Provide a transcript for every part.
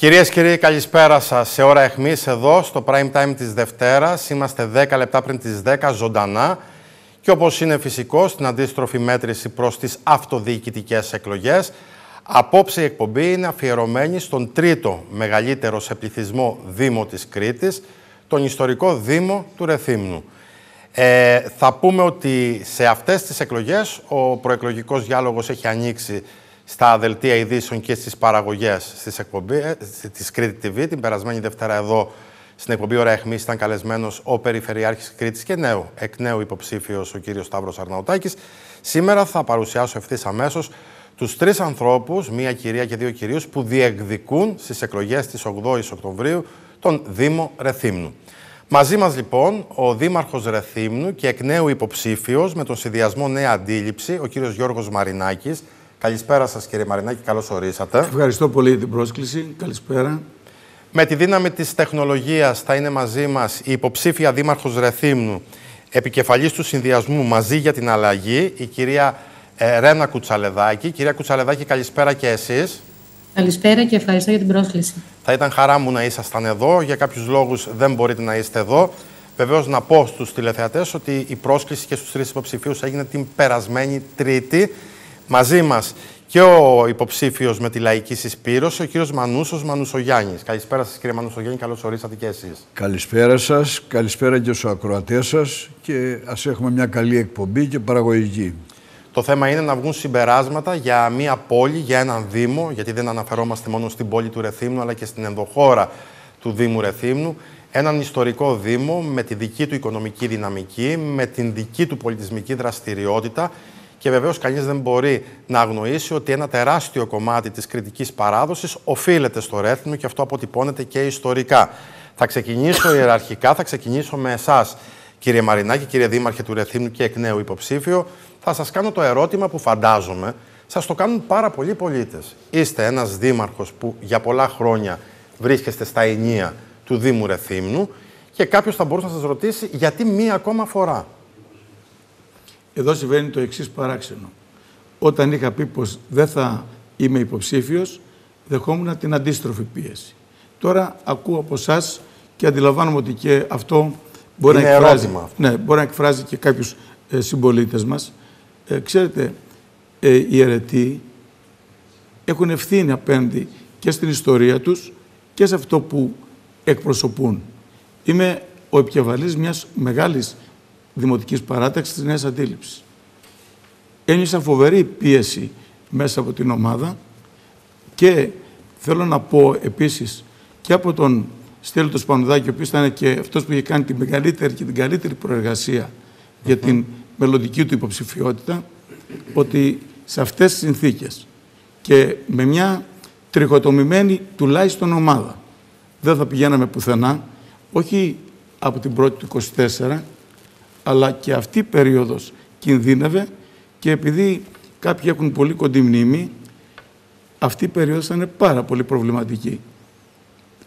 Κυρίες και κύριοι, καλησπέρα σας. Σε ώρα αιχμής εδώ, στο prime time της Δευτέρας. Είμαστε 10 λεπτά πριν τις 10, ζωντανά. Και όπως είναι φυσικό, στην αντίστροφη μέτρηση προς τις αυτοδιοικητικές εκλογές. Απόψε η εκπομπή είναι αφιερωμένη στον τρίτο μεγαλύτερο σε πληθυσμό Δήμο της Κρήτης, τον ιστορικό Δήμο του Ρεθύμνου. Θα πούμε ότι σε αυτές τις εκλογές ο προεκλογικός διάλογος έχει ανοίξει στα δελτία ειδήσεων και στις παραγωγές της εκπομπής της Κρήτη TV. Την περασμένη Δευτέρα εδώ στην εκπομπή Ώρα Αιχμής ήταν καλεσμένος ο Περιφερειάρχης Κρήτης και εκ νέου υποψήφιος ο κύριος Σταύρος Αρναουτάκης. Σήμερα θα παρουσιάσω ευθύς αμέσως τους τρεις ανθρώπους, μία κυρία και δύο κυρίους, που διεκδικούν στις εκλογές της 8ης Οκτωβρίου τον Δήμο Ρεθύμνου. Μαζί μας λοιπόν ο Δήμαρχος Ρεθύμνου και εκ νέου υποψήφιος με τον συνδυασμό Νέα Αντίληψη, ο κύριος Γιώργος Μαρινάκης. Καλησπέρα σας κύριε Μαρινάκη, καλώς ορίσατε. Ευχαριστώ πολύ την πρόσκληση. Καλησπέρα. Με τη δύναμη της τεχνολογίας θα είναι μαζί μας η υποψήφια Δήμαρχος Ρεθύμνου, επικεφαλής του συνδυασμού Μαζί για την αλλαγή, η κυρία Ρένα Κουτσαλεδάκη. Κυρία Κουτσαλεδάκη, καλησπέρα και εσείς. Καλησπέρα και ευχαριστώ για την πρόσκληση. Θα ήταν χαρά μου να ήσασταν εδώ. Για κάποιους λόγους δεν μπορείτε να είστε εδώ. Βεβαίως να πω στους τηλεθεατές ότι η πρόσκληση και στους τρεις υποψηφίους έγινε την περασμένη Τρίτη. Μαζί μας και ο υποψήφιος με τη Λαϊκή Συσπήρωση, ο κύριος Μανούσος Μανουσογιάννης. Καλησπέρα σας κύριε Μανουσογιάννη, καλώς ορίσατε και εσείς. Καλησπέρα σας, καλησπέρα και στους ακροατές σας και ας έχουμε μια καλή εκπομπή και παραγωγική. Το θέμα είναι να βγουν συμπεράσματα για μια πόλη, για έναν Δήμο, γιατί δεν αναφερόμαστε μόνο στην πόλη του Ρεθύμνου, αλλά και στην ενδοχώρα του Δήμου Ρεθύμνου. Έναν ιστορικό Δήμο με τη δική του οικονομική δυναμική, με την δική του πολιτισμική δραστηριότητα. Και βεβαίως κανείς δεν μπορεί να αγνοήσει ότι ένα τεράστιο κομμάτι της κρητικής παράδοσης οφείλεται στο Ρεθύμνο και αυτό αποτυπώνεται και ιστορικά. Θα ξεκινήσω ιεραρχικά, θα ξεκινήσω με εσάς, κύριε Μαρινάκη, κύριε Δήμαρχε του Ρεθύμνου και εκ νέου υποψήφιο. Θα σας κάνω το ερώτημα που φαντάζομαι σας το κάνουν πάρα πολλοί πολίτες. Είστε ένας δήμαρχος που για πολλά χρόνια βρίσκεστε στα ενία του Δήμου Ρεθύμνου και κάποιος θα μπορούσε να σας ρωτήσει γιατί μία ακόμα φορά. Εδώ συμβαίνει το εξής παράξενο. Όταν είχα πει πως δεν θα είμαι υποψήφιος, δεχόμουν την αντίστροφη πίεση. Τώρα ακούω από εσάς και αντιλαμβάνομαι ότι και αυτό μπορεί, μπορεί να εκφράζει και κάποιους συμπολίτες μας. Ξέρετε, οι αιρετοί έχουν ευθύνη απέναντι και στην ιστορία τους και σε αυτό που εκπροσωπούν. Είμαι ο επικεφαλής μιας μεγάλης Δημοτικής Παράταξης της Νέας Αντίληψης. Ένιωσα φοβερή πίεση μέσα από την ομάδα και θέλω να πω επίσης και από τον Στέλιο του Σπανδάκη, ο οποίος ήταν και αυτός που είχε κάνει τη μεγαλύτερη και την καλύτερη προεργασία για την μελλοντική του υποψηφιότητα, ότι σε αυτές τις συνθήκες και με μια τριχοτομημένη τουλάχιστον ομάδα δεν θα πηγαίναμε πουθενά, όχι από την 1η του 24, αλλά και αυτή η περίοδος κινδύνευε και επειδή κάποιοι έχουν πολύ κοντή μνήμη, αυτή η περίοδος θα είναι πάρα πολύ προβληματική.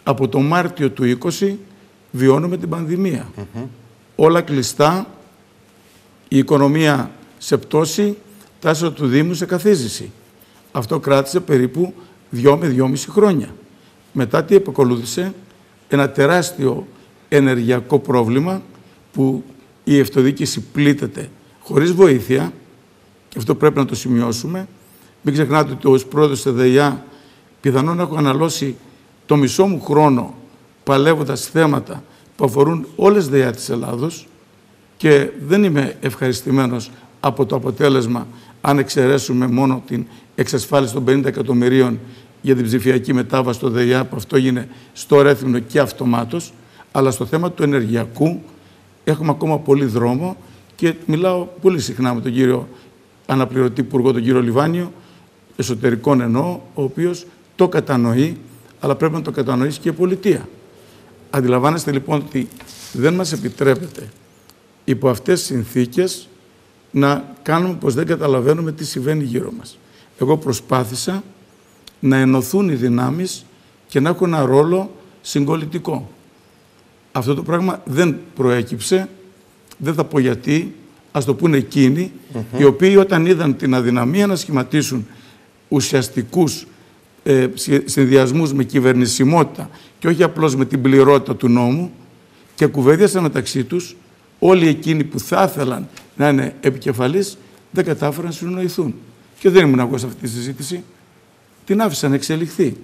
Από το Μάρτιο του 20 βιώνουμε την πανδημία. Όλα κλειστά, η οικονομία σε πτώση, τα έσοδα του Δήμου σε καθίζηση. Αυτό κράτησε περίπου 2 με 2,5 χρόνια. Μετά τι επακολούθησε, ένα τεράστιο ενεργειακό πρόβλημα που η αυτοδιοίκηση πλήττεται χωρίς βοήθεια και αυτό πρέπει να το σημειώσουμε. Μην ξεχνάτε ότι ως πρόεδρος της ΔΕΙΑ πιθανόν έχω αναλώσει το μισό μου χρόνο παλεύοντας θέματα που αφορούν όλες τις ΔΕΙΑ της Ελλάδος και δεν είμαι ευχαριστημένος από το αποτέλεσμα αν εξαιρέσουμε μόνο την εξασφάλιση των 50 εκατομμυρίων για την ψηφιακή μετάβαση στο ΔΕΙΑ που αυτό έγινε στο Ρέθυμνο και αυτομάτως, αλλά στο θέμα του ενεργειακού έχουμε ακόμα πολύ δρόμο και μιλάω πολύ συχνά με τον κύριο αναπληρωτή υπουργό, τον κύριο Λιβάνιο, εσωτερικών εννοώ, ο οποίος το κατανοεί, αλλά πρέπει να το κατανοήσει και η πολιτεία. Αντιλαμβάνεστε λοιπόν ότι δεν μας επιτρέπεται υπό αυτές τις συνθήκες να κάνουμε πως δεν καταλαβαίνουμε τι συμβαίνει γύρω μας. Εγώ προσπάθησα να ενωθούν οι δυνάμεις και να έχω ένα ρόλο συγκολητικό. Αυτό το πράγμα δεν προέκυψε, δεν θα πω γιατί, ας το πούνε εκείνοι, οι οποίοι όταν είδαν την αδυναμία να σχηματίσουν ουσιαστικούς συνδυασμούς με κυβερνησιμότητα και όχι απλώς με την πληρότητα του νόμου, και κουβέντιασαν μεταξύ τους όλοι εκείνοι που θα ήθελαν να είναι επικεφαλής, δεν κατάφεραν να συνοηθούν. Και δεν ήμουν εγώ σε αυτή τη συζήτηση. Την άφησα να εξελιχθεί.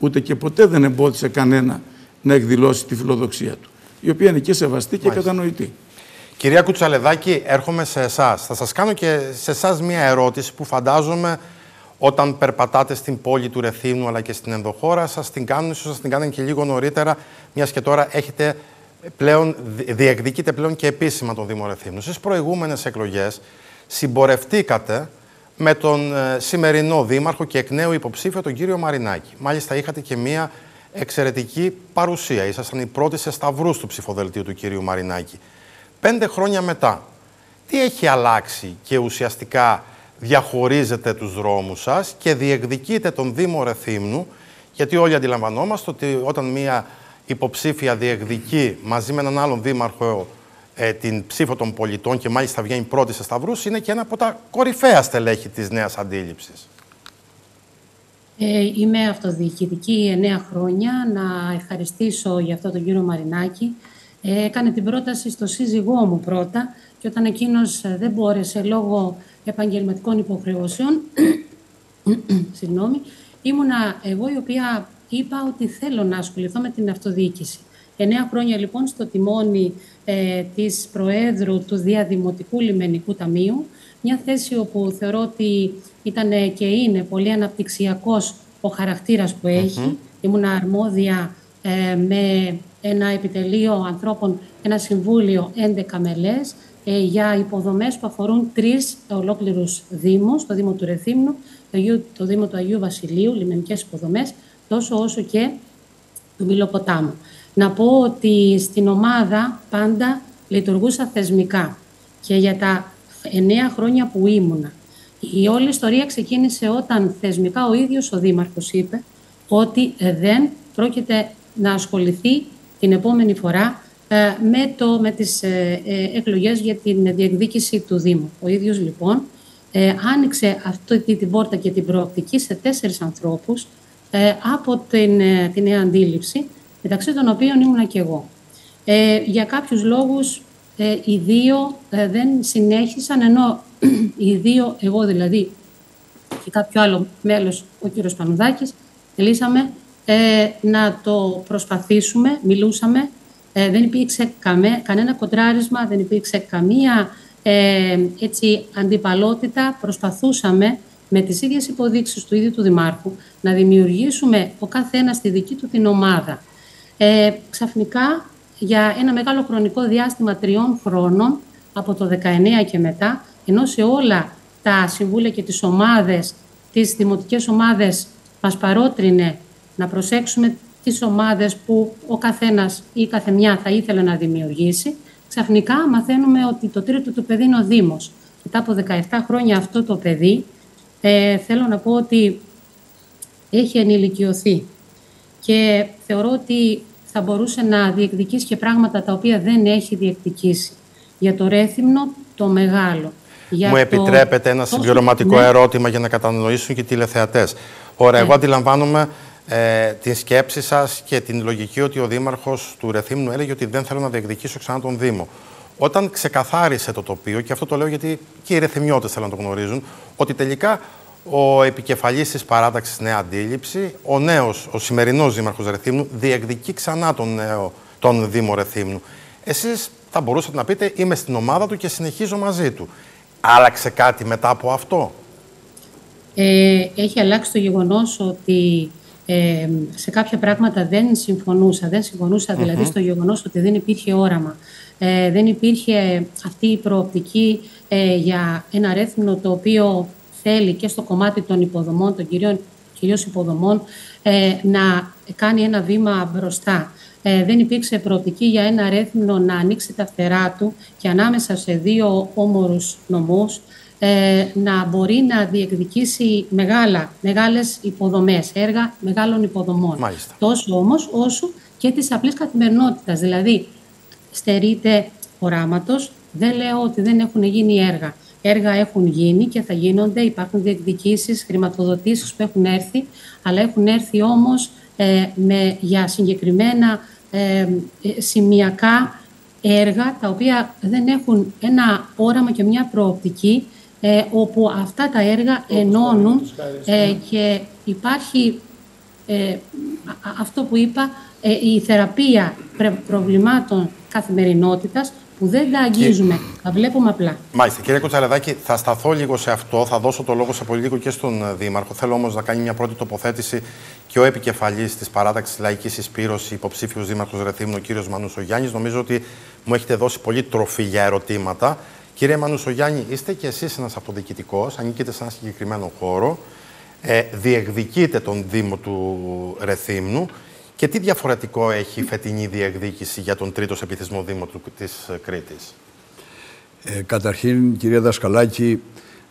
Ούτε και ποτέ δεν εμπόδισε κανένα να εκδηλώσει τη φιλοδοξία του, η οποία είναι και σεβαστή και κατανοητή. Κυρία Κουτσαλεδάκη, έρχομαι σε εσάς. Θα σας κάνω και σε εσάς μία ερώτηση που φαντάζομαι όταν περπατάτε στην πόλη του Ρεθύμνου αλλά και στην ενδοχώρα σας την κάνουν, ίσως σας την κάνουν και λίγο νωρίτερα, μιας και τώρα έχετε πλέον, διεκδικείτε πλέον και επίσημα τον Δήμο Ρεθύμνου. Στις προηγούμενες εκλογές συμπορευτήκατε με τον σημερινό δήμαρχο και εκ νέου υποψήφιο, τον κύριο Μαρινάκη. Μάλιστα, είχατε και μία εξαιρετική παρουσία. Ήσασταν οι πρώτοι σε σταυρούς του ψηφοδελτίου του κύριου Μαρινάκη. 5 χρόνια μετά, τι έχει αλλάξει και ουσιαστικά διαχωρίζετε τους δρόμους σας και διεκδικείτε τον Δήμο Ρεθύμνου, γιατί όλοι αντιλαμβανόμαστε ότι όταν μία υποψήφια διεκδικεί μαζί με έναν άλλον δήμαρχο την ψήφο των πολιτών και μάλιστα βγαίνει πρώτη σε σταυρούς, είναι και ένα από τα κορυφαία στελέχη της Νέας Αντίληψης. Είμαι αυτοδιοικητική 9 χρόνια. Να ευχαριστήσω για αυτό τον κύριο Μαρινάκη. Έκανε την πρόταση στο σύζυγό μου πρώτα και όταν εκείνος δεν μπόρεσε λόγω επαγγελματικών υποχρεώσεων, συγγνώμη, ήμουνα εγώ η οποία είπα ότι θέλω να ασχοληθώ με την αυτοδιοίκηση. 9 χρόνια λοιπόν στο τιμόνι της Προέδρου του Διαδημοτικού Λιμενικού Ταμείου, μια θέση όπου θεωρώ ότι ήταν και είναι πολύ αναπτυξιακός ο χαρακτήρας που έχει. Ήμουνα αρμόδια με ένα επιτελείο ανθρώπων, ένα συμβούλιο 11 μελές για υποδομές που αφορούν 3 ολόκληρους δήμους, το Δήμο του Ρεθύμνου, το Δήμο του Αγίου Βασιλείου, λιμενικές υποδομές, τόσο όσο και του Μυλοποτάμου. Να πω ότι στην ομάδα πάντα λειτουργούσα θεσμικά και για τα 9 χρόνια που ήμουνα. Η όλη ιστορία ξεκίνησε όταν θεσμικά ο ίδιος ο δήμαρχος είπε ότι δεν πρόκειται να ασχοληθεί την επόμενη φορά με τις εκλογές για την διεκδίκηση του Δήμου. Ο ίδιος λοιπόν άνοιξε αυτή την πόρτα και την προοπτική σε 4 ανθρώπους από την Νέα Αντίληψη, μεταξύ των οποίων ήμουνα και εγώ. Για κάποιους λόγους οι δύο δεν συνέχισαν, ενώ οι δύο, εγώ δηλαδή και κάποιο άλλο μέλος, ο κύριος Πανουδάκης, θελήσαμε να το προσπαθήσουμε, μιλούσαμε, δεν υπήρξε κανένα κοντράρισμα, δεν υπήρξε καμία έτσι, αντιπαλότητα. Προσπαθούσαμε με τις ίδιες υποδείξεις του ίδιου του Δημάρχου να δημιουργήσουμε ο καθένας τη δική του την ομάδα. Ξαφνικά, για ένα μεγάλο χρονικό διάστημα 3 χρόνων, από το 19 και μετά, ενώ σε όλα τα συμβούλια και τις ομάδες, τις δημοτικές ομάδες, μας παρότρινε να προσέξουμε τις ομάδες που ο καθένας ή η καθεμιά θα ήθελε να δημιουργήσει, ξαφνικά μαθαίνουμε ότι το 3ο του παιδί είναι ο Δήμος. Μετά από 17 χρόνια αυτό το παιδί, θέλω να πω ότι έχει ενηλικιωθεί. Και θεωρώ ότι θα μπορούσε να διεκδικήσει και πράγματα τα οποία δεν έχει διεκδικήσει. Για το Ρέθυμνο, το μεγάλο. Για μου επιτρέπετε ένα συμπληρωματικό ερώτημα για να κατανοήσουν και οι τηλεθεατές. Ωραία, εγώ αντιλαμβάνομαι τη σκέψη σας και την λογική ότι ο δήμαρχος του Ρεθύμνου έλεγε ότι δεν θέλω να διεκδικήσω ξανά τον Δήμο. Όταν ξεκαθάρισε το τοπίο, και αυτό το λέω γιατί και οι ρεθυμιώτες θέλουν να το γνωρίζουν, ότι τελικά ο επικεφαλής της παράταξης Νέα Αντίληψη, ο σημερινός δήμαρχος Ρεθύμνου, διεκδικεί ξανά τον Δήμο Ρεθύμνου. Εσείς θα μπορούσατε να πείτε είμαι στην ομάδα του και συνεχίζω μαζί του. Άλλαξε κάτι μετά από αυτό? Έχει αλλάξει το γεγονός ότι σε κάποια πράγματα δεν συμφωνούσα. Δεν συμφωνούσα δηλαδή στο γεγονός ότι δεν υπήρχε όραμα. Δεν υπήρχε αυτή η προοπτική για ένα Ρέθυμνο το οποίο θέλει και στο κομμάτι των υποδομών, των κυρίως υποδομών, να κάνει ένα βήμα μπροστά. Δεν υπήρξε προοπτική για ένα Ρέθυμνο να ανοίξει τα φτερά του και ανάμεσα σε 2 όμορους νομούς να μπορεί να διεκδικήσει μεγάλες υποδομές, έργα μεγάλων υποδομών. Μάλιστα. Τόσο όμως όσο και της απλής καθημερινότητας. Δηλαδή, στερείται οράματος, δεν λέω ότι δεν έχουν γίνει έργα. Έργα έχουν γίνει και θα γίνονται, υπάρχουν διεκδικήσεις, χρηματοδοτήσεις που έχουν έρθει, αλλά έχουν έρθει όμως για συγκεκριμένα σημειακά έργα, τα οποία δεν έχουν ένα όραμα και μια προοπτική, όπου αυτά τα έργα ενώνουν και υπάρχει αυτό που είπα, η θεραπεία προβλημάτων καθημερινότητας, που δεν τα αγγίζουμε, τα βλέπουμε απλά. Μάλιστα. Κύριε Κουτσαλεδάκη, θα σταθώ λίγο σε αυτό, θα δώσω το λόγο σε πολύ λίγο και στον Δήμαρχο. Θέλω όμως να κάνει μια πρώτη τοποθέτηση και ο επικεφαλής της παράταξης Λαϊκής Συσπήρωσης, υποψήφιος Δήμαρχος Ρεθύμνου, ο κύριος Μανουσογιάννης. Νομίζω ότι μου έχετε δώσει πολύ τροφή για ερωτήματα. Κύριε Μανουσογιάννη, είστε και εσείς ένας αυτοδιοικητικός, ανήκετε σε ένα συγκεκριμένο χώρο, διεκδικείτε τον Δήμο του Ρεθύμνου. Και τι διαφορετικό έχει η φετινή διεκδίκηση για τον τρίτο σε πληθυσμό Δήμο της Κρήτης? Καταρχήν, κυρία Δασκαλάκη,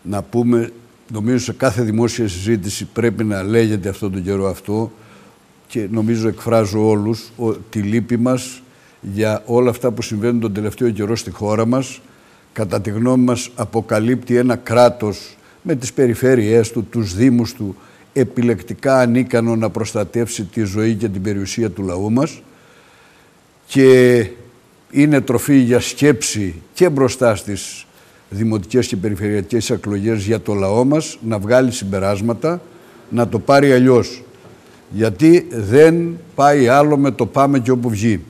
να πούμε, νομίζω σε κάθε δημόσια συζήτηση πρέπει να λέγεται αυτόν τον καιρό αυτό, και νομίζω εκφράζω όλους τη λύπη μας για όλα αυτά που συμβαίνουν τον τελευταίο καιρό στη χώρα μας. Κατά τη γνώμη μας αποκαλύπτει ένα κράτος με τις περιφέρειές του, τους δήμους του, επιλεκτικά ανίκανο να προστατεύσει τη ζωή και την περιουσία του λαού μας, και είναι τροφή για σκέψη και μπροστά στις δημοτικές και περιφερειακές εκλογές για το λαό μας να βγάλει συμπεράσματα, να το πάρει αλλιώς, γιατί δεν πάει άλλο με το πάμε και όπου βγει.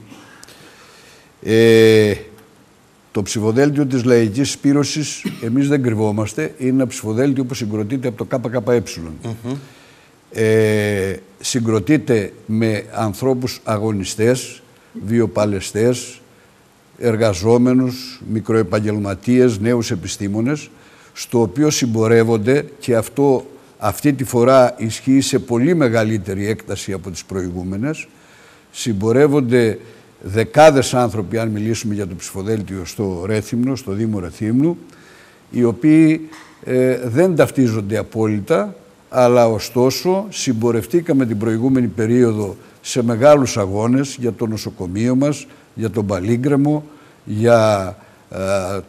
Το ψηφοδέλτιο της Λαϊκής Συσπήρωσης, εμείς δεν κρυβόμαστε, είναι ένα ψηφοδέλτιο που συγκροτείται από το ΚΚΕ. Συγκροτείται με ανθρώπους αγωνιστές, βιοπαλαιστές, εργαζόμενους, μικροεπαγγελματίες, νέους επιστήμονες, στο οποίο συμπορεύονται, και αυτό αυτή τη φορά ισχύει σε πολύ μεγαλύτερη έκταση από τις προηγούμενες, συμπορεύονται δεκάδες άνθρωποι, αν μιλήσουμε για το ψηφοδέλτιο στο Ρέθυμνο, στο Δήμο Ρεθύμνου, οι οποίοι δεν ταυτίζονται απόλυτα, αλλά ωστόσο συμπορευτήκαμε την προηγούμενη περίοδο σε μεγάλους αγώνες για το νοσοκομείο μας, για τον Παλίγκρεμο, για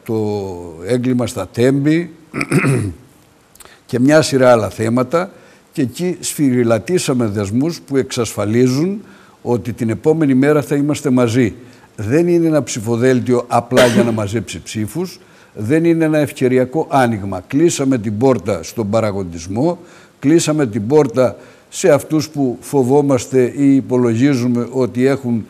το έγκλημα στα Τέμπη και μια σειρά άλλα θέματα, και εκεί σφυριλατήσαμε δεσμούς που εξασφαλίζουν ότι την επόμενη μέρα θα είμαστε μαζί. Δεν είναι ένα ψηφοδέλτιο απλά για να μαζέψει ψήφους, δεν είναι ένα ευκαιριακό άνοιγμα. Κλείσαμε την πόρτα στον παραγοντισμό, κλείσαμε την πόρτα σε αυτούς που φοβόμαστε ή υπολογίζουμε ότι έχουν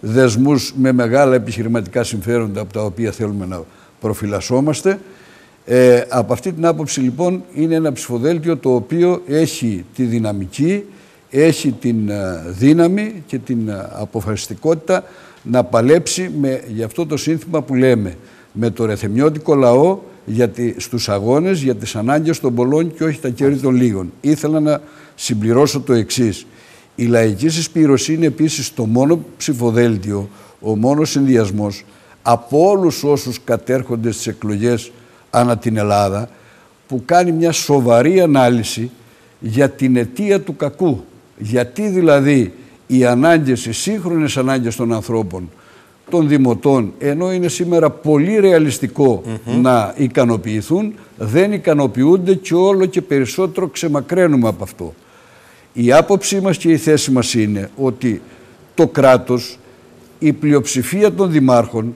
δεσμούς με μεγάλα επιχειρηματικά συμφέροντα από τα οποία θέλουμε να προφυλασσόμαστε. Από αυτή την άποψη λοιπόν είναι ένα ψηφοδέλτιο το οποίο έχει τη δυναμική, έχει την δύναμη και την αποφασιστικότητα να παλέψει για αυτό το σύνθημα που λέμε, με το ρεθυμνιώτικο λαό στους αγώνες για τις ανάγκες των πολλών και όχι τα κέρδη των λίγων. Ήθελα να συμπληρώσω το εξής. Η Λαϊκή Συσπήρωση είναι επίσης το μόνο ψηφοδέλτιο, ο μόνος συνδυασμός από όλους όσους κατέρχονται στις εκλογές ανά την Ελλάδα, που κάνει μια σοβαρή ανάλυση για την αιτία του κακού. Γιατί δηλαδή οι ανάγκες, οι σύγχρονες ανάγκες των ανθρώπων, των δημοτών, ενώ είναι σήμερα πολύ ρεαλιστικό να ικανοποιηθούν, δεν ικανοποιούνται, και όλο και περισσότερο ξεμακραίνουμε από αυτό. Η άποψή μας και η θέση μας είναι ότι το κράτος, η πλειοψηφία των δημάρχων,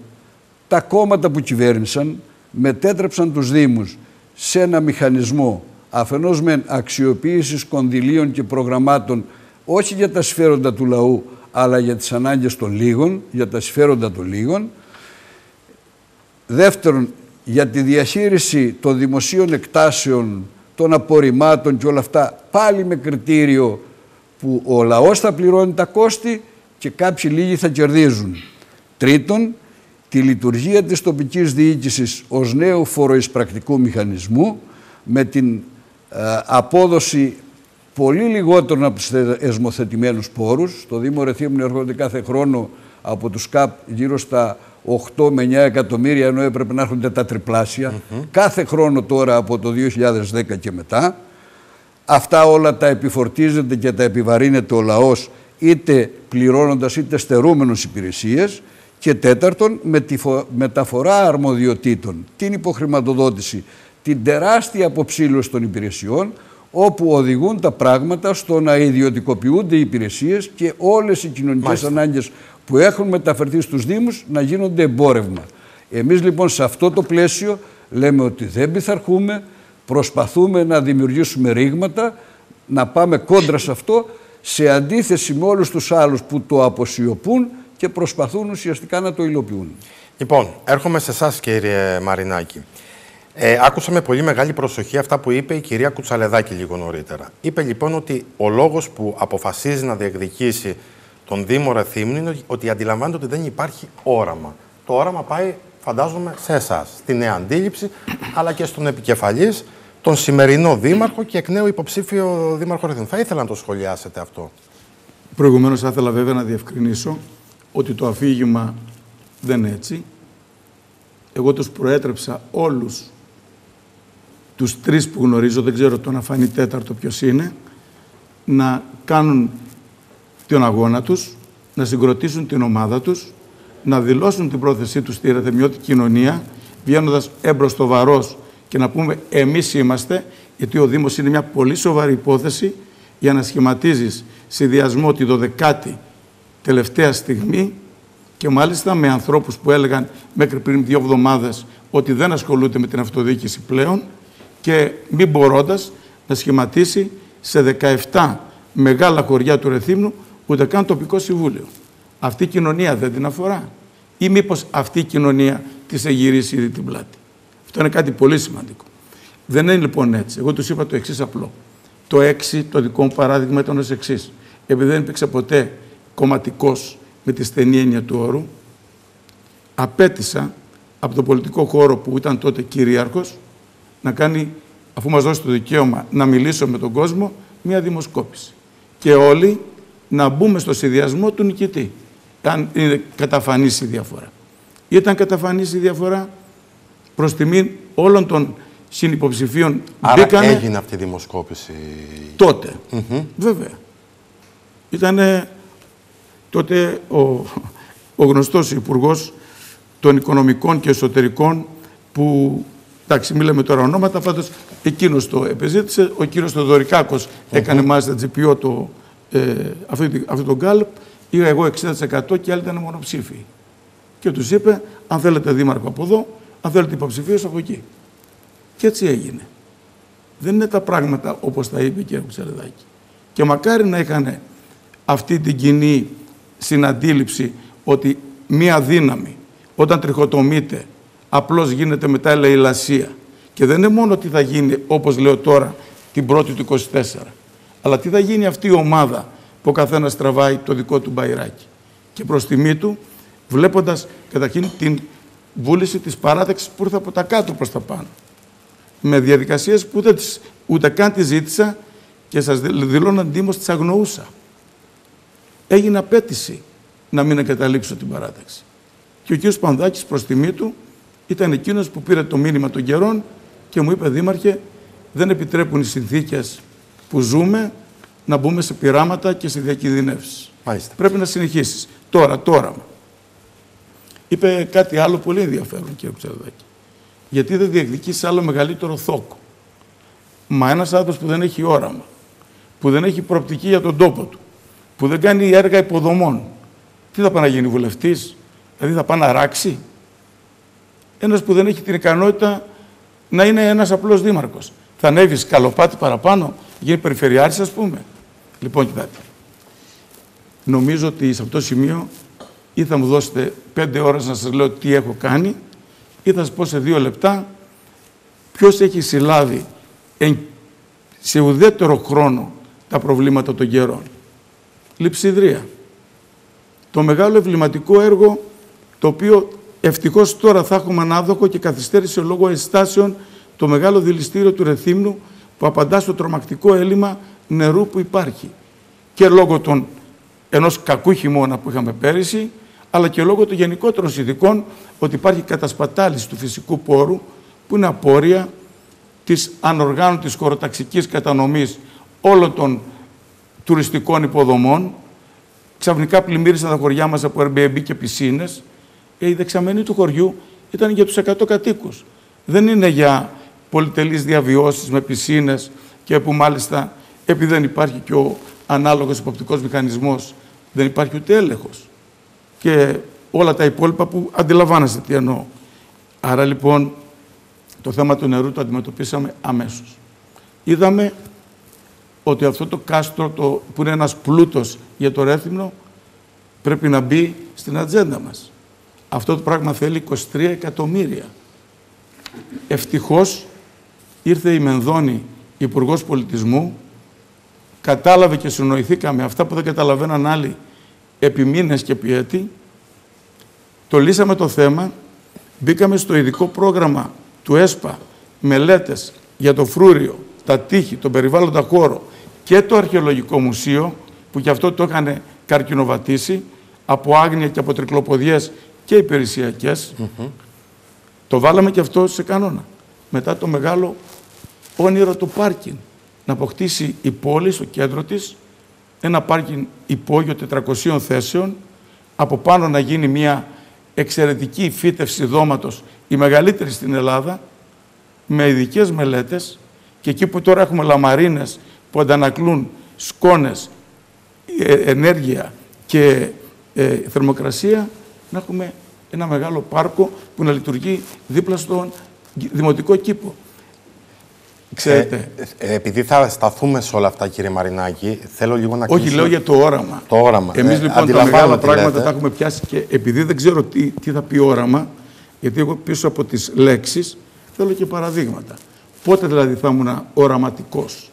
τα κόμματα που κυβέρνησαν, μετέτρεψαν τους δήμους σε ένα μηχανισμό αφενός μεν αξιοποίησης κονδυλίων και προγραμμάτων όχι για τα συμφέροντα του λαού, αλλά για τις ανάγκες των λίγων, για τα συμφέροντα των λίγων. Δεύτερον, για τη διαχείριση των δημοσίων εκτάσεων, των απορριμμάτων και όλα αυτά, πάλι με κριτήριο που ο λαός θα πληρώνει τα κόστη και κάποιοι λίγοι θα κερδίζουν. Τρίτον, τη λειτουργία της τοπικής διοίκησης ως νέου φοροεισπρακτικού μηχανισμού, με την απόδοση πολύ λιγότερων από τους εσμοθετημένους πόρους. Το Δήμο Ρεθύμνου έρχονται κάθε χρόνο από τους ΚΑΠ γύρω στα 8 με 9 εκατομμύρια, ενώ έπρεπε να έρχονται τα τριπλάσια. Κάθε χρόνο τώρα από το 2010 και μετά. Αυτά όλα τα επιφορτίζεται και τα επιβαρύνεται ο λαός, είτε πληρώνοντας είτε στερούμενους υπηρεσίες. Και τέταρτον, με τη μεταφορά αρμοδιοτήτων, την υποχρηματοδότηση την τεράστια αποψήλωση των υπηρεσιών, όπου οδηγούν τα πράγματα στο να ιδιωτικοποιούνται οι υπηρεσίες και όλες οι κοινωνικές ανάγκες που έχουν μεταφερθεί στους Δήμους να γίνονται εμπόρευμα. Εμείς λοιπόν σε αυτό το πλαίσιο λέμε ότι δεν πειθαρχούμε, προσπαθούμε να δημιουργήσουμε ρήγματα, να πάμε κόντρα σε αυτό, σε αντίθεση με όλους τους άλλους που το αποσιωπούν και προσπαθούν ουσιαστικά να το υλοποιούν. Λοιπόν, έρχομαι σε εσάς κύριε Μαρινάκη. Άκουσα με πολύ μεγάλη προσοχή αυτά που είπε η κυρία Κουτσαλεδάκη λίγο νωρίτερα. Είπε λοιπόν ότι ο λόγος που αποφασίζει να διεκδικήσει τον Δήμο Ρεθύμνου είναι ότι αντιλαμβάνεται ότι δεν υπάρχει όραμα. Το όραμα πάει, φαντάζομαι, σε εσάς, στη Νέα Αντίληψη, αλλά και στον επικεφαλής, τον σημερινό δήμαρχο και εκ νέου υποψήφιο δήμαρχο Ρεθύμνου. Θα ήθελα να το σχολιάσετε αυτό. Προηγουμένως θα ήθελα βέβαια να διευκρινίσω ότι το αφήγημα δεν είναι έτσι. Εγώ τους προέτρεψα όλους τους τρεις που γνωρίζω, δεν ξέρω το να φανεί τέταρτο ποιος είναι, να κάνουν τον αγώνα τους, να συγκροτήσουν την ομάδα τους, να δηλώσουν την πρόθεσή τους στη ρεθυμιώτικη κοινωνία, βγαίνοντας εμπροστοβαρός και να πούμε εμείς είμαστε, γιατί ο Δήμος είναι μια πολύ σοβαρή υπόθεση για να σχηματίζεις συνδυασμό τη 12η τελευταία στιγμή και μάλιστα με ανθρώπους που έλεγαν μέχρι πριν 2 εβδομάδες ότι δεν ασχολούνται με την αυτοδιοίκηση πλέον και μην μπορώντας να σχηματίσει σε 17 μεγάλα χωριά του Ρεθύμνου ούτε καν τοπικό συμβούλιο. Αυτή η κοινωνία δεν την αφορά. Ή μήπως αυτή η κοινωνία της εγυρίσει ήδη την πλάτη. Αυτό είναι κάτι πολύ σημαντικό. Δεν είναι λοιπόν έτσι. Εγώ τους είπα το εξής απλό. Το 6, το δικό μου παράδειγμα ήταν ως εξής. Επειδή δεν υπήρξε ποτέ κομματικός με τη στενή έννοια του όρου, απέτησα από τον πολιτικό χώρο που ήταν τότε κυρίαρχος να κάνει, αφού μας δώσει το δικαίωμα να μιλήσω με τον κόσμο, μια δημοσκόπηση. Και όλοι να μπούμε στο συνδυασμό του νικητή. Αν είναι καταφανής η διαφορά. Ήταν καταφανής η διαφορά προς τιμή όλων των συνυποψηφίων. Άρα μπήκανε, έγινε αυτή η δημοσκόπηση. Τότε. Βέβαια. Ήτανε τότε ο γνωστός υπουργός των Οικονομικών και Εσωτερικών που... Εντάξει, μιλάμε τώρα ονόματα, πάντως εκείνος το επιζήτησε. Ο κύριος Θεοδωρικάκος έκανε μάλιστα GPO αυτό το γκάλπ. Είχα εγώ 60% και άλλοι ήταν μονοψήφοι. Και τους είπε, αν θέλετε δήμαρχο από εδώ, αν θέλετε υποψηφίος από εκεί. Και έτσι έγινε. Δεν είναι τα πράγματα όπως τα είπε η κυρία Κουτσαλεδάκη. Και μακάρι να είχαν αυτή την κοινή συναντήληψη ότι μία δύναμη όταν τριχοτομείται απλώς γίνεται μετά ελεηλασία. Και δεν είναι μόνο τι θα γίνει, όπως λέω τώρα, την 1η του 24, αλλά τι θα γίνει αυτή η ομάδα που ο καθένας τραβάει το δικό του μπαϊράκι. Και προς τιμή του, βλέποντας καταρχήν την βούληση της παράταξης που ήρθε από τα κάτω προς τα πάνω. Με διαδικασίες που ούτε καν τη ζήτησα και σας δηλώνω Δήμος της αγνοούσα. Έγινε απέτηση να μην εγκαταλείψω την παράταξη. Και ο κ. Πανδάκης προς τιμή του ήταν εκείνος που πήρε το μήνυμα των καιρών και μου είπε, δήμαρχε, δεν επιτρέπουν οι συνθήκες που ζούμε να μπούμε σε πειράματα και σε διακινδυνεύσεις. Πρέπει να συνεχίσεις. Τώρα. Είπε κάτι άλλο πολύ ενδιαφέρον, κύριε Κουτσαλεδάκη. Γιατί δεν διεκδικείς άλλο μεγαλύτερο θόκο. Μα ένας άνθρωπος που δεν έχει όραμα, που δεν έχει προοπτική για τον τόπο του, που δεν κάνει έργα υποδομών, τι θα πάει να γίνει βουλευτής, δηλαδή θα πάει να ράξει. Ένας που δεν έχει την ικανότητα να είναι ένας απλός δήμαρχος. Θα ανέβεις καλοπάτι παραπάνω, γίνει περιφερειάρχης, ας πούμε. Λοιπόν, κοιτάτε. Νομίζω ότι σε αυτό το σημείο ή θα μου δώσετε 5 ώρες να σας λέω τι έχω κάνει ή θα σας πω σε 2 λεπτά ποιος έχει συλλάβει σε ουδέτερο χρόνο τα προβλήματα των καιρών. Λειψιδρία. Το μεγάλο εμβληματικό έργο το οποίο... Ευτυχώς τώρα θα έχουμε ανάδοχο και καθυστέρησε λόγω ενστάσεων το μεγάλο δηληστήριο του Ρεθύμνου που απαντά στο τρομακτικό έλλειμμα νερού που υπάρχει. Και λόγω ενός κακού χειμώνα που είχαμε πέρυσι, αλλά και λόγω των γενικότερων συνθηκών ότι υπάρχει κατασπατάληση του φυσικού πόρου που είναι απόρρια της ανοργάνωτης χωροταξικής κατανομής όλων των τουριστικών υποδομών. Ξαφνικά πλημμύρισαν τα χωριά μας από Airbnb και πισίνες. Η δεξαμενή του χωριού ήταν για τους 100 κατοίκους. Δεν είναι για πολυτελείς διαβιώσεις με πισίνες και που μάλιστα επειδή δεν υπάρχει και ο ανάλογος υποπτικός μηχανισμός, δεν υπάρχει ούτε έλεγχος. Και όλα τα υπόλοιπα που αντιλαμβάνεστε τι εννοώ. Άρα λοιπόν το θέμα του νερού το αντιμετωπίσαμε αμέσως. Είδαμε ότι αυτό το κάστρο που είναι ένας πλούτος για το Ρέθυμνο πρέπει να μπει στην ατζέντα μας. Αυτό το πράγμα θέλει 23 εκατομμύρια. Ευτυχώς ήρθε η Μενδώνη Υπουργός Πολιτισμού, κατάλαβε και συνοηθήκαμε αυτά που δεν καταλαβαίναν άλλοι επί μήνες και επί έτη. Το λύσαμε το θέμα, μπήκαμε στο ειδικό πρόγραμμα του ΕΣΠΑ, μελέτες για το φρούριο, τα τείχη, τον περιβάλλοντα χώρο και το αρχαιολογικό μουσείο, που και αυτό το έκανε καρκινοβατήσει από άγνοια και από τρικλοποδιές και υπηρεσιακές. Το βάλαμε και αυτό σε κανόνα. Μετά το μεγάλο όνειρο του πάρκινγκ. Να αποκτήσει η πόλη στο κέντρο της ένα πάρκινγκ υπόγειο 400 θέσεων. Από πάνω να γίνει μια εξαιρετική φύτευση δώματος, η μεγαλύτερη στην Ελλάδα, με ειδικές μελέτες. Και εκεί που τώρα έχουμε λαμαρίνες που αντανακλούν σκόνες, ενέργεια και θερμοκρασία, να έχουμε ένα μεγάλο πάρκο που να λειτουργεί δίπλα στον δημοτικό κήπο. Ξέρετε. Επειδή θα σταθούμε σε όλα αυτά, κύριε Μαρινάκη, θέλω λίγο να κλείσω. Όχι, λέω για το όραμα. Το όραμα. Εμείς λοιπόν τα μεγάλα πράγματα τα έχουμε πιάσει και επειδή δεν ξέρω τι θα πει όραμα, γιατί εγώ πίσω από τις λέξεις θέλω και παραδείγματα. Πότε δηλαδή θα ήμουν οραματικός?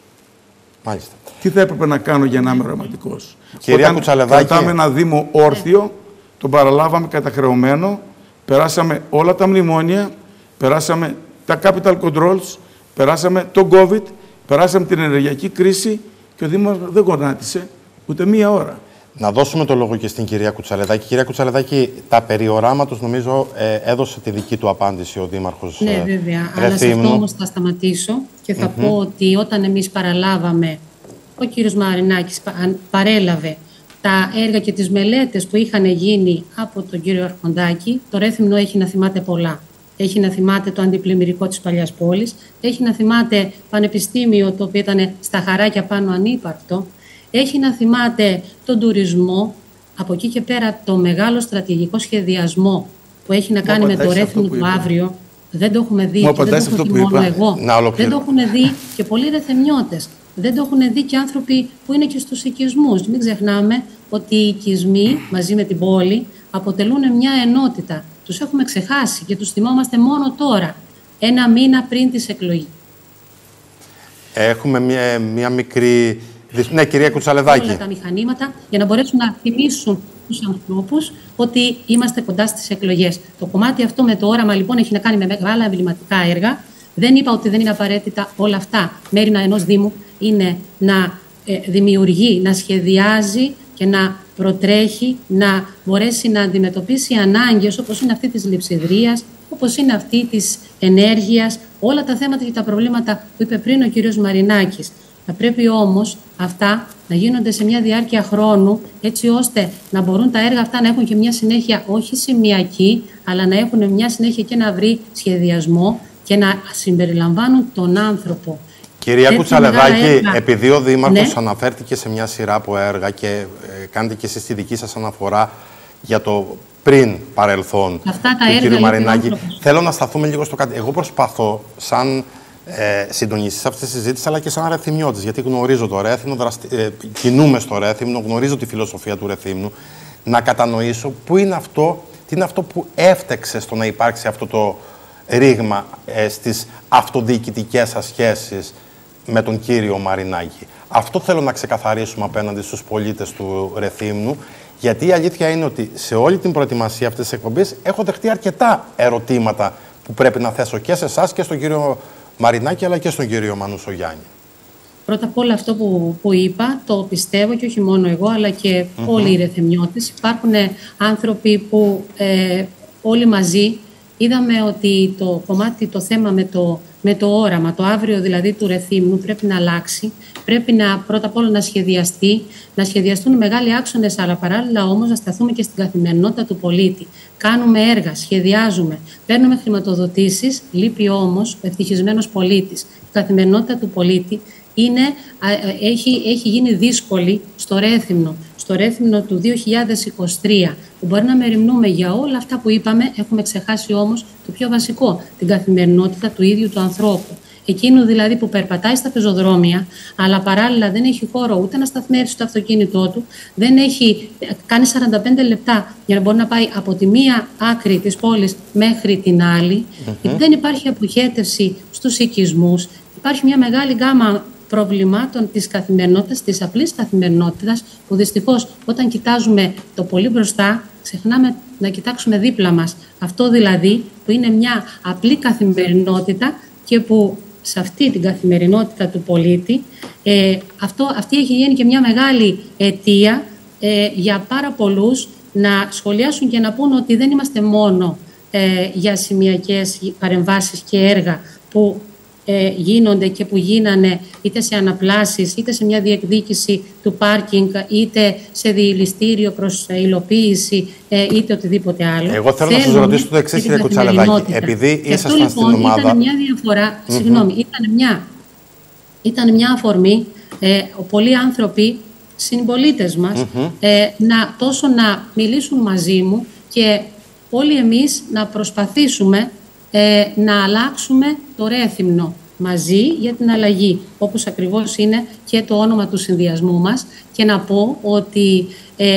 Μάλιστα. Τι θα έπρεπε να κάνω για να είμαι οραματικός? Κυρία Κουτσαλεδάκη, κρατάμε ένα Δήμο όρθιο, τον παραλάβαμε καταχρεωμένο, περάσαμε όλα τα μνημόνια, περάσαμε τα capital controls, περάσαμε τον COVID, περάσαμε την ενεργειακή κρίση και ο Δήμος δεν γονάτισε ούτε μία ώρα. Να δώσουμε το λόγο και στην κυρία Κουτσαλεδάκη. Κυρία Κουτσαλεδάκη, τα περί οράματος νομίζω έδωσε τη δική του απάντηση ο Δήμαρχος. Ναι, βέβαια. Αλλά σε αυτό όμως θα σταματήσω και θα πω ότι όταν εμείς παραλάβαμε, ο κύριος Μαρινάκης παρέλαβε τα έργα και τις μελέτες που είχαν γίνει από τον κύριο Αρχοντάκη, το Ρέθυμνο έχει να θυμάται πολλά. Έχει να θυμάται το αντιπλημμυρικό της παλιάς πόλης, έχει να θυμάται πανεπιστήμιο το οποίο ήταν στα χαράκια πάνω ανύπαρκτο, έχει να θυμάται τον τουρισμό, από εκεί και πέρα το μεγάλο στρατηγικό σχεδιασμό που έχει να κάνει με το Ρέθυμνο του αύριο. Δεν το έχουμε δει, και δεν το έχω δει μόνο εγώ. Δεν το έχουν δει και πολλοί ρεθυμνιώτες. Δεν το έχουν δει και άνθρωποι που είναι και στους οικισμούς. Μην ξεχνάμε ότι οι οικισμοί μαζί με την πόλη αποτελούν μια ενότητα. Τους έχουμε ξεχάσει και τους θυμόμαστε μόνο τώρα, ένα μήνα πριν τις εκλογές. Έχουμε μια μικρή... Ναι, κυρία Κουτσαλεδάκη. Όλα τα μηχανήματα για να μπορέσουν να θυμίσουν τους ανθρώπους ότι είμαστε κοντά στις εκλογές. Το κομμάτι αυτό με το όραμα λοιπόν έχει να κάνει με μεγάλα εμβληματικά έργα. Δεν είπα ότι δεν είναι απαραίτητα όλα αυτά. Μέριμνα ενός Δήμου είναι να δημιουργεί, να σχεδιάζει και να προτρέχει, να μπορέσει να αντιμετωπίσει ανάγκες όπως είναι αυτή της λειψιδρίας, όπως είναι αυτή της ενέργειας, όλα τα θέματα και τα προβλήματα που είπε πριν ο κ. Μαρινάκης. Θα πρέπει όμως αυτά να γίνονται σε μια διάρκεια χρόνου, έτσι ώστε να μπορούν τα έργα αυτά να έχουν και μια συνέχεια όχι σημειακή, αλλά να έχουν μια συνέχεια και να βρει σχεδιασμό και να συμπεριλαμβάνουν τον άνθρωπο. Κυρία Κουτσαλεδάκη, επειδή ο Δήμαρχος αναφέρθηκε σε μια σειρά από έργα και κάνετε και εσείς τη δική σας αναφορά για το πριν παρελθόν του κύριου Μαρινάκη, θέλω να σταθούμε λίγο στο κάτι. Εγώ προσπαθώ σαν συντονιστής αυτής της συζήτησης, αλλά και σαν ρεθυμιώτης, γιατί γνωρίζω το Ρέθυμνο, κινούμε στο Ρέθυμνο, γνωρίζω τη φιλοσοφία του Ρεθύμνου, να κατανοήσω τι είναι αυτό που έφτεξε στο να υπάρξει αυτό το ρήγμα στις αυτοδιοικητικές σας σχέσεις με τον κύριο Μαρινάκη. Αυτό θέλω να ξεκαθαρίσουμε απέναντι στους πολίτες του Ρεθύμνου, γιατί η αλήθεια είναι ότι σε όλη την προετοιμασία αυτής της εκπομπής έχω δεχτεί αρκετά ερωτήματα που πρέπει να θέσω και σε εσάς και στον κύριο Μαρινάκη, αλλά και στον κύριο Μανουσογιάννη. Πρώτα απ' όλα αυτό που είπα, το πιστεύω και όχι μόνο εγώ, αλλά και όλοι οι ρεθυμνιώτες. Υπάρχουν άνθρωποι που όλοι μαζί είδαμε ότι το θέμα με το με το όραμα. Το αύριο δηλαδή του Ρεθύμνου πρέπει να αλλάξει. Πρέπει να, πρώτα απ' όλα, να σχεδιαστεί, να σχεδιαστούν μεγάλοι άξονες, αλλά παράλληλα όμως να σταθούμε και στην καθημερινότητα του πολίτη. Κάνουμε έργα, σχεδιάζουμε, παίρνουμε χρηματοδοτήσεις, λείπει όμως ο ευτυχισμένος πολίτης. Η καθημερινότητα του πολίτη είναι, έχει γίνει δύσκολη στο Ρέθυμνο. Στο Ρέθυμνο του 2023, που μπορεί να μεριμνούμε για όλα αυτά που είπαμε, έχουμε ξεχάσει όμως το πιο βασικό, την καθημερινότητα του ίδιου του ανθρώπου. Εκείνου δηλαδή που περπατάει στα πεζοδρόμια, αλλά παράλληλα δεν έχει χώρο ούτε να σταθμεύσει το αυτοκίνητό του, δεν έχει, κάνει 45 λεπτά για να μπορεί να πάει από τη μία άκρη της πόλης μέχρι την άλλη. Δεν υπάρχει αποχέτευση στους οικισμούς, υπάρχει μια μεγάλη γκάμα προβλημάτων της καθημερινότητας, της απλής καθημερινότητας, που δυστυχώς όταν κοιτάζουμε το πολύ μπροστά, ξεχνάμε να κοιτάξουμε δίπλα μας. Αυτό δηλαδή που είναι μια απλή καθημερινότητα και που σε αυτή την καθημερινότητα του πολίτη, αυτή έχει γίνει και μια μεγάλη αιτία για πάρα πολλούς να σχολιάσουν και να πούν ότι δεν είμαστε μόνο για σημειακές παρεμβάσεις και έργα που γίνονται και που γίνανε είτε σε αναπλάσεις, είτε σε μια διεκδίκηση του πάρκινγκ, είτε σε διυλιστήριο προς υλοποίηση, είτε οτιδήποτε άλλο. Εγώ θέλω να σας ρωτήσω το εξής, κύριε Κουτσαλεδάκη. Επειδή ήσασταν λοιπόν, στην ομάδα... Ήταν μια διαφορά, συγγνώμη, ήταν μια αφορμή, πολλοί άνθρωποι, συμπολίτες μας, να μιλήσουν μαζί μου και όλοι εμείς να προσπαθήσουμε να αλλάξουμε το Ρέθυμνο μαζί για την αλλαγή, όπως ακριβώς είναι και το όνομα του συνδυασμού μας, και να πω ότι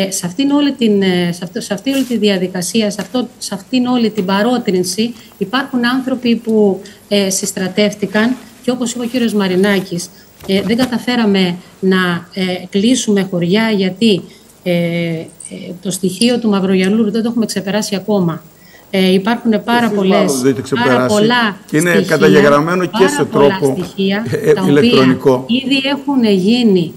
σε αυτή όλη τη διαδικασία, σε αυτήν όλη την παρότρινση υπάρχουν άνθρωποι που συστρατεύτηκαν και όπως είπε ο κύριος Μαρινάκης, δεν καταφέραμε να κλείσουμε χωριά γιατί το στοιχείο του Μαυρογιαλούρου δεν το έχουμε ξεπεράσει ακόμα. Υπάρχουν πάρα πολλά και είναι στοιχεία, καταγεγραμμένο και σε τρόπο στοιχεία, τα ηλεκτρονικό. Οποία ήδη έχουν γίνει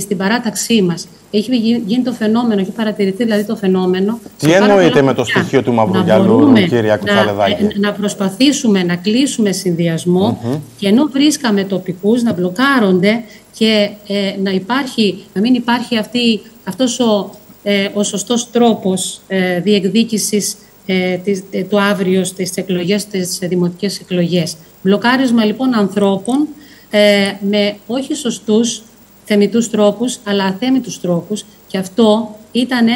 στην παράταξή μας. Έχει γίνει το φαινόμενο, έχει παρατηρηθεί δηλαδή το φαινόμενο. Τι εννοείται με το στοιχείο του Μαυρογιαλούρου, κυρία Κουτσαλεδάκη? Να προσπαθήσουμε να κλείσουμε συνδυασμό και ενώ βρίσκαμε τοπικούς να μπλοκάρονται και να μην υπάρχει αυτός ο σωστός τρόπος διεκδίκησης του αύριο στις εκλογές, στις δημοτικές εκλογές. Μπλοκάρισμα λοιπόν ανθρώπων με όχι σωστούς θεμιτούς τρόπους, αλλά αθέμιτους τρόπους, και αυτό ήταν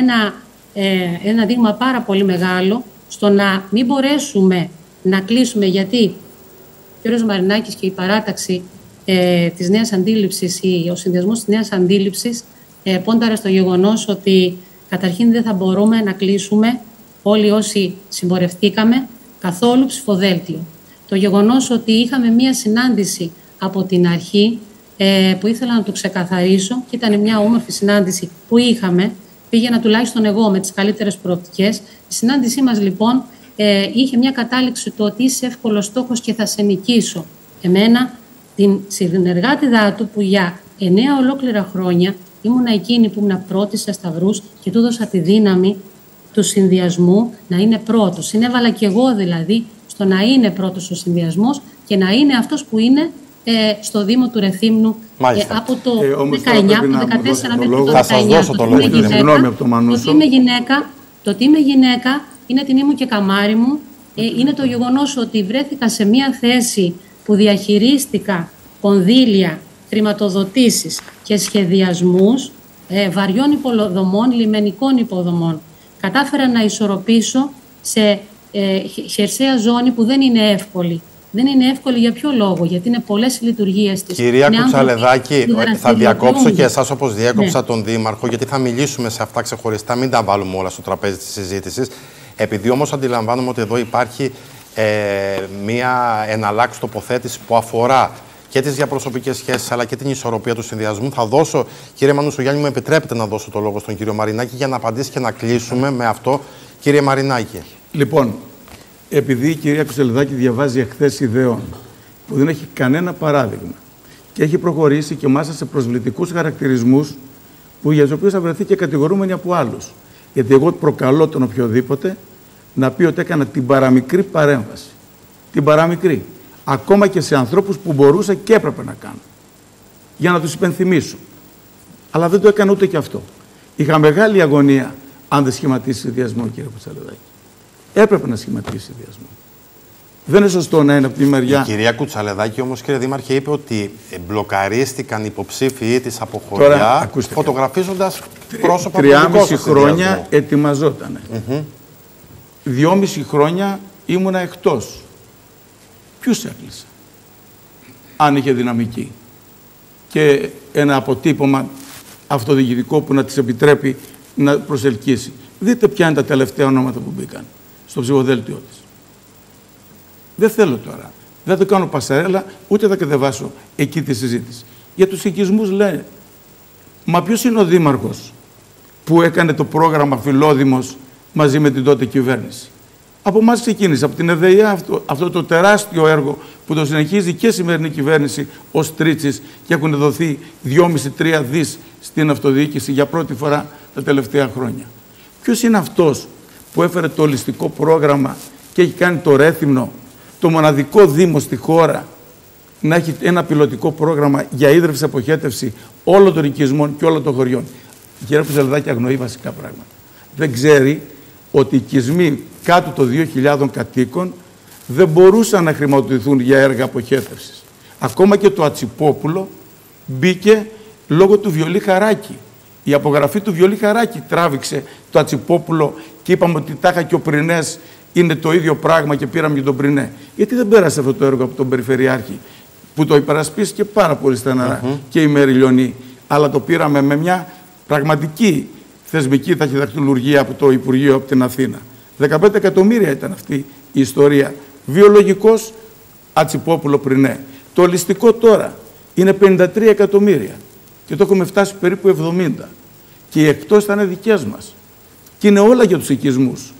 ένα δείγμα πάρα πολύ μεγάλο στο να μην μπορέσουμε να κλείσουμε, γιατί ο κ. Μαρινάκης και η παράταξη της Νέας Αντίληψης, ο συνδυασμός της Νέας Αντίληψης, πόνταρα στο γεγονός ότι καταρχήν δεν θα μπορούμε να κλείσουμε όλοι όσοι συμπορευτήκαμε καθόλου ψηφοδέλτιο. Το γεγονός ότι είχαμε μία συνάντηση από την αρχή που ήθελα να το ξεκαθαρίσω και ήταν μια όμορφη συνάντηση που είχαμε, πήγαινα τουλάχιστον εγώ με τις καλύτερες προοπτικές. Η συνάντησή μας λοιπόν είχε μια κατάληξη του ότι είσαι εύκολος στόχος και θα σε νικήσω. Εμένα, την συνεργάτηδά του που για 9 ολόκληρα χρόνια ήμουνα εκείνη που ήμουν πρώτη σε σταυρούς και του έδωσα τη δύναμη του συνδυασμού να είναι πρώτος. Συνέβαλα και εγώ δηλαδή στο να είναι πρώτος ο συνδυασμός και να είναι αυτός που είναι στο Δήμο του Ρεθύμνου από το 1914 μέχρι το 19. Θα σας δώσω το λόγο. Το ότι είμαι γυναίκα είναι τιμή μου και καμάρι μου. Είναι το γεγονός ότι βρέθηκα σε μια θέση που διαχειρίστηκα κονδύλια, χρηματοδοτήσεις και σχεδιασμούς βαριών υποδομών, λιμενικών υποδομών. Κατάφερα να ισορροπήσω σε χερσαία ζώνη που δεν είναι εύκολη. Δεν είναι εύκολη για ποιο λόγο? Γιατί είναι πολλές οι λειτουργίες της. Κυρία Κουτσαλεδάκη, θα διακόψω και εσάς όπως διέκοψα τον Δήμαρχο, γιατί θα μιλήσουμε σε αυτά ξεχωριστά, μην τα βάλουμε όλα στο τραπέζι της συζήτησης. Επειδή όμως αντιλαμβάνομαι ότι εδώ υπάρχει μια εναλλάξη τοποθέτηση που αφορά και τις διαπροσωπικές σχέσεις, αλλά και την ισορροπία του συνδυασμού. Θα δώσω, κύριε Μανουσογιάννη, μου επιτρέπετε να δώσω το λόγο στον κύριο Μαρινάκη για να απαντήσει και να κλείσουμε με αυτό. Κύριε Μαρινάκη. Λοιπόν, επειδή η κυρία Κουτσαλεδάκη διαβάζει εχθές ιδεών που δεν έχει κανένα παράδειγμα και έχει προχωρήσει και μάσα σε προσβλητικούς χαρακτηρισμούς για τους οποίους θα βρεθεί και κατηγορούμενοι από άλλους. Γιατί εγώ προκαλώ τον οποιοδήποτε να πει ότι έκανα την παραμικρή παρέμβαση. Την παραμικρή. ακόμα και σε ανθρώπους που μπορούσε και έπρεπε να κάνω, για να τους υπενθυμίσω. Αλλά δεν το έκανε ούτε και αυτό. Είχα μεγάλη αγωνία αν δεν σχηματίσει συνδυασμό, κύριε Κουτσαλεδάκη. Έπρεπε να σχηματίσει συνδυασμό. Δεν είναι σωστό να είναι από τη μεριά. Η κυρία Κουτσαλεδάκη όμως, κύριε Δήμαρχε, είπε ότι μπλοκαρίστηκαν υποψήφοι της από χωριά, φωτογραφίζοντας πρόσωπα του δικού σας. 3,5 χρόνια ετοιμαζότανε. 2,5 χρόνια ήμουνα εκτός. Ποιους έκλεισα, αν είχε δυναμική και ένα αποτύπωμα αυτοδιοικητικό που να της επιτρέπει να προσελκύσει. Δείτε ποια είναι τα τελευταία ονόματα που μπήκαν στο ψηφοδέλτιό της. Δεν θέλω τώρα. Δεν το κάνω πασαρέλα, ούτε θα κατεβάσω εκεί τη συζήτηση. Για τους οικισμούς λέει. Μα ποιος είναι ο δήμαρχος που έκανε το πρόγραμμα Φιλόδημος μαζί με την τότε κυβέρνηση? Από εμάς ξεκίνησε, από την ΕΔΕΙΑ αυτό το τεράστιο έργο που το συνεχίζει και η σημερινή κυβέρνηση ως Τρίτσης και έχουν δοθεί 2,5-3 δις στην αυτοδιοίκηση για πρώτη φορά τα τελευταία χρόνια. Ποιος είναι αυτός που έφερε το ολιστικό πρόγραμμα και έχει κάνει το Ρέθυμνο, το μοναδικό δήμο στη χώρα, να έχει ένα πιλωτικό πρόγραμμα για ίδρυυση αποχέτευση όλων των οικισμών και όλων των χωριών? Η κυρία Κουτσαλεδάκη αγνοεί βασικά πράγματα. Δεν ξέρει ότι οι οικισμοί κάτω των 2.000 κατοίκων δεν μπορούσαν να χρηματοδοτηθούν για έργα αποχέτευσης. Ακόμα και το Ατσιπόπουλο μπήκε λόγω του Βιολί Χαράκι. Η απογραφή του Βιολί Χαράκι τράβηξε το Ατσιπόπουλο και είπαμε ότι τάχα και ο Πρινές είναι το ίδιο πράγμα και πήραμε και τον Πρινέ. Γιατί δεν πέρασε αυτό το έργο από τον Περιφερειάρχη που το υπερασπίστηκε πάρα πολύ στεναρά και η Μέρη Λιονή, αλλά το πήραμε με μια πραγματική θεσμική ταχυδακτυλουργία από το Υπουργείο, από την Αθήνα. 15 εκατομμύρια ήταν αυτή η ιστορία. Βιολογικός Ατσιπόπουλο Πρινέ. Το ολιστικό τώρα είναι 53 εκατομμύρια και το έχουμε φτάσει περίπου 70. Και οι εκτός ήταν δικές μας. Και είναι όλα για τους οικισμούς.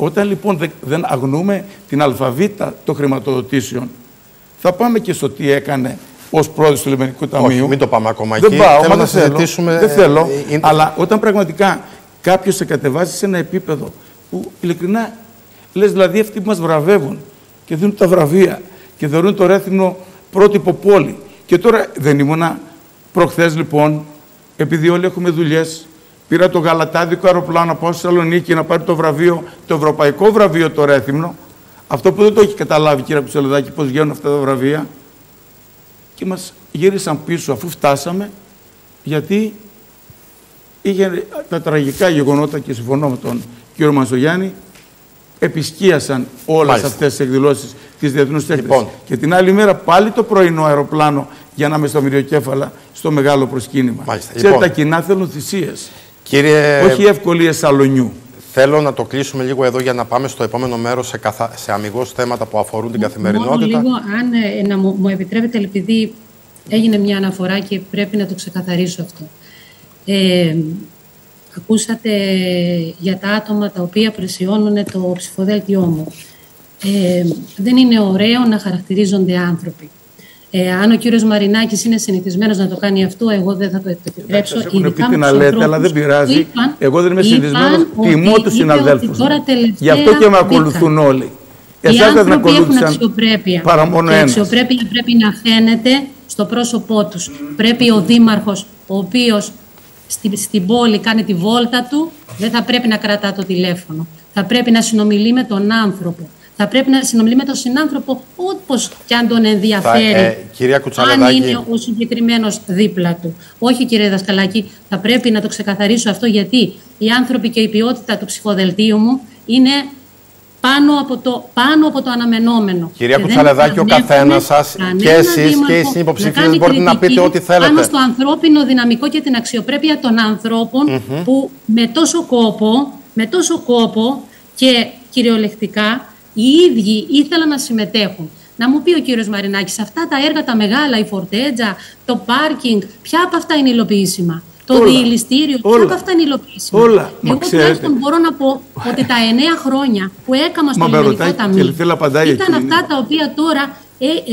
Όταν λοιπόν δεν αγνοούμε την αλφαβήτα των χρηματοδοτήσεων, θα πάμε και στο τι έκανε ως πρόεδρος του Λιμενικού Ταμείου. Όχι, μην το πάμε ακόμα δεν εκεί. Πάω, θέλω να συζητήσουμε. Δεν θέλω, αλλά όταν πραγματικά κάποιος σε κατεβάζει σε ένα επίπεδο που ειλικρινά λες, δηλαδή αυτοί που μας βραβεύουν και δίνουν τα βραβεία και θεωρούν το Ρέθυμνο πρότυπο πόλη. Και τώρα δεν ήμουνα προχθές λοιπόν, επειδή όλοι έχουμε δουλειές, πήρα το γαλατάδικο αεροπλάνο να πάω στη Θεσσαλονίκη να πάρει το βραβείο, το ευρωπαϊκό βραβείο το Ρέθυμνο. Αυτό που δεν το έχει καταλάβει, κύριε Κουτσαλεδάκη, πώς βγαίνουν αυτά τα βραβεία. Και μας γύρισαν πίσω αφού φτάσαμε, γιατί είχε τα τραγικά γεγονότα και συμφωνώ με τον κύριο Μανουσογιάννη, επισκίασαν όλες αυτές τις εκδηλώσεις της Διεθνούς Τέχνης. Λοιπόν. Και την άλλη μέρα πάλι το πρωινό αεροπλάνο για να με στο μυριοκέφαλα στο μεγάλο προσκύνημα. Ξέρετε, λοιπόν, τα κοινά θέλουν θυσίες. Κύριε... όχι ευκολίες σαλονιού. Θέλω να το κλείσουμε λίγο εδώ για να πάμε στο επόμενο μέρος σε αμιγώς θέματα που αφορούν την καθημερινότητα. Μόνο λίγο, αν μου επιτρέπετε, επειδή έγινε μια αναφορά και πρέπει να το ξεκαθαρίσω αυτό. Ακούσατε για τα άτομα τα οποία πλαισιώνουν το ψηφοδέλτιό μου. Δεν είναι ωραίο να χαρακτηρίζονται άνθρωποι. Αν ο κύριος Μαρινάκης είναι συνηθισμένος να το κάνει αυτό, εγώ δεν θα το επιτρέψω. Έχουν πει τι να λέτε, αλλά δεν πειράζει. Εγώ δεν είμαι συνηθισμένος. Τιμώ τους συναδέλφους. Γι' αυτό και με ακολουθούν όλοι. Εσάς δεν ακολούθησαν παρά μόνο ένας. Η αξιοπρέπεια πρέπει να φαίνεται στο πρόσωπό τους. Πρέπει ο δήμαρχος, ο οποίος στην πόλη κάνει τη βόλτα του, δεν θα πρέπει να κρατά το τηλέφωνο. Θα πρέπει να συνομιλεί με τον άνθρωπο. Θα πρέπει να συνομιλεί με τον συνάνθρωπο όπως κι αν τον ενδιαφέρει. Κυρία Κουτσαλεδάκη, αν είναι ο συγκεκριμένος δίπλα του. Όχι, κύριε Δασκαλάκη, θα πρέπει να το ξεκαθαρίσω αυτό, γιατί οι άνθρωποι και η ποιότητα του ψηφοδελτίου μου είναι πάνω από το αναμενόμενο. Κυρία Κουτσαλεδάκη, ο καθένας σας και εσείς και οι συνυποψηφίες μπορείτε να πείτε ό,τι θέλετε. Πάνω στο ανθρώπινο δυναμικό και την αξιοπρέπεια των ανθρώπων που με τόσο κόπο και κυριολεκτικά οι ίδιοι ήθελαν να συμμετέχουν. Να μου πει ο κύριος Μαρινάκης, αυτά τα έργα τα μεγάλα, η φορτέτζα, το πάρκινγκ, ποια από αυτά είναι υλοποιήσιμα? Το διελιστήριο, ποια από αυτά είναι υλοποιήσιμα? Όλα. Εγώ τουλάχιστον μπορώ να πω ότι τα 9 χρόνια που έκανα στο Λιμενικό Ταμείο ήταν αυτά τα οποία τώρα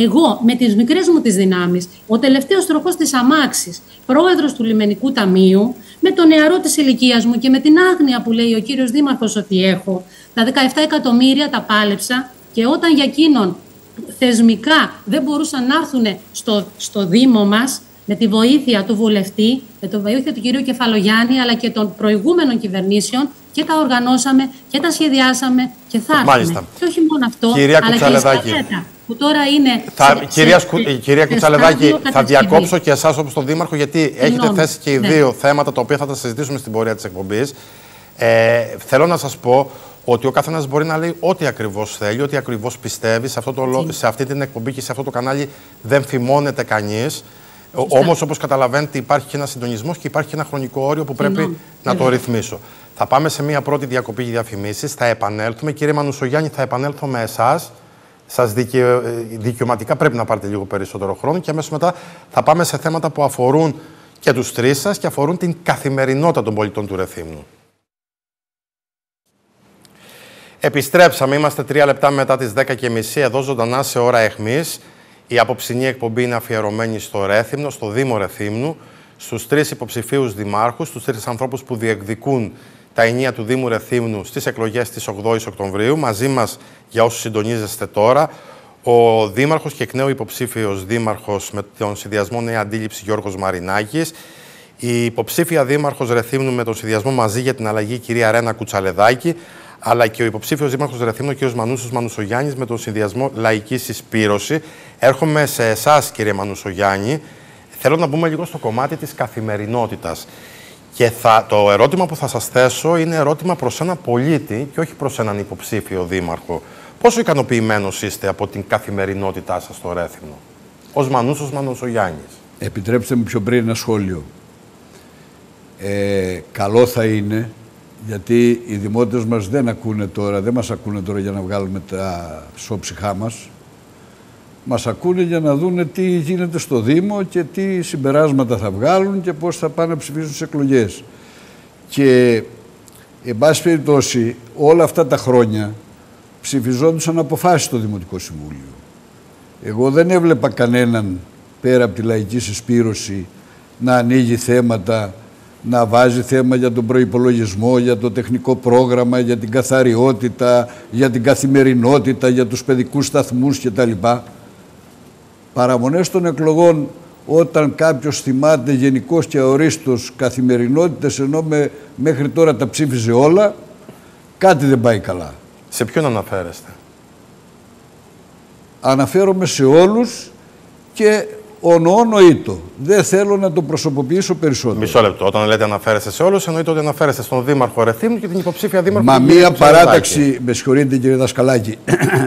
εγώ με τις μικρές μου τις δυνάμεις, ο τελευταίος τροχός της αμάξης, πρόεδρος του Λιμενικού Ταμείου, με το νεαρό της ηλικίας μου και με την άγνοια που λέει ο κύριος δήμαρχος ότι έχω, τα 17 εκατομμύρια τα πάλεψα, και όταν για εκείνον θεσμικά δεν μπορούσαν να έρθουν στο Δήμο μας με τη βοήθεια του βουλευτή, με τη βοήθεια του κυρίου Κεφαλογιάννη, αλλά και των προηγούμενων κυβερνήσεων, και τα οργανώσαμε και τα σχεδιάσαμε και θα έρθουμε. Και όχι μόνο αυτό, κυρία Κουτσαλεδάκη, αλλά και η σκαλέτα, που τώρα είναι... Κυρία Κουτσαλεδάκη, θα διακόψω και εσάς όπως τον Δήμαρχο, γιατί έχετε θέσει και οι δύο θέματα, τα οποία θα τα συζητήσουμε στην πορεία της εκπομπής. Θέλω να σας πω ότι ο καθένας μπορεί να λέει ό,τι ακριβώς θέλει, ό,τι ακριβώς πιστεύει. Σε αυτή την εκπομπή και σε αυτό το κανάλι δεν φημώνεται κανείς. Όμως, όπως καταλαβαίνετε, υπάρχει και ένα συντονισμός και υπάρχει και ένα χρονικό όριο που πρέπει να το ρυθμίσω. Θα πάμε σε μία πρώτη διακοπή για διαφημίσεις. Θα επανέλθουμε. Κύριε Μανουσογιάννη, θα επανέλθω με εσάς. Σας δικαιωματικά πρέπει να πάρετε λίγο περισσότερο χρόνο και αμέσως μετά θα πάμε σε θέματα που αφορούν και τους τρεις σας και αφορούν την καθημερινότητα των πολιτών του Ρεθύμνου. Επιστρέψαμε. Είμαστε 3 λεπτά μετά τις 10:30 εδώ ζωντανά σε Ώρα Αιχμής. Η απόψινή εκπομπή είναι αφιερωμένη στο Ρέθυμνο, στο Δήμο Ρεθύμνου, στους 3 υποψηφίους δημάρχους, στους 3 ανθρώπους που διεκδικούν τα ενία του Δήμου Ρεθύμνου στις εκλογές της 8ης Οκτωβρίου. Μαζί μας, για όσους συντονίζεστε τώρα, ο Δήμαρχος και εκ νέου υποψήφιος Δήμαρχος με τον συνδυασμό Νέα Αντίληψη Γιώργος Μαρινάκης, η υποψήφια Δήμαρχος Ρεθύμνου με τον συνδυασμό Μαζί για την αλλαγή κυρία Ρένα Κουτσαλεδάκη, αλλά και ο υποψήφιος Δήμαρχος Ρεθύμνου, κ. Μανούσος Μανουσογιάννης, με τον συνδυασμό Λαϊκή Συσπήρωση. Έρχομαι σε εσάς, κύριε Μανουσογιάννη. Θέλω να μπούμε λίγο στο κομμάτι της καθημερινότητας. Και το ερώτημα που θα σας θέσω είναι ερώτημα προς έναν πολίτη και όχι προς έναν υποψήφιο δήμαρχο. Πόσο ικανοποιημένος είστε από την καθημερινότητά σας στο Ρέθυμνο, ως Μανούσος Μανουσογιάννης? Επιτρέψτε μου πιο πριν ένα σχόλιο. Καλό θα είναι, γιατί οι δημότες μας δεν μας ακούνε τώρα για να βγάλουμε τα σώψυχά μας. Μας ακούνε για να δούνε τι γίνεται στο Δήμο και τι συμπεράσματα θα βγάλουν και πώς θα πάνε να ψηφίσουν τις εκλογές. Και, εν πάση περιπτώσει, όλα αυτά τα χρόνια ψηφιζόντουσαν αποφάσεις στο Δημοτικό Συμβούλιο. Εγώ δεν έβλεπα κανέναν, πέρα από τη Λαϊκή Συσπήρωση, να ανοίγει θέματα, να βάζει θέμα για τον προϋπολογισμό, για το τεχνικό πρόγραμμα, για την καθαριότητα, για την καθημερινότητα, για τους παιδικούς σταθμούς κτλ. Παραμονές των εκλογών, όταν κάποιος θυμάται γενικώς και αορίστως καθημερινότητες, ενώ μέχρι τώρα τα ψήφιζε όλα, κάτι δεν πάει καλά. Σε ποιον αναφέρεστε? Αναφέρομαι σε όλους και... Ονώνω ήτο. Δεν θέλω να το προσωποποιήσω περισσότερο. Μισό λεπτό. Όταν λέτε αναφέρεστε σε όλους, εννοείται ότι αναφέρεστε στον Δήμαρχο Ρεθύμνου και την υποψήφια Δήμαρχο. Μα μία παράταξη, με συγχωρείτε κύριε Δασκαλάκη,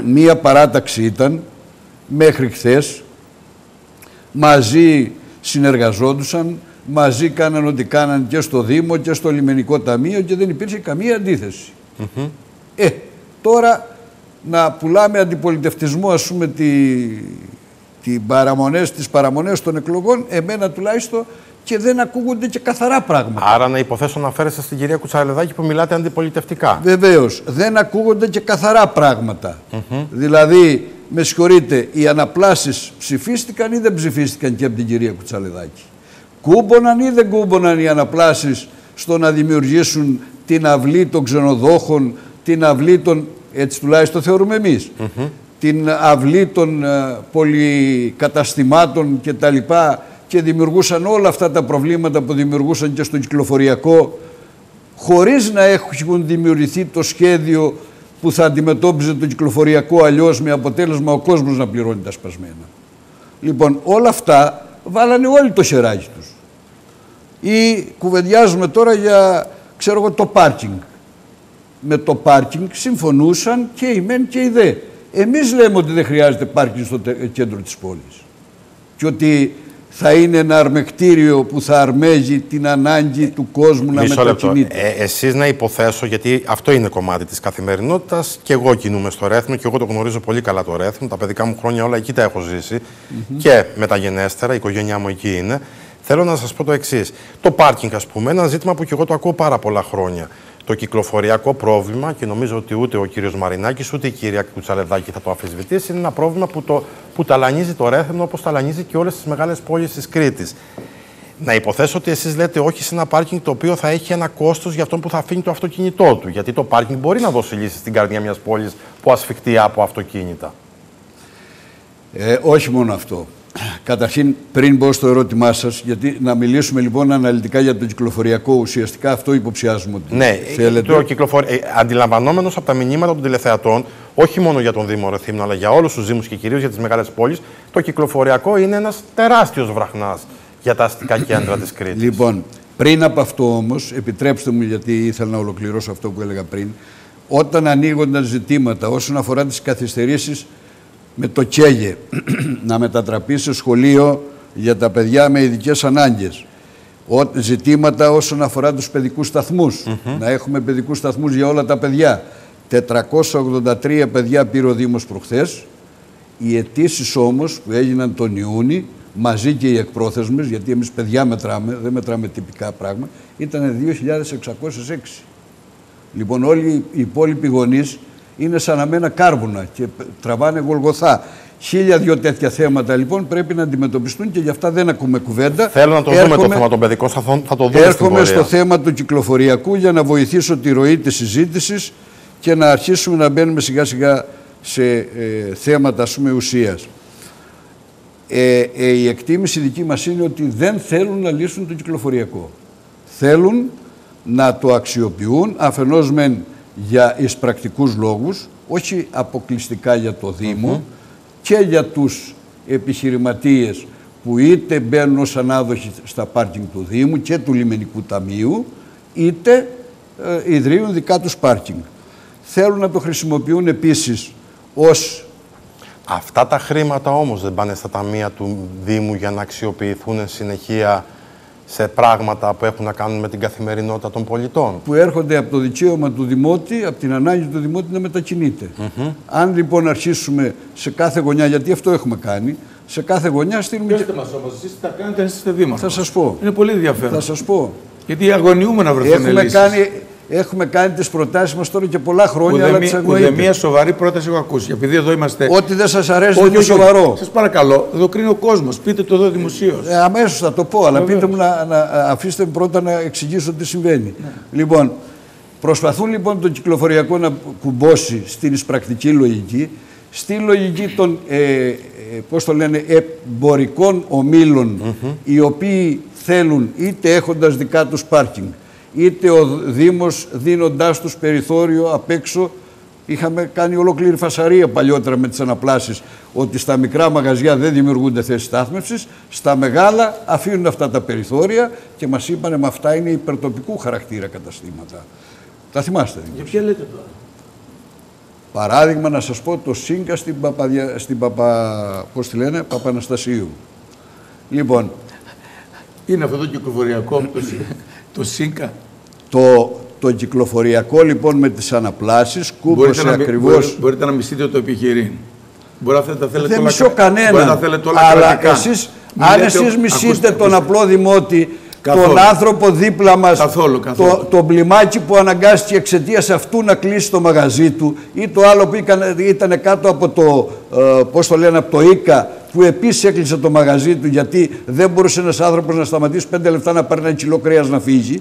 μία παράταξη ήταν μέχρι χθες. Μαζί συνεργαζόντουσαν, μαζί κάναν ό,τι κάναν και στο Δήμο και στο Λιμενικό Ταμείο και δεν υπήρχε καμία αντίθεση. Τώρα να πουλάμε αντιπολιτευτισμό, ας πούμε, τις παραμονές των εκλογών, εμένα τουλάχιστον, και δεν ακούγονται και καθαρά πράγματα. Άρα να υποθέσω να φέρεστε στην κυρία Κουτσαλεδάκη που μιλάτε αντιπολιτευτικά. Βεβαίως. Δεν ακούγονται και καθαρά πράγματα. Δηλαδή, με συγχωρείτε, οι αναπλάσεις ψηφίστηκαν ή δεν ψηφίστηκαν και από την κυρία Κουτσαλεδάκη? Κούμποναν ή δεν κούμποναν οι αναπλάσεις στο να δημιουργήσουν την αυλή των ξενοδόχων, την αυλή των, έτσι τουλάχιστον θεωρούμε εμείς, την αυλή των πολυκαταστημάτων και τα λοιπά, και δημιουργούσαν όλα αυτά τα προβλήματα που δημιουργούσαν και στο κυκλοφοριακό, χωρίς να έχουν δημιουργηθεί το σχέδιο που θα αντιμετώπιζε το κυκλοφοριακό αλλιώς, με αποτέλεσμα ο κόσμος να πληρώνει τα σπασμένα. Λοιπόν, όλα αυτά βάλανε όλοι το χεράκι τους. Ή κουβεντιάζουμε τώρα για, ξέρω εγώ, το πάρκινγκ. Με το πάρκινγκ συμφωνούσαν και οι μεν και οι δε. Εμείς λέμε ότι δεν χρειάζεται πάρκινγκ στο κέντρο της πόλης και ότι θα είναι ένα αρμεκτήριο που θα αρμέζει την ανάγκη του κόσμου να μετακινείται. Εσείς να υποθέσω, γιατί αυτό είναι κομμάτι της καθημερινότητας, και εγώ κινούμαι στο Ρέθυμνο και εγώ το γνωρίζω πολύ καλά το Ρέθυμνο, τα παιδικά μου χρόνια όλα εκεί τα έχω ζήσει και μεταγενέστερα, η οικογένειά μου εκεί είναι. Θέλω να σας πω το εξής. Το πάρκινγκ, ας πούμε, ένα ζήτημα που και εγώ το ακούω πάρα πολλά χρόνια. Το κυκλοφοριακό πρόβλημα, και νομίζω ότι ούτε ο κύριος Μαρινάκης ούτε η κυρία Κουτσαλεδάκη θα το αμφισβητήσει, είναι ένα πρόβλημα που ταλανίζει το Ρέθυμνο, όπως ταλανίζει και όλες τις μεγάλες πόλεις της Κρήτης. Να υποθέσω ότι εσείς λέτε όχι σε ένα πάρκινγκ το οποίο θα έχει ένα κόστος για αυτόν που θα αφήνει το αυτοκίνητό του. Γιατί το πάρκινγκ μπορεί να δώσει λύση στην καρδιά μιας πόλης που ασφιχτεί από αυτοκίνητα. Όχι μόνο αυτό. Καταρχήν, πριν μπω στο ερώτημά σας, γιατί να μιλήσουμε λοιπόν αναλυτικά για το κυκλοφοριακό, ουσιαστικά αυτό υποψιάζουμε ότι ναι, θέλετε. Ναι, αντιλαμβανόμενος από τα μηνύματα των τηλεθεατών, όχι μόνο για τον Δήμο Ρεθύμνου, αλλά για όλους τους Δήμους και κυρίως για τις μεγάλες πόλεις, το κυκλοφοριακό είναι ένας τεράστιος βραχνάς για τα αστικά κέντρα της Κρήτης. Λοιπόν, πριν από αυτό όμως, επιτρέψτε μου, γιατί ήθελα να ολοκληρώσω αυτό που έλεγα πριν, όταν ανοίγονταν ζητήματα όσον αφορά τις καθυστερήσεις με το ΚΕΓΕ, να μετατραπεί σε σχολείο για τα παιδιά με ειδικές ανάγκες. Ζητήματα όσον αφορά τους παιδικούς σταθμούς. Να έχουμε παιδικούς σταθμούς για όλα τα παιδιά. 483 παιδιά πήρε ο Δήμος προχθές. Οι αιτήσεις όμως που έγιναν τον Ιούνι, μαζί και οι εκπρόθεσμες, γιατί εμείς παιδιά μετράμε, δεν μετράμε τυπικά πράγματα, ήταν 2.606. Λοιπόν, όλοι οι υπόλοιποι γονείς είναι σαν αμένα κάρβουνα και τραβάνε γολγοθά. 1002 τέτοια θέματα λοιπόν πρέπει να αντιμετωπιστούν και γι' αυτά δεν ακούμε κουβέντα. Θέλω να το δούμε το θέμα των παιδικών σταθμών, θα το δούμε. Έρχομαι στο θέμα του κυκλοφοριακού για να βοηθήσω τη ροή της συζήτησης και να αρχίσουμε να μπαίνουμε σιγά σιγά σε θέματα, ας πούμε, ουσίας. Η εκτίμηση δική μας είναι ότι δεν θέλουν να λύσουν το κυκλοφοριακό. Θέλουν να το αξιοποιούν αφενός μεν για εις πρακτικούς λόγους, όχι αποκλειστικά για το Δήμο, και για τους επιχειρηματίες που είτε μπαίνουν ως ανάδοχοι στα πάρκινγκ του Δήμου και του Λιμενικού Ταμείου, είτε ιδρύουν δικά τους πάρκινγκ. Θέλουν να το χρησιμοποιούν επίσης ως... Αυτά τα χρήματα όμως δεν πάνε στα ταμεία του Δήμου για να αξιοποιηθούν εν συνεχεία σε πράγματα που έχουν να κάνουν με την καθημερινότητα των πολιτών. Που έρχονται από το δικαίωμα του Δημότη, από την ανάγκη του Δημότη να μετακινείται. Αν λοιπόν αρχίσουμε σε κάθε γωνιά, γιατί αυτό έχουμε κάνει, σε κάθε γωνιά στείλουμε... Πέστε μας όμως, εσείς τα κάνετε, εσείς είστε δήμαρχος. Θα σας πω. Είναι πολύ ενδιαφέρον. Θα σας πω. Γιατί αγωνιούμε να βρεθούν λύσεις. Έχουμε κάνει τις προτάσεις μας τώρα και πολλά χρόνια. Ούτε μία σοβαρή πρόταση έχω ακούσει. Επειδή εδώ είμαστε. Ό,τι δεν σας αρέσει δεν είναι σοβαρό. Σας παρακαλώ, εδώ κρίνει ο κόσμος. Πείτε το εδώ δημοσίως. Αμέσως θα το πω, αλλά πείτε μου να αφήστε πρώτα να εξηγήσω τι συμβαίνει. Λοιπόν, προσπαθούν λοιπόν το κυκλοφοριακό να κουμπώσει στην εισπρακτική λογική, στη λογική των εμπορικών ομίλων, οι οποίοι θέλουν είτε έχοντας δικά τους πάρκινγκ, είτε ο Δήμος δίνοντάς τους περιθώριο απ' έξω. Είχαμε κάνει ολόκληρη φασαρία παλιότερα με τις αναπλάσεις ότι στα μικρά μαγαζιά δεν δημιουργούνται θέσεις στάθμευσης, στα μεγάλα αφήνουν αυτά τα περιθώρια και μας είπανε με αυτά είναι υπερτοπικού χαρακτήρα καταστήματα. Τα θυμάστε. Για ποια λέτε τώρα. Παράδειγμα να σας πω το ΣΥΝΚΑ στην Παπαναστασίου. Λοιπόν. Είναι αυτό το κυκλοφοριακό το ΣΥΝΚΑ. Το κυκλοφοριακό λοιπόν με τις αναπλάσεις κούμπωσε ακριβώς... Μπορείτε να μισείτε το επιχειρήν. Μπορεί να τα θέλετε. Δεν μισώ κανέναν. Αλλά εσείς, αν εσείς μισείτε τον απλό δημότη, τον άνθρωπο δίπλα μας, το μπλημάκι που αναγκάστηκε εξαιτίας αυτού να κλείσει το μαγαζί του ή το άλλο που ήταν κάτω από το, από το ΙΚΑ, που επίσης έκλεισε το μαγαζί του γιατί δεν μπορούσε ένας άνθρωπος να σταματήσει 5 λεπτά να πάρει ένα κιλό κρέας να φύγει.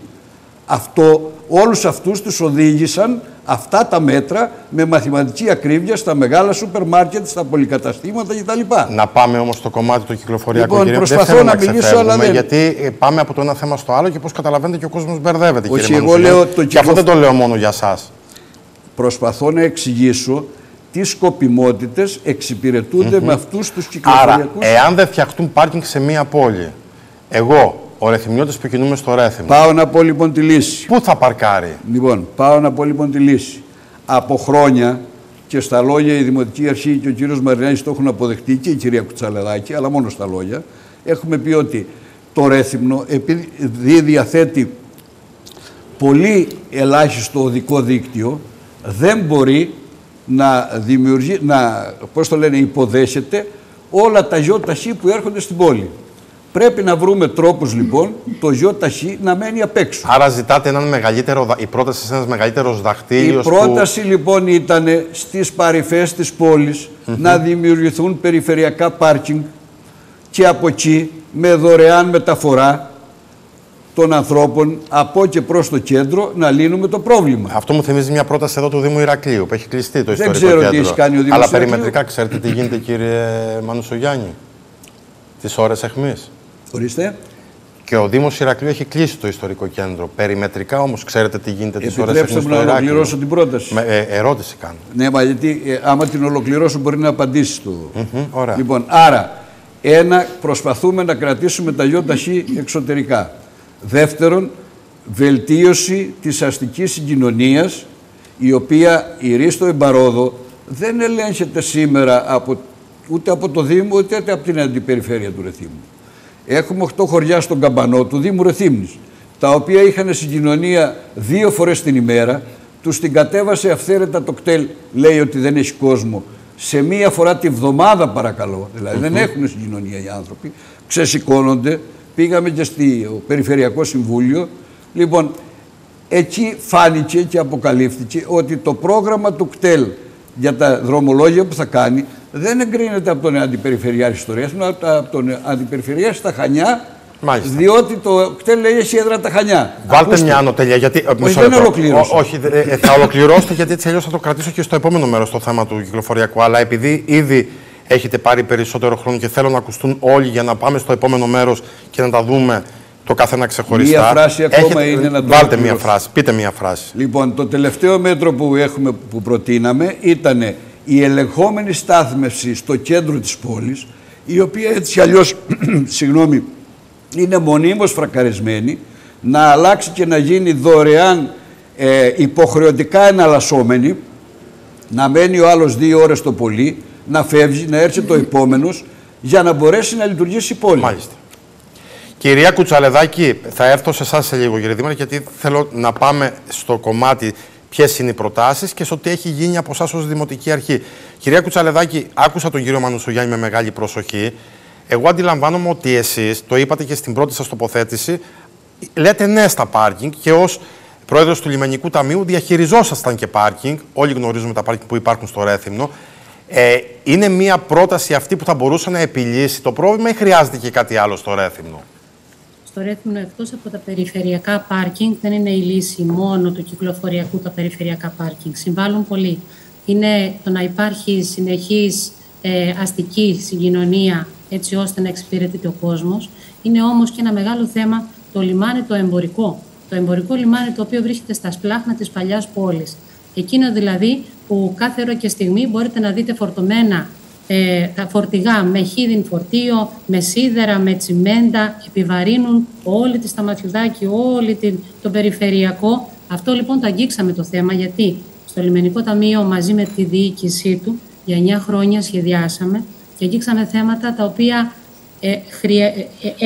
Αυτό, όλους αυτούς τους οδήγησαν αυτά τα μέτρα με μαθηματική ακρίβεια στα μεγάλα σούπερ μάρκετ, στα πολυκαταστήματα κτλ. Να πάμε όμως στο κομμάτι το κυκλοφοριακό, λοιπόν, κύριε. Προσπαθώ δεν να μιλήσω, αλλά δεν... Γιατί πάμε από το ένα θέμα στο άλλο και πώς καταλαβαίνετε και ο κόσμος μπερδεύεται. Όχι, κύριε Μανουσογιάννη. Και αυτό δεν το λέω μόνο για σας. Προσπαθώ να εξηγήσω τι σκοπιμότητες εξυπηρετούνται με αυτούς τους κυκλοφοριακούς. Άρα, εάν δεν φτιαχτούν πάρκινγκ σε μία πόλη, εγώ, ο Ρεθυμνιώτης που κινούμε στο Ρέθυμνο, πάω να πω λοιπόν τη λύση. Πού θα παρκάρει. Λοιπόν, πάω να πω λοιπόν τη λύση. Από χρόνια και στα λόγια η Δημοτική Αρχή και ο κύριος Μαρινάκης το έχουν αποδεχτεί και η κυρία Κουτσαλεδάκη, αλλά μόνο στα λόγια. Έχουμε πει ότι το Ρέθυμνο, επειδή διαθέτει πολύ ελάχιστο οδικό δίκτυο, δεν μπορεί να δημιουργεί, υποδέχεται όλα τα ΙΧ που έρχονται στην πόλη. Πρέπει να βρούμε τρόπους λοιπόν το ΙΧ να μένει απ' έξω. Άρα ζητάτε έναν μεγαλύτερο, η πρόταση σε ένας μεγαλύτερος δαχτύλιος. Η πρόταση που... λοιπόν ήταν στις παρυφές της πόλης να δημιουργηθούν περιφερειακά πάρκινγκ και από εκεί με δωρεάν μεταφορά των ανθρώπων από και προς το κέντρο να λύνουμε το πρόβλημα. Αυτό μου θυμίζει μια πρόταση εδώ του Δήμου Ηρακλείου που έχει κλειστεί το ιστορικό κέντρο. Δεν ξέρω τι έχει κάνει ο Δήμος Ηρακλείου. Αλλά περιμετρικά ξέρετε τι γίνεται, κύριε Μανουσογιάννη, τις ώρες αιχμής. Ορίστε. Και ο Δήμος Ηρακλείου έχει κλείσει το ιστορικό κέντρο. Περιμετρικά όμως ξέρετε τι γίνεται τις ώρες αιχμής. Επιτρέψτε μου να ολοκληρώσω την πρόταση. Ερώτηση κάνω. Ναι, μα γιατί άμα την ολοκληρώσω μπορεί να απαντήσει το. Λοιπόν, άρα προσπαθούμε να κρατήσουμε τα ΙΧ εξωτερικά. Δεύτερον, βελτίωση της αστικής συγκοινωνίας, η οποία η ρίστο εμπαρόδο δεν ελέγχεται σήμερα ούτε από το Δήμο ούτε από την αντιπεριφέρεια του Ρεθύμνου. Έχουμε 8 χωριά στον καμπανό του Δήμου Ρεθύμνης, τα οποία είχαν συγκοινωνία 2 φορές την ημέρα, τους την κατέβασε αυθαίρετα το κτέλ, λέει ότι δεν έχει κόσμο, σε 1 φορά τη βδομάδα παρακαλώ, δηλαδή δεν έχουν συγκοινωνία οι άνθρωποι, ξεσηκώνονται. Πήγαμε και στο Περιφερειακό Συμβούλιο. Λοιπόν, εκεί φάνηκε και αποκαλύφθηκε ότι το πρόγραμμα του ΚΤΕΛ για τα δρομολόγια που θα κάνει δεν εγκρίνεται από τον Αντιπεριφερειάρχη στο Ρέθμνο, από τον Αντιπεριφερειάρχη στα Χανιά. Μάλιστα. Διότι το ΚΤΕΛ λέει έχει έδρα τα Χανιά. Βάλτε ακούστε μια ανωτελεία. Γιατί... Όχι, δεν ολοκληρώσα. Όχι, θα ολοκληρώσετε γιατί έτσι αλλιώς θα το κρατήσω και στο επόμενο μέρος το θέμα του κυκλοφοριακού. Αλλά επειδή ήδη έχετε πάρει περισσότερο χρόνο και θέλω να ακουστούν όλοι για να πάμε στο επόμενο μέρος και να τα δούμε το καθένα ξεχωριστά. Μία φράση ακόμα είναι να το βάλτε μία φράση, πείτε μία φράση. Λοιπόν, το τελευταίο μέτρο που προτείναμε ήταν η ελεγχόμενη στάθμευση στο κέντρο της πόλης, η οποία έτσι αλλιώς, συγγνώμη, είναι μονίμως φρακαρισμένη, να αλλάξει και να γίνει δωρεάν υποχρεωτικά εναλλασσόμενη, να μένει ο άλλος 2 ώρες το πολύ, να φεύγει, να έρχεται το επόμενος για να μπορέσει να λειτουργήσει η πόλη. Μάλιστα. Κυρία Κουτσαλεδάκη, θα έρθω σε εσάς σε λίγο, κύριε Δήμαρχε, γιατί θέλω να πάμε στο κομμάτι ποιες είναι οι προτάσεις και στο τι έχει γίνει από εσάς ως Δημοτική Αρχή. Κυρία Κουτσαλεδάκη, άκουσα τον κύριο Μανουσογιάννη με μεγάλη προσοχή. Εγώ αντιλαμβάνομαι ότι εσείς, το είπατε και στην πρώτη σας τοποθέτηση, λέτε ναι στα πάρκινγκ και ως πρόεδρος του Λιμενικού Ταμείου διαχειριζόσασταν και πάρκινγκ. Όλοι γνωρίζουμε τα πάρκινγκ που υπάρχουν στο Ρέθυμνο. Είναι μία πρόταση αυτή που θα μπορούσε να επιλύσει το πρόβλημα ή χρειάζεται και κάτι άλλο στο Ρέθυμνο? Στο Ρέθυμνο, εκτός από τα περιφερειακά πάρκινγκ, δεν είναι η λύση μόνο του κυκλοφοριακού τα περιφερειακά πάρκινγκ. Συμβάλλουν πολύ. Είναι το να υπάρχει συνεχής αστική συγκοινωνία έτσι ώστε να εξυπηρετείται ο κόσμος. Είναι όμως και ένα μεγάλο θέμα το λιμάνι το εμπορικό. Το εμπορικό λιμάνι το οποίο βρίσκεται στα σπλάχνα της παλιάς πόλης. Εκείνο δηλαδή που κάθε ώρα και στιγμή μπορείτε να δείτε φορτωμένα τα φορτηγά με χίδιν φορτίο, με σίδερα, με τσιμέντα, επιβαρύνουν όλη τη Σταματιουδάκη, όλη τον περιφερειακό. Αυτό λοιπόν το αγγίξαμε το θέμα, γιατί στο Λιμενικό Ταμείο μαζί με τη διοίκησή του για 9 χρόνια σχεδιάσαμε και αγγίξαμε θέματα τα οποία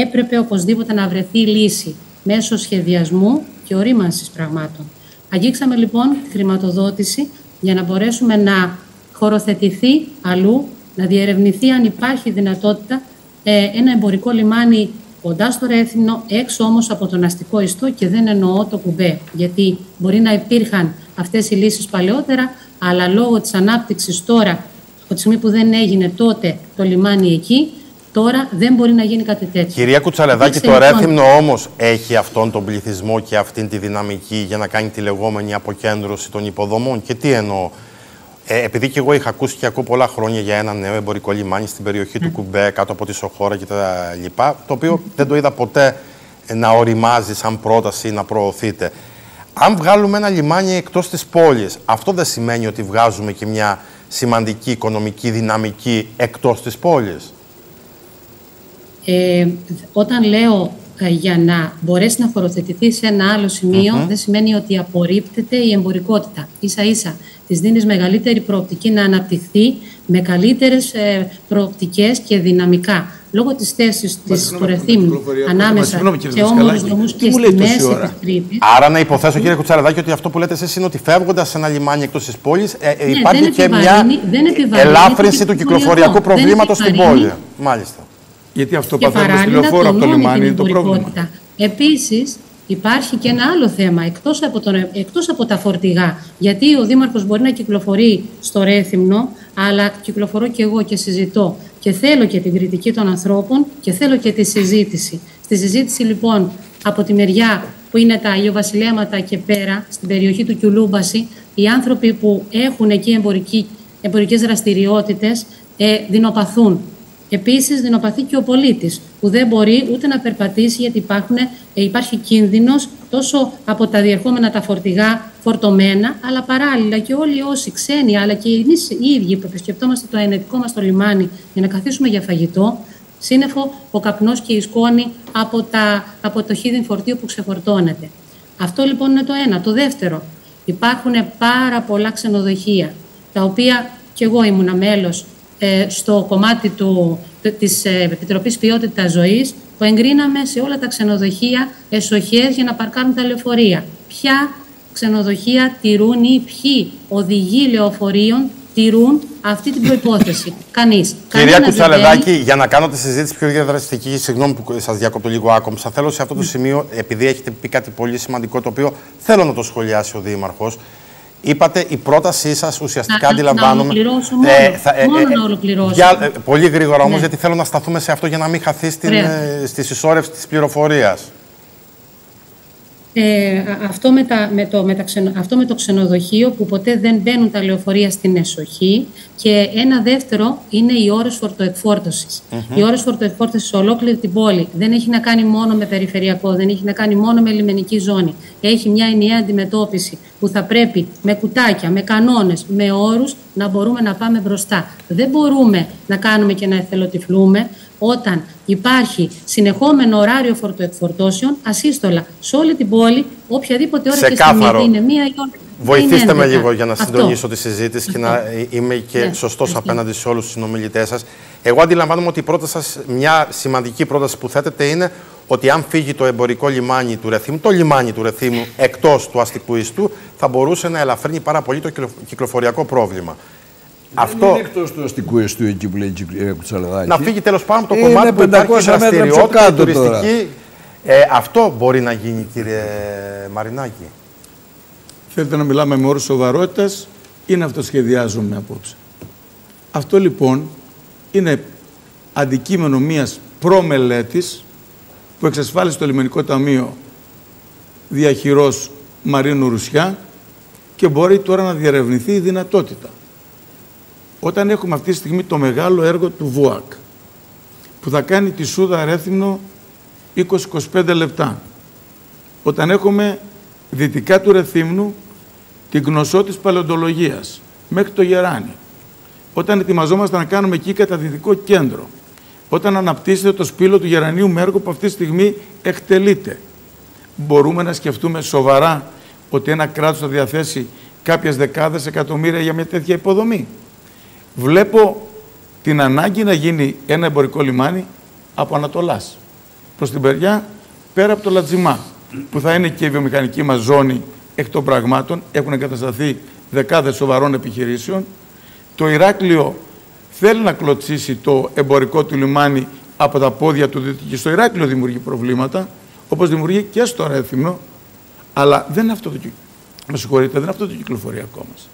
έπρεπε οπωσδήποτε να βρεθεί λύση μέσω σχεδιασμού και ορίμανσης πραγμάτων. Αγγίξαμε λοιπόν τη χρηματοδότηση για να μπορέσουμε να χωροθετηθεί αλλού, να διερευνηθεί αν υπάρχει δυνατότητα ένα εμπορικό λιμάνι κοντά στο Ρέθυμνο, έξω όμως από τον αστικό ιστό, και δεν εννοώ το Κουμπέ, γιατί μπορεί να υπήρχαν αυτές οι λύσεις παλαιότερα, αλλά λόγω της ανάπτυξης τώρα, από τη στιγμή που δεν έγινε τότε το λιμάνι εκεί, τώρα δεν μπορεί να γίνει κάτι τέτοιο. Κυρία Κουτσαλεδάκη, το Ρέθυμνο όμως έχει αυτόν τον πληθυσμό και αυτήν τη δυναμική για να κάνει τη λεγόμενη αποκέντρωση των υποδομών? Και τι εννοώ? Επειδή και εγώ είχα ακούσει και ακούω πολλά χρόνια για ένα νέο εμπορικό λιμάνι στην περιοχή του Κουμπέ, κάτω από τη Σοχώρα κτλ., το οποίο δεν το είδα ποτέ να οριμάζει σαν πρόταση ή να προωθείται. Αν βγάλουμε ένα λιμάνι εκτός της πόλης, αυτό δεν σημαίνει ότι βγάζουμε και μια σημαντική οικονομική δυναμική εκτός της πόλης? Όταν λέω για να μπορέσει να χωροθετηθεί σε ένα άλλο σημείο, δεν σημαίνει ότι απορρίπτεται η εμπορικότητα. Ίσα-ίσα της δίνεις μεγαλύτερη προοπτική να αναπτυχθεί με καλύτερες προοπτικές και δυναμικά. Λόγω της θέσης της του Ρεθύμνου ανάμεσα σε όμορους δρόμους και στη μέση της Κρήτης. Άρα να υποθέσω, κύριε Κουτσαλεδάκη, ότι αυτό που λέτε εσείς είναι ότι φεύγοντας ένα λιμάνι εκτός της πόλης υπάρχει και μια ελάφρυνση του κυκλοφοριακού προβλήματος στην πόλη. Μάλιστα. Γιατί αυτό παθαίνουμε στη Λεωφόρο από το λιμάνι είναι το πρόβλημα. Επίσης, υπάρχει και ένα άλλο θέμα εκτός από τα φορτηγά. Γιατί ο Δήμαρχος μπορεί να κυκλοφορεί στο Ρέθυμνο, αλλά κυκλοφορώ και εγώ και συζητώ. Και θέλω και την κριτική των ανθρώπων και θέλω και τη συζήτηση. Στη συζήτηση λοιπόν από τη μεριά που είναι τα Αγιοβασιλέματα και πέρα, στην περιοχή του Κιουλούμπαση, οι άνθρωποι που έχουν εκεί εμπορικές δραστηριότητες δεινοπαθούν. Επίσης, δεινοπαθεί και ο πολίτης, που δεν μπορεί ούτε να περπατήσει, γιατί υπάρχει κίνδυνος τόσο από τα διερχόμενα τα φορτηγά φορτωμένα, αλλά παράλληλα και όλοι όσοι ξένοι, αλλά και εμείς οι ίδιοι που επισκεπτόμαστε το ενετικό μας το λιμάνι για να καθίσουμε για φαγητό, σύννεφο, ο καπνός και η σκόνη από το χίδιν φορτίο που ξεφορτώνεται. Αυτό λοιπόν είναι το ένα. Το δεύτερο, υπάρχουν πάρα πολλά ξενοδοχεία, τα οποία και εγώ ήμουνα μέλος στο κομμάτι της Επιτροπής Ποιότητας Ζωής, που εγκρίναμε σε όλα τα ξενοδοχεία εσοχές για να παρκάρουν τα λεωφορεία. Ποια ξενοδοχεία τηρούν ή ποιοι οδηγοί λεωφορείων τηρούν αυτή την προϋπόθεση? Κανείς. Κυρία Κουτσαλεδάκη, για να κάνω τη συζήτηση πιο διαδραστική, συγγνώμη που σας διακόπτω λίγο άκομψα, θέλω σε αυτό το σημείο, επειδή έχετε πει κάτι πολύ σημαντικό, το οποίο θέλω να το σχολιάσει ο Δήμαρχος. Είπατε, η πρότασή σας ουσιαστικά αντιλαμβάνομαι. Να ολοκληρώσω. Πολύ γρήγορα όμως, ναι, γιατί θέλω να σταθούμε σε αυτό για να μην χαθεί στη συσσόρευση της πληροφορίας. Αυτό με το ξενοδοχείο που ποτέ δεν μπαίνουν τα λεωφορεία στην εσοχή. Και ένα δεύτερο είναι οι ώρες φορτοεκφόρτωσης. Οι ώρες φορτοεκφόρτωσης σε ολόκληρη την πόλη δεν έχει να κάνει μόνο με περιφερειακό, δεν έχει να κάνει μόνο με λιμενική ζώνη. Έχει μια ενιαία αντιμετώπιση που θα πρέπει με κουτάκια, με κανόνες, με όρους να μπορούμε να πάμε μπροστά. Δεν μπορούμε να κάνουμε και να εθελοτυφλούμε όταν υπάρχει συνεχόμενο ωράριο φορτοεκφορτώσεων, ασύστολα, σε όλη την πόλη, οποιαδήποτε ώρα και στιγμή είναι μία ή ώρα. Βοηθήστε με λίγο για να συντονίσω τη συζήτηση και να είμαι και σωστός απέναντι σε όλους τους συνομιλητές σας. Εγώ αντιλαμβάνομαι ότι η πρόταση σας, μια σημαντική πρόταση που θέτεται είναι ότι αν φύγει το εμπορικό λιμάνι του Ρεθύμνου, το λιμάνι του Ρεθύμνου εκτός του αστικού ιστού, θα μπορούσε να ελαφρύνει πάρα πολύ το κυκλοφοριακό πρόβλημα. Αυτό... είναι εκτός του αστικού εστού εκεί που λέει η Κουτσαλεδάκη. Να φύγει τέλος πάνω το κομμάτι που υπάρχει δραστηριότητα και τουριστική. Αυτό μπορεί να γίνει, κύριε Μαρινάκη. Θέλετε να μιλάμε με όρους σοβαρότητας ή να αυτοσχεδιάζουμε απόψε? Αυτό λοιπόν είναι αντικείμενο μιας προμελέτης που εξασφάλισε το Λιμενικό Ταμείο διαχειρός Μαρίνου Ρουσιά και μπορεί τώρα να διερευνηθεί η δυνατότητα. Όταν έχουμε αυτή τη στιγμή το μεγάλο έργο του ΒΟΑΚ, που θα κάνει τη Σούδα Ρέθυμνο 20-25 λεπτά. Όταν έχουμε δυτικά του Ρεθύμνου την Γνωσό της Παλαιοντολογίας, μέχρι το Γεράνι. Όταν ετοιμαζόμαστε να κάνουμε εκεί καταδυτικό κέντρο. Όταν αναπτύσσεται το σπήλο του Γερανίου με έργο που αυτή τη στιγμή εκτελείται. Μπορούμε να σκεφτούμε σοβαρά ότι ένα κράτος θα διαθέσει κάποιες δεκάδες εκατομμύρια για μια τέτοια υποδομή? Βλέπω την ανάγκη να γίνει ένα εμπορικό λιμάνι από Ανατολάς προς την Περιά, πέρα από το Λατζιμά, που θα είναι και η βιομηχανική μας ζώνη εκ των πραγμάτων. Έχουν εγκατασταθεί δεκάδες σοβαρών επιχειρήσεων. Το Ηράκλειο θέλει να κλωτσίσει το εμπορικό του λιμάνι από τα πόδια του Δυτικού. Και στο Ηράκλειο δημιουργεί προβλήματα, όπως δημιουργεί και στο Ρέθυμνο, αλλά δεν είναι αυτό το, δεν είναι αυτό το κυκλοφοριακό μας.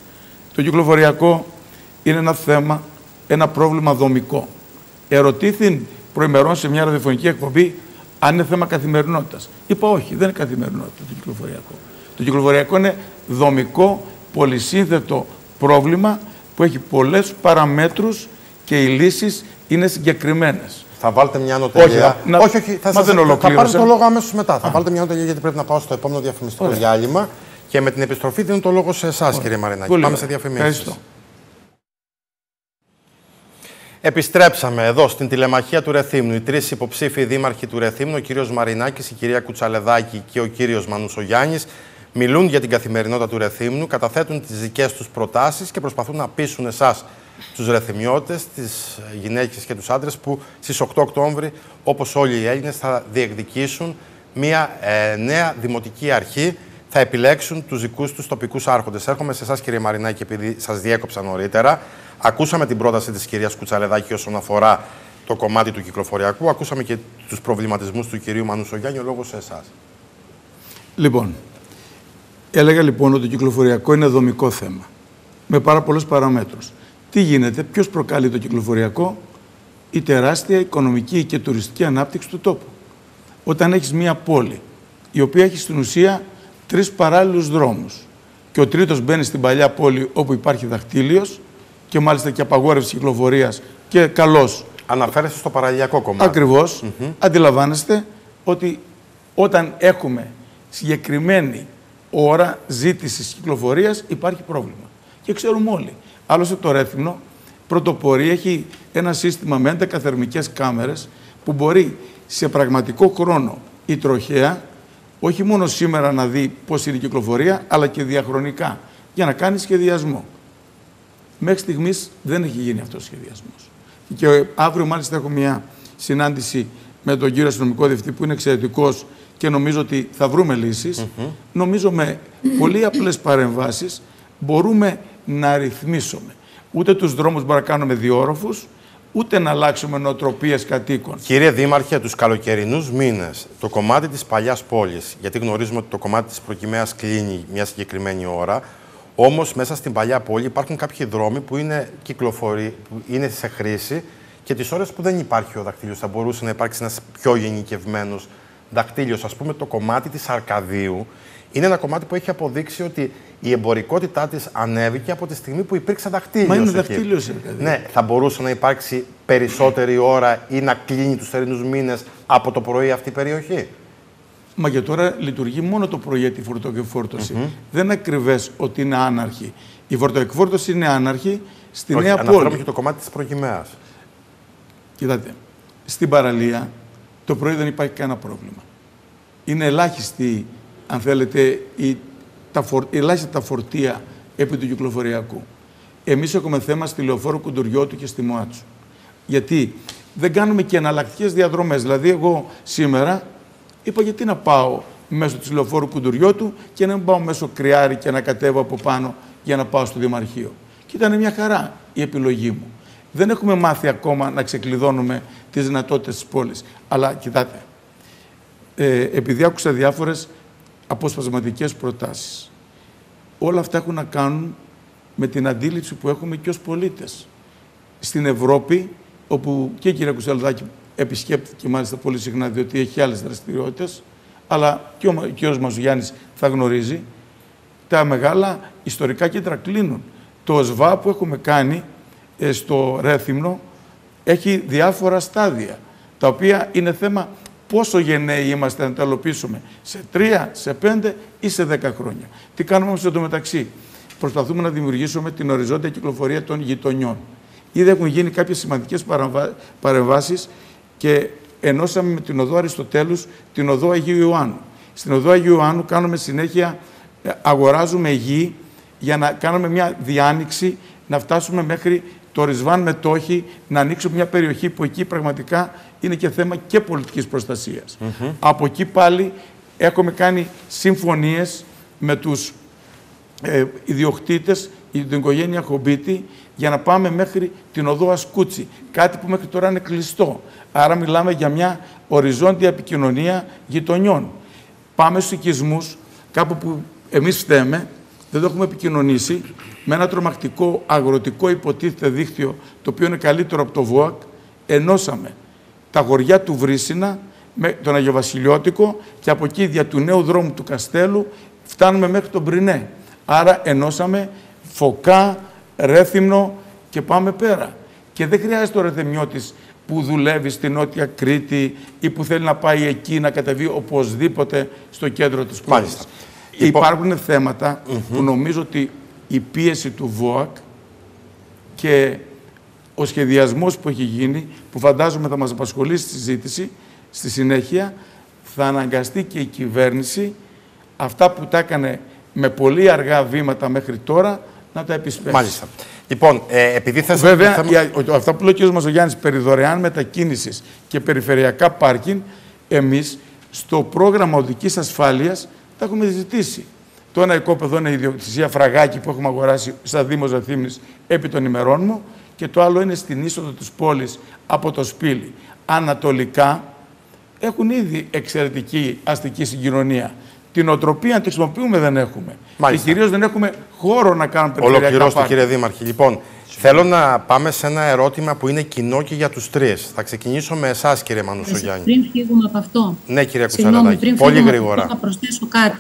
Το κυκλοφοριακό είναι ένα θέμα, ένα πρόβλημα δομικό. Ερωτήθην προημερών σε μια ραδιοφωνική εκπομπή αν είναι θέμα καθημερινότητας. Είπα όχι, δεν είναι καθημερινότητα το κυκλοφοριακό. Το κυκλοφοριακό είναι δομικό, πολυσύνθετο πρόβλημα που έχει πολλές παραμέτρους και οι λύσεις είναι συγκεκριμένες. Θα βάλτε μια ανωτελεία. Θα πάρω το λόγο αμέσως μετά. Θα βάλτε μια ανωτελεία γιατί πρέπει να πάω στο επόμενο διαφημιστικό διάλειμμα και με την επιστροφή δίνω το λόγο σε εσάς, κύριε Μαρινάκη. Πάμε σε διαφημίσεις. Επιστρέψαμε εδώ στην τηλεμαχία του Ρεθύμνου. Οι τρεις υποψήφοι δήμαρχοι του Ρεθύμνου, ο κύριος Μαρινάκης, η κυρία Κουτσαλεδάκη και ο κύριος Μανουσογιάννης, μιλούν για την καθημερινότητα του Ρεθύμνου, καταθέτουν τις δικές τους προτάσεις και προσπαθούν να πείσουν εσάς, τους Ρεθυμιώτες, τις γυναίκες και τους άντρες, που στις 8 Οκτώβρη, όπως όλοι οι Έλληνες, θα διεκδικήσουν μια νέα δημοτική αρχή. Θα επιλέξουν τους δικούς τους τοπικούς άρχοντες. Έρχομαι σε εσάς, κύριε Μαρινάκη, επειδή σας διέκοψα νωρίτερα. Ακούσαμε την πρόταση της κυρίας Κουτσαλεδάκη όσον αφορά το κομμάτι του κυκλοφοριακού. Ακούσαμε και τους προβληματισμούς του κυρίου Μανουσογιάννη. Ο λόγος σε εσάς. Λοιπόν, έλεγα λοιπόν ότι το κυκλοφοριακό είναι δομικό θέμα. Με πάρα πολλούς παραμέτρους. Τι γίνεται, ποιος προκαλεί το κυκλοφοριακό? Η τεράστια οικονομική και τουριστική ανάπτυξη του τόπου. Όταν έχεις μία πόλη η οποία έχει στην ουσία τρεις παράλληλους δρόμους. Και ο τρίτος μπαίνει στην παλιά πόλη όπου υπάρχει δαχτύλιος και μάλιστα και απαγόρευση κυκλοφορίας και καλώς. Αναφέρεστε στο παραλιακό κομμάτι. Ακριβώς. Αντιλαμβάνεστε ότι όταν έχουμε συγκεκριμένη ώρα ζήτησης κυκλοφορίας υπάρχει πρόβλημα. Και ξέρουμε όλοι. Άλλωστε το Ρέθυμνο πρωτοπορεί, έχει ένα σύστημα με 11 θερμικές κάμερες που μπορεί σε πραγματικό χρόνο η τροχέα όχι μόνο σήμερα να δει πώς είναι η κυκλοφορία, αλλά και διαχρονικά για να κάνει σχεδιασμό. Μέχρι στιγμής δεν έχει γίνει αυτός ο σχεδιασμός. Και αύριο μάλιστα έχω μια συνάντηση με τον κύριο αστυνομικό διευθυντή που είναι εξαιρετικός και νομίζω ότι θα βρούμε λύσεις. Νομίζω με πολύ απλές παρεμβάσεις μπορούμε να ρυθμίσουμε. Ούτε τους δρόμους μπορούμε να κάνουμε διόροφους, ούτε να αλλάξουμε νοοτροπίες κατοίκων. Κύριε Δήμαρχε, τους καλοκαιρινούς μήνες, το κομμάτι της παλιάς πόλης, γιατί γνωρίζουμε ότι το κομμάτι της Προκυμαίας κλείνει μια συγκεκριμένη ώρα, όμως μέσα στην παλιά πόλη υπάρχουν κάποιοι δρόμοι που είναι, είναι σε χρήση και τις ώρες που δεν υπάρχει ο δακτύλιος. Θα μπορούσε να υπάρξει ένας πιο γενικευμένος δακτύλιος. Ας πούμε, το κομμάτι της Αρκαδίου είναι ένα κομμάτι που έχει αποδείξει ότι η εμπορικότητά της ανέβηκε από τη στιγμή που υπήρξε δακτύλιος. Μα είναι δακτύλιος. Ναι, θα μπορούσε να υπάρξει περισσότερη ώρα ή να κλείνει τους θερινούς μήνες από το πρωί αυτή η περιοχή. Μα και τώρα λειτουργεί μόνο το πρωί για τη φορτοεκφόρτωση. Δεν είναι ακριβές ότι είναι άναρχη. Η φορτοεκφόρτωση είναι άναρχη στη Νέα Πόλη. Αναφέρομαι και το κομμάτι της Προκυμαίας. Κοιτάτε, στην παραλία το πρωί δεν υπάρχει κανένα πρόβλημα. Είναι ελάχιστη, αν θέλετε, ελάχιστα τα φορτία επί του κυκλοφοριακού. Εμείς έχουμε θέμα στη Λεωφόρο Κουντουριώτου και στη Μοάτσου. Γιατί δεν κάνουμε και εναλλακτικές διαδρομές. Δηλαδή, εγώ σήμερα είπα γιατί να πάω μέσω της Λεωφόρου Κουντουριώτου και να μην πάω μέσω Κριάρη και να κατέβω από πάνω για να πάω στο Δημαρχείο. Και ήταν μια χαρά η επιλογή μου. Δεν έχουμε μάθει ακόμα να ξεκλειδώνουμε τις δυνατότητες της πόλης. Αλλά κοιτάτε, επειδή άκουσα διάφορες αποσπασματικές προτάσεις, όλα αυτά έχουν να κάνουν με την αντίληψη που έχουμε και ως πολίτες. Στην Ευρώπη, όπου και η κυρία Κουτσαλεδάκη επισκέπτηκε μάλιστα πολύ συχνά, διότι έχει άλλες δραστηριότητες, αλλά και ο κύριος Μανουσογιάννης θα γνωρίζει, τα μεγάλα ιστορικά κέντρα κλείνουν. Το ΣΒΑ που έχουμε κάνει στο Ρέθυμνο έχει διάφορα στάδια, τα οποία είναι θέμα πόσο γενναίοι είμαστε να τα ελοπίσουμε σε 3, σε 5 ή σε 10 χρόνια. Τι κάνουμε όμως εντωμεταξύ? Προσπαθούμε να δημιουργήσουμε την οριζόντια κυκλοφορία των γειτονιών. Ήδη έχουν γίνει κάποιες σημαντικές παρεμβάσεις και ενώσαμε με την οδό Αριστοτέλους την οδό Αγίου Ιωάννου. Στην οδό Αγίου Ιωάννου κάνουμε συνέχεια, αγοράζουμε γη για να κάνουμε μια διάνοιξη, να φτάσουμε μέχρι το Ρισβάν Μετόχη, να ανοίξουμε μια περιοχή που εκεί πραγματικά είναι και θέμα και πολιτικής προστασίας. Από εκεί πάλι έχουμε κάνει συμφωνίες με τους ιδιοκτήτες, την οικογένεια Χομπίτη, για να πάμε μέχρι την οδό Ασκούτσι. Κάτι που μέχρι τώρα είναι κλειστό. Άρα μιλάμε για μια οριζόντια επικοινωνία γειτονιών. Πάμε στους οικισμούς, κάπου που εμείς φταίμε, δεν το έχουμε επικοινωνήσει, με ένα τρομακτικό αγροτικό υποτίθεται δίκτυο, το οποίο είναι καλύτερο από το ΒΟΑΚ, ενώσαμε τα χωριά του Βρύσινα με τον Αγιοβασιλιώτικο και από εκεί δια του νέου δρόμου του Καστέλου φτάνουμε μέχρι τον Πρινέ. Άρα ενώσαμε Φωκά, Ρέθυμνο και πάμε πέρα. Και δεν χρειάζεται ο Ρεθυμιώτης που δουλεύει στη Νότια Κρήτη ή που θέλει να πάει εκεί να κατεβεί οπωσδήποτε στο κέντρο της πόλης. Υπάρχουν θέματα που νομίζω ότι η πίεση του ΒΟΑΚ και ο σχεδιασμός που έχει γίνει, που φαντάζομαι θα μας απασχολήσει στη συζήτηση, στη συνέχεια θα αναγκαστεί και η κυβέρνηση αυτά που τα έκανε με πολύ αργά βήματα μέχρι τώρα να τα επισπεύσει. Μάλιστα. Λοιπόν, επειδή θες... Βέβαια, αυτά που λέει ο κ. Μανουσογιάννης περί δωρεάν μετακίνησης και περιφερειακά πάρκινγκ, εμείς στο πρόγραμμα οδικής ασφάλειας τα έχουμε ζητήσει. Το ένα οικόπεδο είναι η ιδιοκτησία Φραγάκη που έχουμε αγοράσει στα Δήμος Ρεθύμνης επί των ημερών μου και το άλλο είναι στην είσοδο της πόλης από το Σπήλι. Ανατολικά έχουν ήδη εξαιρετική αστική συγκοινωνία. Την οτροπία να τη χρησιμοποιούμε δεν έχουμε. Μάλιστα. Και κυρίως δεν έχουμε χώρο να κάνουμε περιφερειακά πάρκινγκ. Ολοκληρώστε, κύριε Δήμαρχη. Λοιπόν, Θέλω να πάμε σε ένα ερώτημα που είναι κοινό και για τους τρεις. Θα ξεκινήσω με εσάς, κύριε Μανουσογιάννη. Πριν φύγουμε από αυτό. Ναι, κυρία Κουτσαλεδάκη. Πολύ γρήγορα. Θα προσθέσω κάτι.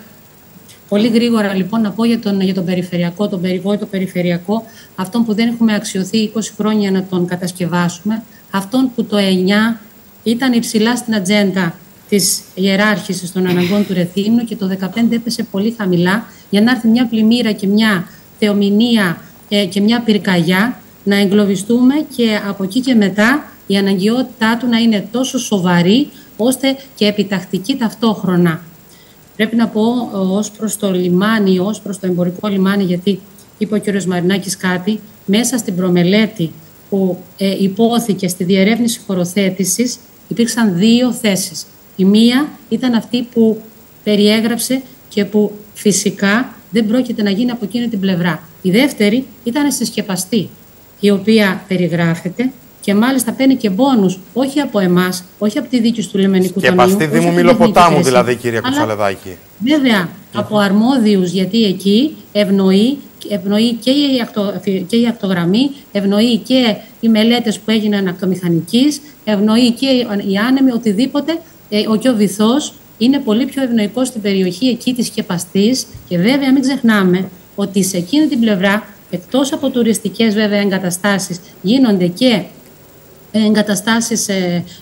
Πολύ γρήγορα, λοιπόν, να πω για τον περιφερειακό, τον περιβόητο περιφερειακό, αυτόν που δεν έχουμε αξιωθεί 20 χρόνια να τον κατασκευάσουμε, αυτόν που το 9 ήταν υψηλά στην ατζέντα της ιεράρχησης των αναγκών του Ρεθύμνου και το 2015 έπεσε πολύ χαμηλά για να έρθει μια πλημμύρα και μια θεομηνία και μια πυρκαγιά να εγκλωβιστούμε και από εκεί και μετά η αναγκαιότητά του να είναι τόσο σοβαρή ώστε και επιτακτική ταυτόχρονα. Πρέπει να πω ως προς το λιμάνι, ως προς το εμπορικό λιμάνι, γιατί είπε ο κ. Μαρινάκης κάτι, μέσα στην προμελέτη που υπόθηκε στη διερεύνηση χωροθέτησης υπήρξαν δύο θέσεις. Η μία ήταν αυτή που περιέγραψε και που φυσικά δεν πρόκειται να γίνει από εκείνη την πλευρά. Η δεύτερη ήταν στη Σκεπαστή, η οποία περιγράφεται και μάλιστα παίρνει και μπόνους, όχι από εμάς, όχι από τη δίκηση του Λιμενικού Ταμείου. Σκεπαστή Δήμου Μυλοποτάμου, δηλαδή, κυρία Κουτσαλεδάκη. Βέβαια, από αρμόδιους, γιατί εκεί ευνοεί και η ακτογραμμή, ευνοεί και οι μελέτες που έγιναν ακτομηχανικής, ευνοεί και οι άνεμοι, οτιδήποτε. Ο βυθός είναι πολύ πιο ευνοϊκός στην περιοχή εκεί της Σκεπαστής και βέβαια μην ξεχνάμε ότι σε εκείνη την πλευρά, εκτός από τουριστικές βέβαια εγκαταστάσεις, γίνονται και εγκαταστάσεις,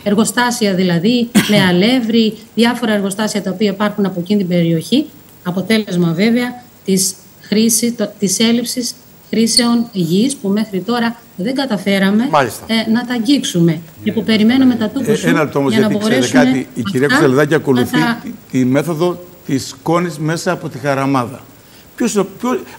εργοστάσια δηλαδή, με αλεύρι, διάφορα εργοστάσια τα οποία υπάρχουν από εκείνη την περιοχή, αποτέλεσμα βέβαια της έλλειψης χρήσεων γης που μέχρι τώρα δεν καταφέραμε να τα αγγίξουμε και που περιμένουμε τα τούκου σου για να μπορέσουμε κάτι. Η κυρία Κουτσαλεδάκη ακολουθεί τη μέθοδο της σκόνης μέσα από τη Χαραμάδα.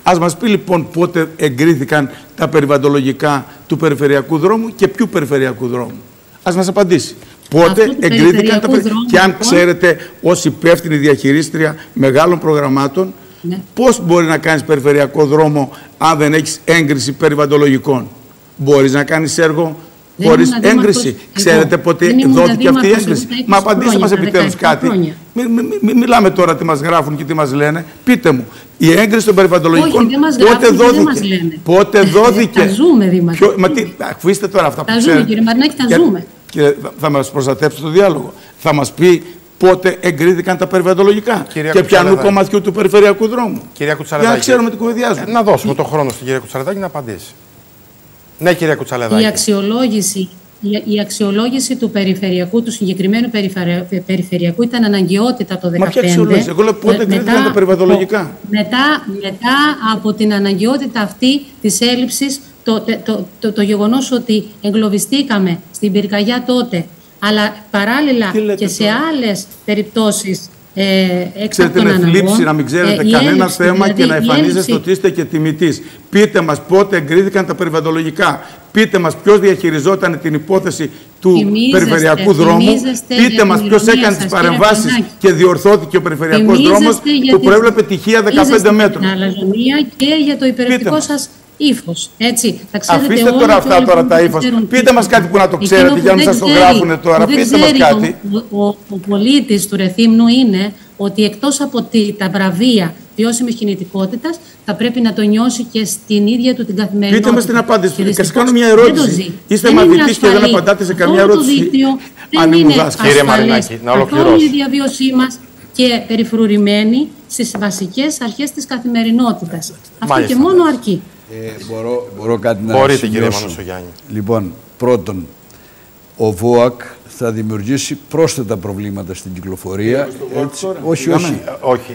Ας μας πει λοιπόν πότε εγκρίθηκαν τα περιβαλλοντολογικά του περιφερειακού δρόμου και ποιου περιφερειακού δρόμου. Ας μας απαντήσει. Πότε εγκρίθηκαν τα περιφερειακού και αν ξέρετε ως υπεύθυνη διαχειρίστρια μεγάλων προγραμμάτων, ναι, πώς μπορεί να κάνεις περιφερειακό δρόμο αν δεν έχεις έγκριση περιβαλλοντολογικών. Μπορείς να κάνεις έργο χωρίς έγκριση. Εγώ, ξέρετε πότε δόθηκε αυτή η έγκριση. Μα απαντήστε μας επιτέλους κάτι. Μην μιλάμε τώρα τι μας γράφουν και τι μας λένε. Πείτε μου, η έγκριση των περιβαλλοντολογικών πότε δόθηκε. Πότε δόθηκε. Τα ζούμε, Δήμαρχε. Αφήστε τώρα αυτά που ξέρετε. Τα ζούμε, κύριε Μαρινάκη, τα ζούμε. Θα μας προστατεύσει το διάλογο. Θα μας πει πότε εγκρίθηκαν τα περιβαλλοντολογικά και πιανού κομματιού του περιφερειακού δρόμου. Για να ξέρουμε τι κουβεντιάζουμε. Να δώσουμε τον χρόνο στην κυρία Κουτσαλεδάκη να απαντήσει. Ναι, κυρία Κουτσαλεδάκη. Η αξιολόγηση του περιφερειακού, του συγκεκριμένου περιφερειακού ήταν αναγκαιότητα το 2015. Μα ποια αξιολόγηση? Εγώ λέω πότε εγκρίθηκαν τα περιβαλλοντολογικά. Μετά από την αναγκαιότητα αυτή της έλλειψης, το γεγονός ότι εγκλωβιστήκαμε στην πυρκαγιά τότε, αλλά παράλληλα και τώρα σε άλλες περιπτώσεις ξέρετε με θλίψη να μην ξέρετε κανένα έλλειψη, θέμα δηλαδή, και να εμφανίζεστε ότι είστε και τιμητής. Πείτε μας πότε εγκρίθηκαν τα περιβαλλοντολογικά. Πείτε μας ποιος διαχειριζόταν την υπόθεση του περιφερειακού δρόμου. Πείτε μας ποιος έκανε τις παρεμβάσεις και διορθώθηκε ο περιφερειακός δρόμος που προέβλεπε τυχεία 15 μέτρων. Και για το υπερηκτικό σας ύφος, έτσι. Αφήστε τώρα αυτά τώρα τα ύφος. Πείτε μας κάτι που να το ξέρετε για να μην σας το γράφουν τώρα. Πείτε μας κάτι. Ο πολίτης του Ρεθύμνου είναι ότι εκτός από τα βραβεία βιώσιμης κινητικότητας θα πρέπει να το νιώσει και στην ίδια του την καθημερινότητα. Πείτε μας την απάντηση. Και σας κάνω μια ερώτηση. Είστε μαθητής και δεν απαντάτε σε καμιά ερώτηση. Αν ήμουν δάσκαλος, κύριε Μαρινάκη, να ολοκληρώσω. Αυτό είναι η διαβίωσή μας και περιφρουρημένη στις βασικές αρχές της καθημερινότητας. Αυτό και μόνο αρκεί. Μπορώ κάτι να σημειώσω. Μπορείτε, κύριε Μανουσογιάννη. Λοιπόν, πρώτον, ο ΒΟΑΚ θα δημιουργήσει πρόσθετα προβλήματα στην κυκλοφορία. Έτσι, όχι.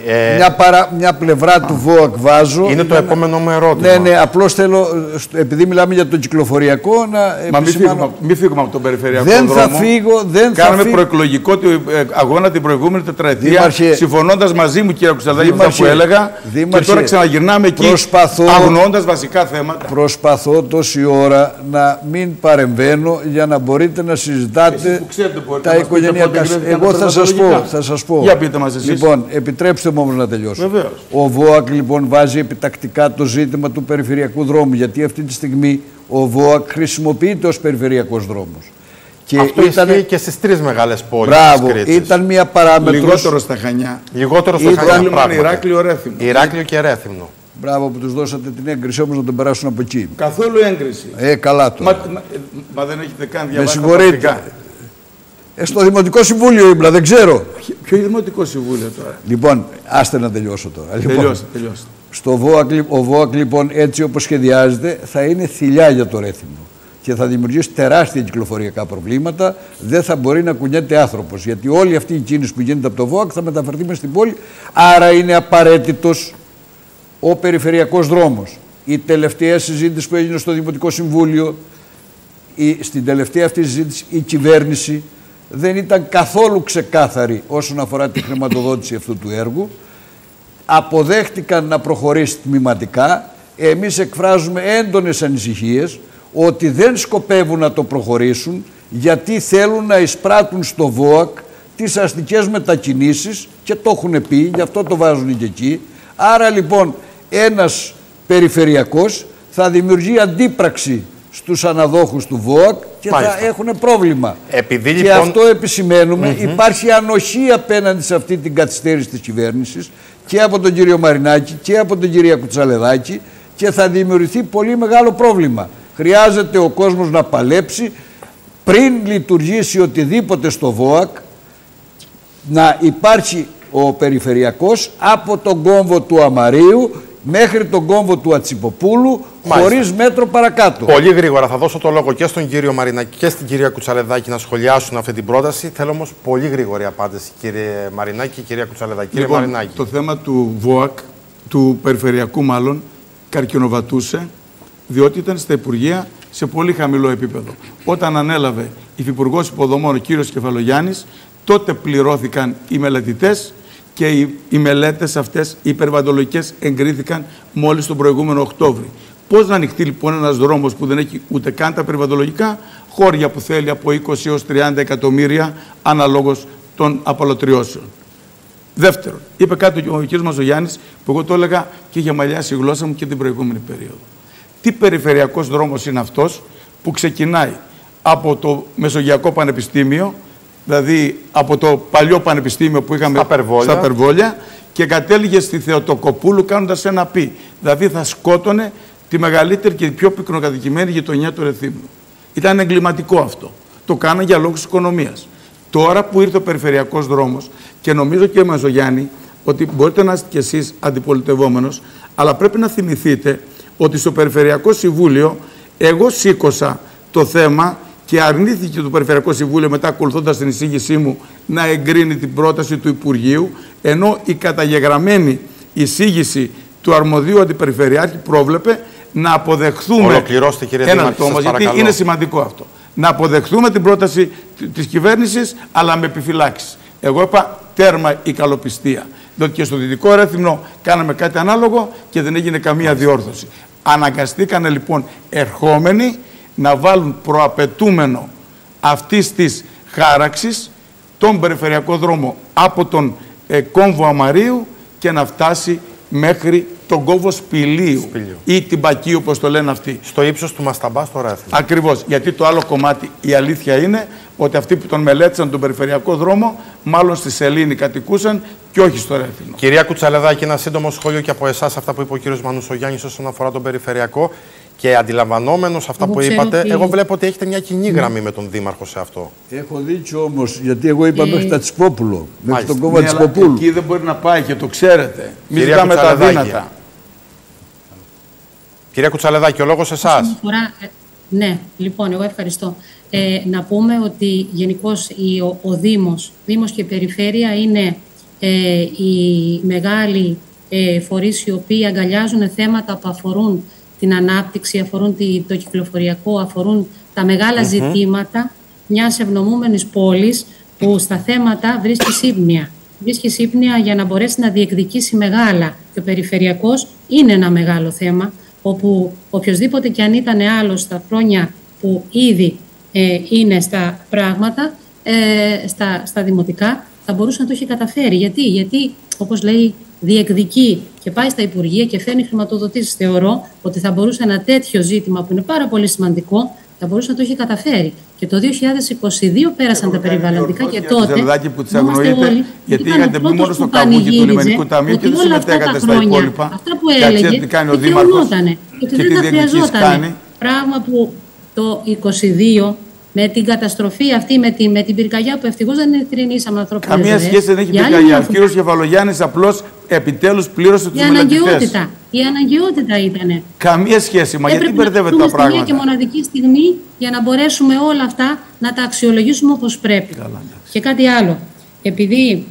Μια πλευρά του ΒΟΑΚ βάζω. Είναι το επόμενο μου ερώτημα. Ναι, απλώς θέλω, επειδή μιλάμε για το κυκλοφοριακό, να επισημάνω. Μα μην φύγουμε από τον περιφερειακό δρόμο. Δεν θα φύγω. Κάναμε προεκλογικό αγώνα την προηγούμενη τετραετία, συμφωνώντας μαζί μου, κύριε Κουτσαλεδάκη, αυτά που έλεγα. Και τώρα ξαναγυρνάμε εκεί, αγνοώντας βασικά θέματα. Προσπαθώ τόση ώρα να μην παρεμβαίνω για να μπορείτε να συζητάτε. Τα οικογενειακά. Εγώ θα σας πω. Για πείτε μας εσείς. Λοιπόν, επιτρέψτε μου όμως να τελειώσω. Βεβαίως. Ο ΒΟΑΚ λοιπόν βάζει επιτακτικά το ζήτημα του περιφερειακού δρόμου, γιατί αυτή τη στιγμή ο ΒΟΑΚ χρησιμοποιείται ως περιφερειακός δρόμος. Και αυτό ήταν και στις τρεις μεγάλες πόλεις. Μπράβο, της Κρήτης. Ήταν μια παράμετρος. Λιγότερο στα Χανιά. Λιγότερο στα Χανιά. Ηράκλειο και Ρέθυμνο. Μπράβο που τους δώσατε την έγκριση όμως να τον περάσουν από εκεί. Καθόλου έγκριση. Καλά τώρα. Μα δεν έχετε καν διαβάσει. Με συγχωρείτε. Στο Δημοτικό Συμβούλιο ήμουν, δεν ξέρω. Ποιο Δημοτικό Συμβούλιο τώρα. Λοιπόν, άστε να τελειώσω τώρα. Τελειώστε, τελειώστε. Στο ΒΟΑΚ, ο ΒΟΑΚ λοιπόν έτσι όπως σχεδιάζεται θα είναι θηλιά για το Ρέθυμνο και θα δημιουργήσει τεράστια κυκλοφοριακά προβλήματα. Δεν θα μπορεί να κουνιέται άνθρωπος, γιατί όλη αυτή η κίνηση που γίνεται από το ΒΟΑΚ θα μεταφερθεί μέσα στην πόλη. Άρα είναι απαραίτητος ο περιφερειακός δρόμος. Η τελευταία συζήτηση που έγινε στο Δημοτικό Συμβούλιο, στην τελευταία αυτή συζήτηση η κυβέρνηση δεν ήταν καθόλου ξεκάθαρη όσον αφορά τη χρηματοδότηση αυτού του έργου. Αποδέχτηκαν να προχωρήσει τμηματικά. Εμείς εκφράζουμε έντονες ανησυχίες ότι δεν σκοπεύουν να το προχωρήσουν γιατί θέλουν να εισπράττουν στο ΒΟΑΚ τις αστικές μετακινήσεις και το έχουν πει, γι' αυτό το βάζουν και εκεί. Άρα λοιπόν ένας περιφερειακός θα δημιουργεί αντίπραξη στους αναδόχους του ΒΟΑΚ και μάλιστα θα έχουν πρόβλημα. Επειδή, λοιπόν... Και αυτό επισημαίνουμε, υπάρχει ανοχή απέναντι σε αυτή την καθυστέρηση της κυβέρνησης και από τον κύριο Μαρινάκη και από τον κύριο Κουτσαλεδάκη και θα δημιουργηθεί πολύ μεγάλο πρόβλημα. Χρειάζεται ο κόσμος να παλέψει πριν λειτουργήσει οτιδήποτε στο ΒΟΑΚ, να υπάρχει ο περιφερειακός από τον κόμβο του Αμαρίου μέχρι τον κόμβο του Ατσιποπούλου, χωρίς μέτρο παρακάτω. Πολύ γρήγορα θα δώσω το λόγο και στον κύριο Μαρινάκη και στην κυρία Κουτσαλεδάκη να σχολιάσουν αυτή την πρόταση. Θέλω όμως πολύ γρήγορη απάντηση, κύριε Μαρινάκη και κυρία Κουτσαλεδάκη. Λοιπόν, κύριε Μαρινάκη. Το θέμα του ΒΟΑΚ, του περιφερειακού μάλλον, καρκινοβατούσε, διότι ήταν στα Υπουργεία σε πολύ χαμηλό επίπεδο. Όταν ανέλαβε υφυπουργός υποδομών ο κύριος Κεφαλογιάννης, τότε πληρώθηκαν οι μελετητές και οι μελέτες αυτές, οι περιβαλλοντικές, εγκρίθηκαν μόλις τον προηγούμενο Οκτώβρη. Πώς να ανοιχτεί λοιπόν ένας δρόμος που δεν έχει ούτε καν τα περιβαλλοντικά, χώρια που θέλει από 20 έως 30 εκατομμύρια αναλόγως των απαλωτριώσεων. Δεύτερον, είπε κάτι ο κ. Μανουσογιάννης που εγώ το έλεγα και για μαλλιά στη γλώσσα μου και την προηγούμενη περίοδο. Τι περιφερειακός δρόμος είναι αυτός που ξεκινάει από το Μεσογειακό Πανεπιστήμιο, δηλαδή από το παλιό πανεπιστήμιο που είχαμε στα Περβόλια και κατέληγε στη Θεοτοκοπούλου κάνοντας ένα πι. Δηλαδή θα σκότωνε τη μεγαλύτερη και πιο πυκνοκατοικημένη γειτονιά του Ρεθύμνου. Ήταν εγκληματικό αυτό. Το κάνανε για λόγους οικονομίας. Τώρα που ήρθε ο περιφερειακός δρόμος και νομίζω και ο Μανουσογιάννη ότι μπορείτε να είστε κι εσείς αντιπολιτευόμενος, αλλά πρέπει να θυμηθείτε ότι στο Περιφερειακό Συμβούλιο εγώ σήκωσα το θέμα και αρνήθηκε το Περιφερειακό Συμβούλιο μετά ακολουθώντας την εισήγησή μου να εγκρίνει την πρόταση του Υπουργείου, ενώ η καταγεγραμμένη εισήγηση του αρμοδίου αντιπεριφερειάρχη πρόβλεπε να αποδεχθούμε ένα τόμο, γιατί είναι σημαντικό αυτό. Να αποδεχθούμε την πρόταση της κυβέρνησης, αλλά με επιφυλάξεις. Εγώ είπα τέρμα η καλοπιστία. Διότι και στο Δυτικό Ρέθυμνο κάναμε κάτι ανάλογο και δεν έγινε καμία διόρθωση. Αναγκαστήκανε λοιπόν ερχόμενοι να βάλουν προαπαιτούμενο αυτής της χάραξης τον περιφερειακό δρόμο από τον κόμβο Αμαρίου και να φτάσει μέχρι τον κόμβο Σπηλίου ή την Πακίου, όπως το λένε αυτοί. Στο ύψος του Μασταμπά στο Ρέθυμνο. Ακριβώς, γιατί το άλλο κομμάτι, η αλήθεια είναι ότι αυτοί που τον μελέτησαν τον περιφερειακό δρόμο, μάλλον στη Σελήνη κατοικούσαν και όχι στο Ρέθυμνο. Κυρία Κουτσαλεδάκη, ένα σύντομο σχόλιο και από εσάς αυτά που είπε ο κύριος Μανουσογιάννης όσον αφορά τον περιφερειακό. Και αντιλαμβανόμενος αυτά που είπατε, εγώ βλέπω ότι έχετε μια κοινή γραμμή με τον Δήμαρχο σε αυτό. Έχω δίκιο όμως, γιατί εγώ είπα μέχρι τα Ατσιπόπουλο. Μέχρι τον κόμμα Ατσιποπούλου. Εκεί δεν μπορεί να πάει και το ξέρετε. Μην ζητάμε τα δύνατα. Κυρία Κουτσαλεδάκη, ο λόγος εσάς. Ναι, λοιπόν, εγώ ευχαριστώ. Να πούμε ότι γενικώς ο Δήμος και η Περιφέρεια είναι οι μεγάλοι φορείς οι οποίοι αγκαλιάζουν θέματα που αφορούν την ανάπτυξη, αφορούν το κυκλοφοριακό, αφορούν τα μεγάλα ζητήματα μιας ευνομούμενης πόλης που στα θέματα βρίσκει σύμπνοια. Βρίσκει σύμπνοια για να μπορέσει να διεκδικήσει μεγάλα. Και ο περιφερειακός είναι ένα μεγάλο θέμα, όπου οποιοδήποτε και αν ήταν άλλος στα χρόνια που ήδη είναι στα πράγματα, στα δημοτικά, θα μπορούσε να το έχει καταφέρει. Γιατί όπως λέει, διεκδικεί και πάει στα Υπουργεία και φέρνει χρηματοδοτήσεις. Θεωρώ ότι θα μπορούσε ένα τέτοιο ζήτημα που είναι πάρα πολύ σημαντικό, θα μπορούσε να το έχει καταφέρει. Και το 2022 πέρασαν τα περιβαλλοντικά και τότε. Ζελδάκη που τις αγνοείτε, όλοι, γιατί είχατε μπει μόνο στο καβούκι του Λιμενικού Ταμείου και δεν συμμετέχατε στα υπόλοιπα. Αυτά που έλεγε, τι κάνει ο Δήμαρχος και τι διεκδικήσεις κάνει. Πράγμα που το 2022 με την καταστροφή αυτή, με την πυρκαγιά που ευτυχώς δεν εκτρινήσαμε ανθρώπινες ζωές. Καμία σχέση δεν έχει πυρκαγιά. Ο κύριος Κεφαλογιάννης απλώς επιτέλους πλήρωσε τους μελετητές. Η αναγκαιότητα ήταν. Καμία σχέση. Μα γιατί μπερδεύεται τα πράγματα. Έπρεπε να βρούμε μια και μοναδική στιγμή για να μπορέσουμε όλα αυτά να τα αξιολογήσουμε όπως πρέπει. Καλά. Και κάτι άλλο. Επειδή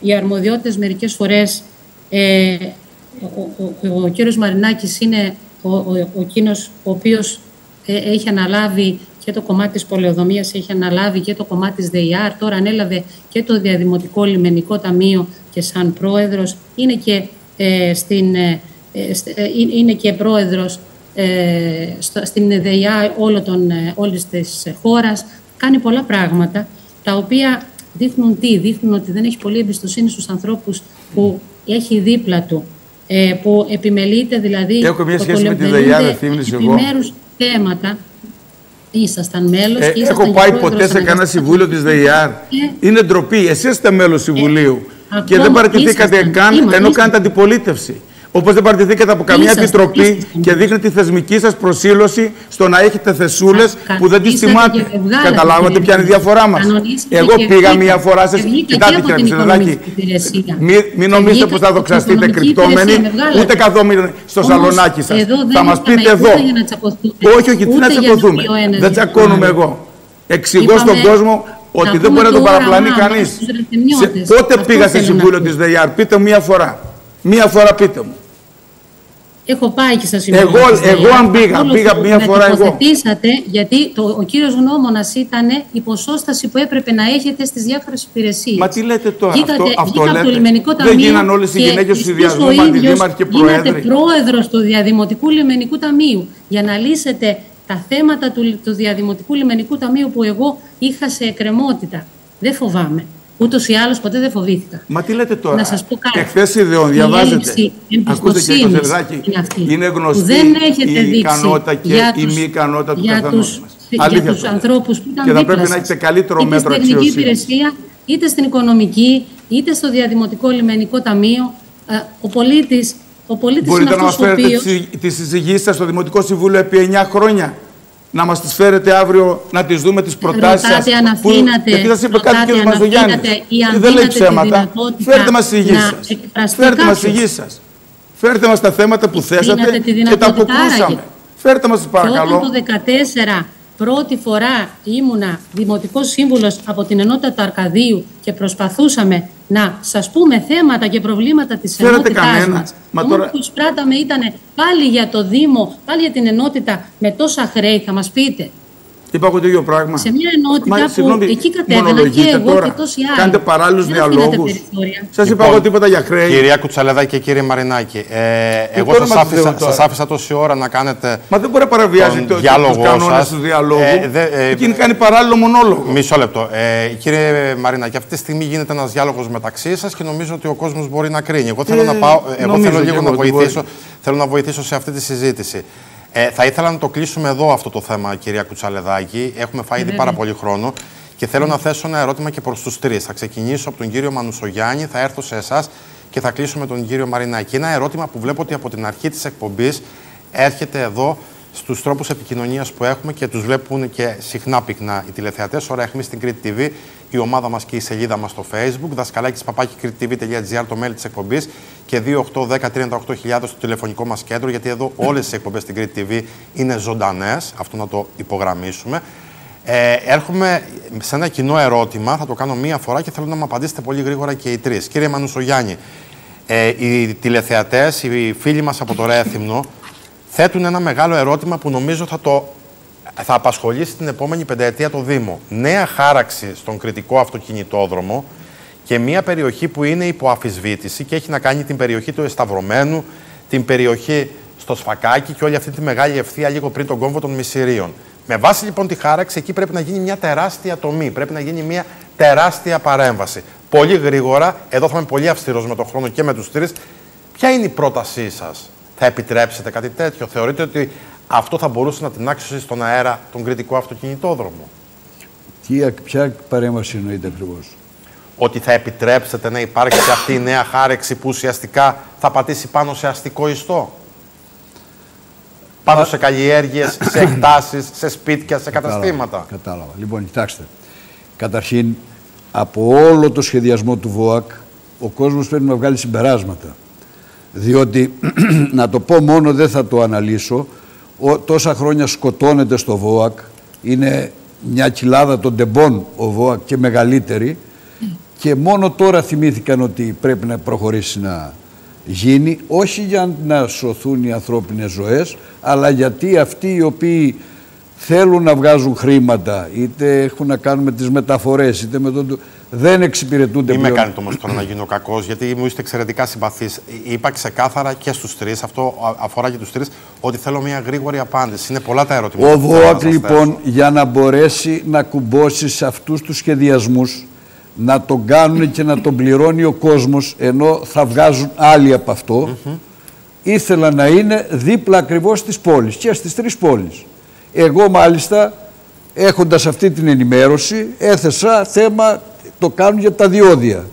οι αρμοδιότητες μερικές φορές ο κύριος Μαρινάκης είναι εκείνος ο οποίος έχει αναλάβει και το κομμάτι της πολεοδομίας, έχει αναλάβει και το κομμάτι της ΔΕΙΑ, τώρα ανέλαβε και το Διαδημοτικό Λιμενικό Ταμείο και σαν πρόεδρος, είναι και, είναι και πρόεδρος στην ΔΕΙΑ όλης της χώρας. Κάνει πολλά πράγματα, τα οποία δείχνουν τι, δείχνουν ότι δεν έχει πολύ εμπιστοσύνη στους ανθρώπους που έχει δίπλα του, που επιμελείται δηλαδή... Έχω μια σχέση με τη ΔΕΙΑ, δεν θύμνεις εγώ. Επιμέρους θέματα... Ήσασταν μέλος. Έχω πάει ποτέ σε κανένα συμβούλιο της ΔΕΙΑΡ. Είναι ντροπή. Εσείς είστε μέλος συμβουλίου και δεν παραιτηθήκατε καν ενώ κάνετε αντιπολίτευση. Όπως δεν παραιτηθήκατε από καμία επιτροπή και δείχνετε τη θεσμική σας προσήλωση στο να έχετε θεσούλες που δεν τις τιμάτε. Καταλάβατε ποια είναι η διαφορά μας. Εγώ πήγα μία φορά σε. Κοιτάξτε, κύριε Ξενεδάκη, μην νομίζετε πως θα δοξαστείτε κρυπτόμενοι, ούτε καθόμαστε στο σαλονάκι σας. Θα μας πείτε εδώ. Όχι, όχι, τι να τσακωθούμε. Δεν τσακώνουμε εγώ. Εξηγώ στον κόσμο ότι δεν μπορεί να τον παραπλανεί κανείς. Πότε πήγα σε συμβούλιο της ΔΕΙΑΡ, πείτε μία φορά. Μία φορά πείτε μου. Έχω πάει και σας συμβούλιο. Εγώ αν πήγα μία φορά εγώ. Γιατί ο κύριος γνώμονας ήταν η ποσόσταση που έπρεπε να έχετε στις διάφορες υπηρεσίες. Μα τι λέτε τώρα, αυτό λέτε. Δεν γίναν όλες οι γυναίκες του συνδυασμού, αντιδήμαρχοι και πρόεδροι. Γίνατε πρόεδρος του Διαδημοτικού Λιμενικού Ταμείου για να λύσετε τα θέματα του Διαδημοτικού Λιμενικού Ταμείου που εγώ είχα σε εκκρεμότητα. Δεν φοβάμαι. Ούτως ή άλλως ποτέ δεν φοβήθηκα. Μα τι λέτε τώρα. Να σας πω κάτι. Εκθέσεις ιδεών, διαβάζετε. Ακούστε και το Ζελδάκη. Είναι γνωστή δεν έχετε η ικανότητα και η μη ικανότητα του καθενός μας. Αλήθεια τους ανθρώπους που ήταν και θα πρέπει σας να έχετε καλύτερο είτε μέτρο αξιοσύνης. Είτε στην τεχνική υπηρεσία, είτε στην οικονομική, είτε στο Διαδημοτικό Λιμενικό Ταμείο. Ο πολίτης μπορείτε είναι αυτός ο οποίος... Μπορείτε να μας φέρετε τις εισηγήσεις σας στο Δημοτικό Συμβούλιο επί 9 χρόνια. Να μας τις φέρετε αύριο, να τις δούμε τις προτάσεις σας. Γιατί σας είπε κάτι ο κ. Μανουσογιάννης. Δεν λέει ψέματα. Φέρτε μας τις υγείες σας. Φέρτε μας τα θέματα που θέσατε και τα αποκλείσαμε. Φέρτε μας, παρακαλώ. Και όταν το 2014 πρώτη φορά ήμουνα δημοτικός σύμβουλος από την ενότητα του Αρκαδίου και προσπαθούσαμε να σας πούμε θέματα και προβλήματα της ενότητάς μας. Το μόνο που εισπράταμε ήταν πάλι για το Δήμο, πάλι για την ενότητα με τόσα χρέη, θα μας πείτε. Είπα το ίδιο πράγμα. Σε μια ενότητα που εκεί κατέβαινα και εγώ τώρα, και τόσοι άλλοι. Κάντε παράλληλους διαλόγους. Σας είπα εγώ τίποτα για χρέη. Κυρία Κουτσαλεδάκη και κύριε Μαρινάκη, εγώ σας άφησα τόση ώρα να κάνετε. Μα δεν μπορεί να παραβιάζει τους κανόνες του διαλόγου. Εκείνη κάνει παράλληλο μονόλογο. Μισό λεπτό. Κύριε Μαρινάκη, αυτή τη στιγμή γίνεται ένας διάλογος μεταξύ σας και νομίζω ότι ο κόσμος μπορεί να κρίνει. Εγώ θέλω λίγο να βοηθήσω σε αυτή τη συζήτηση. Θα ήθελα να το κλείσουμε εδώ αυτό το θέμα, κυρία Κουτσαλεδάκη. Έχουμε φάει ήδη πάρα πολύ χρόνο και θέλω να θέσω ένα ερώτημα και προς τους τρεις. Θα ξεκινήσω από τον κύριο Μανουσογιάννη, θα έρθω σε εσάς και θα κλείσουμε τον κύριο Μαρινάκη. Ένα ερώτημα που βλέπω ότι από την αρχή της εκπομπής έρχεται εδώ στους τρόπους επικοινωνίας που έχουμε και τους βλέπουν και συχνά πυκνά οι τηλεθεατές. Ώρα Αιχμής στην Κρήτη TV, η ομάδα μας και η σελίδα μας στο Facebook. Δασκαλάκης@krititv.gr το mail της εκπομπής και 2810-38000 στο τηλεφωνικό μας κέντρο. Γιατί εδώ όλες τις εκπομπές στην Κρήτη TV είναι ζωντανές. Αυτό να το υπογραμμίσουμε. Έρχομαι σε ένα κοινό ερώτημα. Θα το κάνω μία φορά και θέλω να μου απαντήσετε πολύ γρήγορα και οι τρεις. Κύριε Μανουσογιάννη, οι τηλεθεατές, οι φίλοι μας από το Ρέθυμνο, θέτουν ένα μεγάλο ερώτημα που νομίζω θα απασχολήσει την επόμενη πενταετία το Δήμο. Νέα χάραξη στον κρητικό αυτοκινητόδρομο και μια περιοχή που είναι υπό αμφισβήτηση και έχει να κάνει την περιοχή του Εσταυρωμένου, την περιοχή στο Σφακάκι και όλη αυτή τη μεγάλη ευθεία λίγο πριν τον κόμβο των Μυσηρίων. Με βάση λοιπόν τη χάραξη, εκεί πρέπει να γίνει μια τεράστια τομή, πρέπει να γίνει μια τεράστια παρέμβαση. Πολύ γρήγορα, εδώ θα είμαι πολύ αυστηρός με τον χρόνο και με τους τρεις. Ποια είναι η πρότασή σας? Θα επιτρέψετε κάτι τέτοιο? Θεωρείτε ότι Αυτό θα μπορούσε να την άξιζε στον αέρα τον κρητικό αυτοκινητόδρομο. Ποια παρέμβαση εννοείται ακριβώς? Ότι θα επιτρέψετε να υπάρξει αυτή η νέα χάρεξη που ουσιαστικά θα πατήσει πάνω σε αστικό ιστό. Πάνω σε καλλιέργειες, σε εκτάσεις, σε σπίτια, σε καταστήματα. Κατάλαβα. Λοιπόν, κοιτάξτε. Καταρχήν, από όλο το σχεδιασμό του ΒΟΑΚ, ο κόσμος πρέπει να βγάλει συμπεράσματα. Διότι, να το πω μόνο, δεν θα το αναλύσω. Τόσα χρόνια σκοτώνεται στο ΒΟΑΚ. Είναι μια κοιλάδα των τεμπών ο ΒΟΑΚ και μεγαλύτερη. Και μόνο τώρα θυμήθηκαν ότι πρέπει να προχωρήσει να γίνει, όχι για να σωθούν οι ανθρώπινες ζωές, αλλά γιατί αυτοί οι οποίοι θέλουν να βγάζουν χρήματα, είτε έχουν να κάνουν με τις μεταφορές, είτε με τον... δεν εξυπηρετούνται πλέον. Μη με κάνετε όμως τώρα να γίνω κακός, γιατί μου είστε εξαιρετικά συμπαθείς. Είπα ξεκάθαρα και στους τρεις, αυτό αφορά και τους τρεις, ότι θέλω μια γρήγορη απάντηση. Είναι πολλά τα ερωτήματα. Ο ΒΟΑΚ λοιπόν, για να μπορέσει να κουμπώσει σε αυτούς τους σχεδιασμούς, να τον κάνουν και να τον πληρώνει ο κόσμος, ενώ θα βγάζουν άλλοι από αυτό, ήθελα να είναι δίπλα ακριβώς στις πόλεις και στις τρεις πόλεις. Εγώ μάλιστα, έχοντας αυτή την ενημέρωση, έθεσα θέμα, το κάνουν για τα διόδια.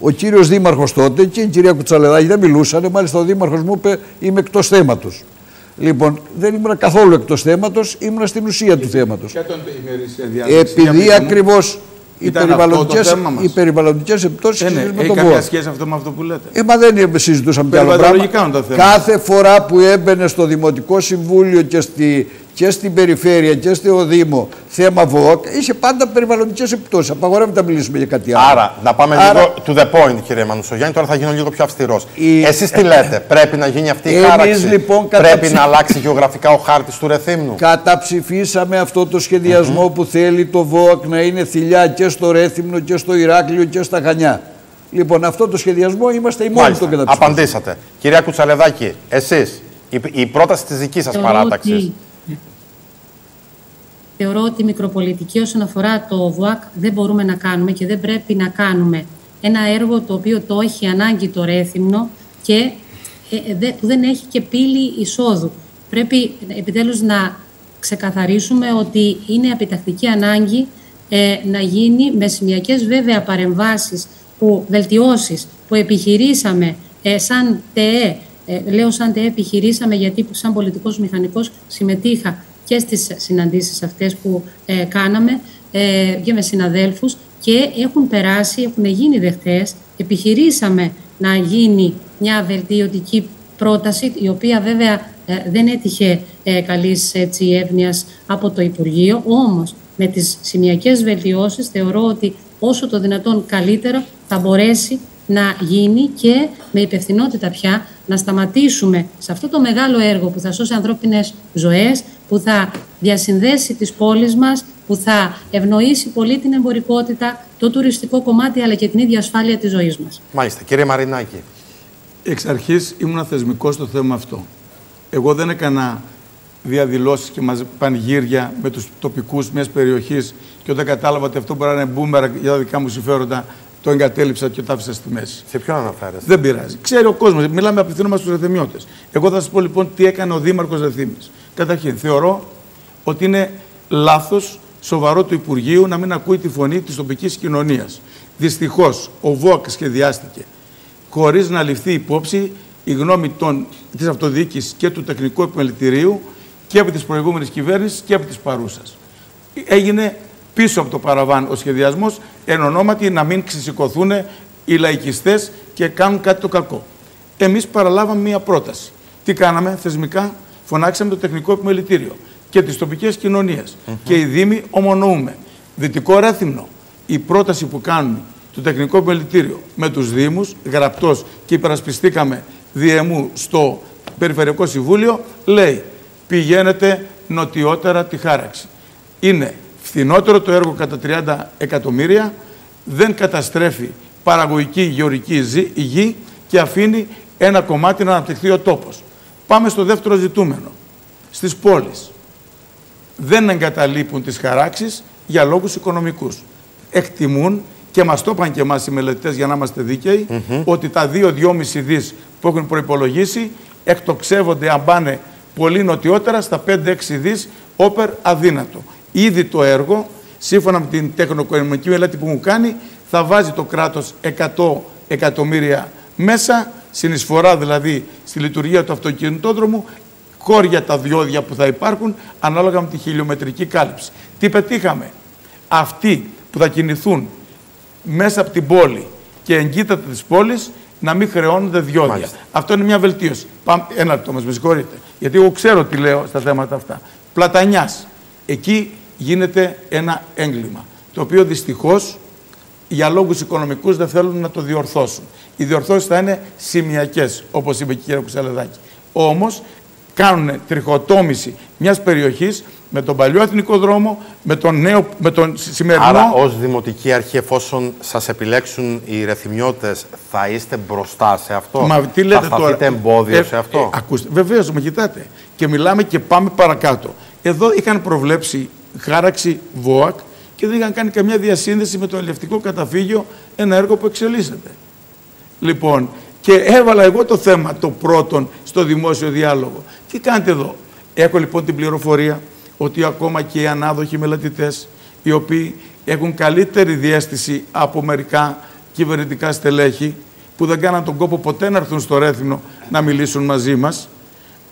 Ο κύριος Δήμαρχος τότε και η κυρία Κουτσαλεδάκη δεν μιλούσαν, μάλιστα ο Δήμαρχος μου είπε είμαι εκτός θέματος. Λοιπόν, δεν ήμουν καθόλου εκτός θέματος, ήμουν στην ουσία του θέματος. Επειδή ακριβώς... Οι περιβαλλοντικές επιπτώσεις με τον ΒΟΑΚ. Έχει σχέση αυτό με αυτό που λέτε? Μα δεν συζητούσαμε πια άλλο πράγμα. Κάθε φορά που έμπαινε στο Δημοτικό Συμβούλιο και, στην Περιφέρεια και στο Δήμο θέμα ΒΟΑΚ, είχε πάντα περιβαλλοντικές επιπτώσεις. Απαγορεύεται να μιλήσουμε για κάτι άλλο. Άρα, να πάμε λίγο to the point, κύριε Μανουσογιάννη. Τώρα θα γίνω λίγο πιο αυστηρός. Εσείς τι λέτε, πρέπει να γίνει αυτή η χάραξη? Λοιπόν, πρέπει να αλλάξει γεωγραφικά ο χάρτης του Ρεθύμνου. Καταψηφίσαμε αυτό το σχεδιασμό που θέλει το ΒΟΑΚ να είναι θηλιά και στο Ρέθυμνο και στο Ηράκλειο και στα Χανιά. Λοιπόν, αυτό το σχεδιασμό είμαστε οι μόνοι που τον καταψηφίσαμε. Απαντήσατε. Κυρία Κουτσαλεδάκη, εσείς, η πρόταση της δικής σας παράταξης. Θεωρώ ότι η μικροπολιτική όσον αφορά το ΒΟΑΚ δεν μπορούμε να κάνουμε και δεν πρέπει να κάνουμε ένα έργο το οποίο το έχει ανάγκη το Ρέθυμνο και που δεν έχει και πύλη εισόδου. Πρέπει επιτέλους να ξεκαθαρίσουμε ότι είναι επιτακτική ανάγκη να γίνει με σημειακές βέβαια παρεμβάσεις, βελτιώσεις που επιχειρήσαμε σαν ΤΕΕ. Λέω σαν ΤΕΕ επιχειρήσαμε γιατί σαν πολιτικός μηχανικός συμμετείχα και στις συναντήσεις αυτές που κάναμε και με συναδέλφους και έχουν περάσει, έχουν γίνει δεχτές. Επιχειρήσαμε να γίνει μια βελτιωτική πρόταση η οποία βέβαια δεν έτυχε καλής έννοιας από το Υπουργείο, όμως με τις σημειακές βελτιώσεις θεωρώ ότι όσο το δυνατόν καλύτερα θα μπορέσει να γίνει και με υπευθυνότητα πια να σταματήσουμε σε αυτό το μεγάλο έργο που θα σώσει ανθρώπινες ζωές, που θα διασυνδέσει τις πόλεις μας, που θα ευνοήσει πολύ την εμπορικότητα, το τουριστικό κομμάτι αλλά και την ίδια ασφάλεια της ζωής μας. Μάλιστα. Κύριε Μαρινάκη. Εξ αρχής ήμουν θεσμικός στο θέμα αυτό. Εγώ δεν έκανα διαδηλώσεις και πανηγύρια με τους τοπικούς μιας περιοχής και όταν κατάλαβα ότι αυτό μπορεί να είναι μπούμερα για τα δικά μου συμφέροντα, το εγκατέλειψα και το άφησα στη μέση. Σε ποιον αναφέρεσαι? Δεν πειράζει. Ξέρει ο κόσμος. Μιλάμε, απευθύνομαι στους Ρεθυμιώτες. Εγώ θα σας πω λοιπόν τι έκανε ο Δήμαρχος Ρεθύμνης. Καταρχήν, θεωρώ ότι είναι λάθος, σοβαρό του Υπουργείου να μην ακούει τη φωνή της τοπικής κοινωνίας. Δυστυχώς, ο ΒΟΑΚ σχεδιάστηκε χωρίς να ληφθεί υπόψη η γνώμη της αυτοδιοίκησης και του τεχνικού επιμελητηρίου και από τις προηγούμενες κυβέρνησης και από τις παρούσες. Έγινε πίσω από το παραβάν ο σχεδιασμός, εν ονόματι να μην ξεσηκωθούν οι λαϊκιστές και κάνουν κάτι το κακό. Εμείς παραλάβαμε μία πρόταση. Τι κάναμε θεσμικά? Φωνάξαμε το τεχνικό επιμελητήριο και τις τοπικές κοινωνίες. Και οι Δήμοι ομονοούμε. Δυτικό Ρέθυμνο, η πρόταση που κάνουν το τεχνικό επιμελητήριο με τους Δήμους, γραπτός και υπερασπιστήκαμε Διεμού στο Περιφερειακό Συμβούλιο, λέει πηγαίνετε νοτιότερα τη χάραξη. Είναι φθηνότερο το έργο κατά 30 εκατομμύρια, δεν καταστρέφει παραγωγική γεωρική γη και αφήνει ένα κομμάτι να αναπτυχθεί ο τόπος. Πάμε στο δεύτερο ζητούμενο. Στις πόλεις. Δεν εγκαταλείπουν τις χαράξεις για λόγους οικονομικούς. Εκτιμούν, και μας το είπαν και εμάς οι μελετητές για να είμαστε δίκαιοι, ότι τα 2-2,5 δις που έχουν προϋπολογίσει εκτοξεύονται αν πάνε πολύ νοτιότερα στα 5-6 δις όπερ αδύνατο. Ήδη το έργο, σύμφωνα με την τεχνοκοινωνική μελέτη που μου κάνει, θα βάζει το κράτος 100 εκατομμύρια μέσα, συνεισφορά δηλαδή στη λειτουργία του αυτοκινητόδρομου, χώρια τα διόδια που θα υπάρχουν, ανάλογα με τη χιλιομετρική κάλυψη. Τι πετύχαμε? Αυτοί που θα κινηθούν μέσα από την πόλη και εγκύτατα της πόλης, να μην χρεώνονται διόδια. Μάλιστα. Αυτό είναι μια βελτίωση. Ένα λεπτό μας, με συγχωρείτε. Γιατί εγώ ξέρω τι λέω στα θέματα αυτά. Πλατανιάς. Εκεί γίνεται ένα έγκλημα, το οποίο δυστυχώς για λόγους οικονομικούς δεν θέλουν να το διορθώσουν. Οι διορθώσεις θα είναι σημειακές, όπως είπε και η κυρία Κουτσαλεδάκη. Όμως κάνουν τριχοτόμηση μιας περιοχής με τον παλιό εθνικό δρόμο, με τον σημερινό. Άρα, ως Δημοτική Αρχή, εφόσον σας επιλέξουν οι Ρεθυμιώτες, θα είστε μπροστά σε αυτό? Μα τι λέτε τώρα? Θα σταθείτε εμπόδιο σε αυτό? Ακούστε, βεβαίως, με κοιτάτε. Και μιλάμε και πάμε παρακάτω. Εδώ είχαν προβλέψει χάραξη ΒΟΑΚ και δεν είχαν κάνει καμιά διασύνδεση με το αλλιευτικό καταφύγιο, ένα έργο που εξελίσσεται. Λοιπόν, και έβαλα εγώ το θέμα το πρώτον στο δημόσιο διάλογο. Τι κάνετε εδώ? Έχω λοιπόν την πληροφορία ότι ακόμα και οι ανάδοχοι μελετητές, οι οποίοι έχουν καλύτερη διέστηση από μερικά κυβερνητικά στελέχη, που δεν κάναν τον κόπο ποτέ να έρθουν στο Ρέθυμνο να μιλήσουν μαζί μας,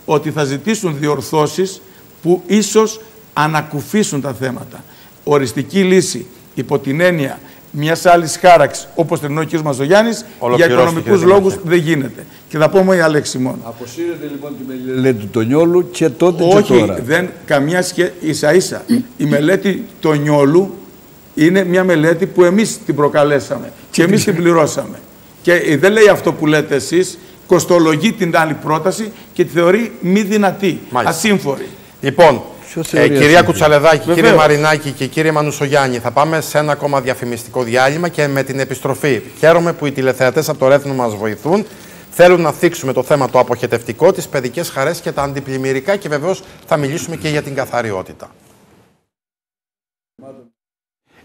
ότι θα ζητήσουν διορθώσεις που ίσως ανακουφίσουν τα θέματα. Οριστική λύση υπό την έννοια μιας άλλης χάραξης, όπως την εννοεί ο κ. Μανουσογιάννης, για οικονομικούς λόγους δεν γίνεται. Και θα πω μόνο μια λέξη μόνο. Αποσύρεται λοιπόν τη μελέτη του Τονιόλου και τότε και τώρα. Όχι, δεν καμιά σχέση, ίσα-ίσα. Η μελέτη Τονιόλου είναι μια μελέτη που εμείς την προκαλέσαμε και εμείς την πληρώσαμε. Και δεν λέει αυτό που λέτε εσείς, κοστολογεί την άλλη πρόταση και τη θεωρεί μη δυνατή, ασύμφορη. Λοιπόν, κυρία Κουτσαλεδάκη, κύριε Μαρινάκη και κύριε Μανουσογιάννη, θα πάμε σε ένα ακόμα διαφημιστικό διάλειμμα και με την επιστροφή. Χαίρομαι που οι τηλεθεατές από το Ρέθυμνο μας βοηθούν. Θέλουν να θίξουμε το θέμα το αποχετευτικό, τις παιδικές χαρές και τα αντιπλημμυρικά και βεβαίως θα μιλήσουμε και για την καθαριότητα.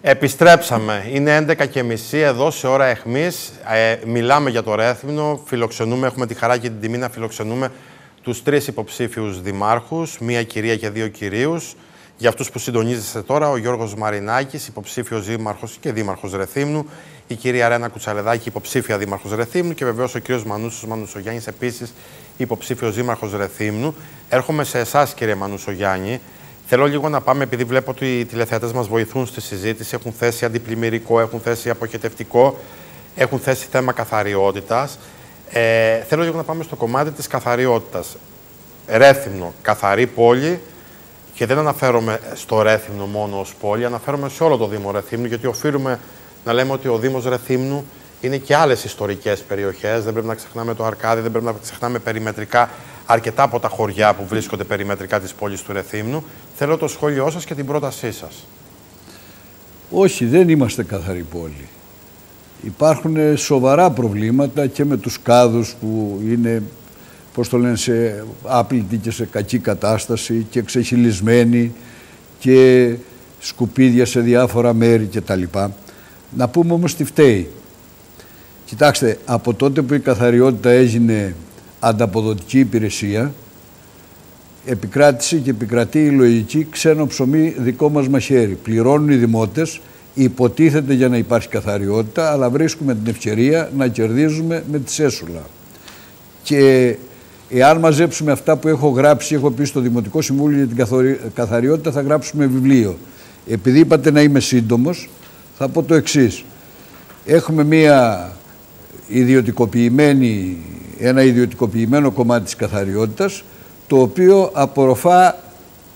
Επιστρέψαμε. Είναι 11:30 εδώ σε Ώρα Αιχμής. Μιλάμε για το Ρέθυμνο, φιλοξενούμε, έχουμε τη χαρά και την τιμή να φιλοξενούμε τους τρεις υποψήφιους δημάρχους, μία κυρία και δύο κυρίους. Για αυτούς που συντονίζεστε τώρα, ο Γιώργος Μαρινάκης, υποψήφιος δήμαρχος και δήμαρχος Ρεθύμνου, η κυρία Ρένα Κουτσαλεδάκη, υποψήφια δήμαρχος Ρεθύμνου και βεβαίως ο κύριος Μανούσος Μανουσογιάννης, επίσης υποψήφιος δήμαρχος Ρεθύμνου. Έρχομαι σε εσάς, κύριε Μανουσογιάννη. Θέλω λίγο να πάμε, επειδή βλέπω ότι οι τηλεθεατές μας βοηθούν στη συζήτηση, έχουν θέσει αντιπλημμυρικό, έχουν θέσει αποχετευτικό, έχουν θέσει θέμα καθαριότητας. Θέλω λίγο να πάμε στο κομμάτι της καθαριότητας. Ρέθυμνο, καθαρή πόλη, και δεν αναφέρομαι στο Ρέθυμνο μόνο ως πόλη, αναφέρομαι σε όλο το Δήμο Ρεθύμνου, γιατί οφείλουμε να λέμε ότι ο Δήμος Ρεθύμνου είναι και άλλες ιστορικές περιοχές. Δεν πρέπει να ξεχνάμε το Αρκάδι, δεν πρέπει να ξεχνάμε περιμετρικά αρκετά από τα χωριά που βρίσκονται περιμετρικά της πόλης του Ρεθύμνου. Θέλω το σχόλιο σας και την πρότασή σας. Όχι, δεν είμαστε καθαρή πόλη. Υπάρχουν σοβαρά προβλήματα και με τους κάδους που είναι, πώς το λένε, σε άπλητη και σε κακή κατάσταση και ξεχυλισμένοι και σκουπίδια σε διάφορα μέρη κτλ. Να πούμε όμως τι φταίει. Κοιτάξτε, από τότε που η καθαριότητα έγινε ανταποδοτική υπηρεσία, επικράτησε και επικρατεί η λογική ξένο ψωμί δικό μας μαχαίρι. Πληρώνουν οι δημότες, υποτίθεται για να υπάρχει καθαριότητα, αλλά βρίσκουμε την ευκαιρία να κερδίζουμε με τη σέσουλα. Και εάν μαζέψουμε αυτά που έχω γράψει, έχω πει στο Δημοτικό Συμβούλιο για την καθαριότητα, θα γράψουμε βιβλίο. Επειδή είπατε να είμαι σύντομος, θα πω το εξής. Έχουμε μια ιδιωτικοποιημένη, ένα ιδιωτικοποιημένο κομμάτι της καθαριότητας, το οποίο απορροφά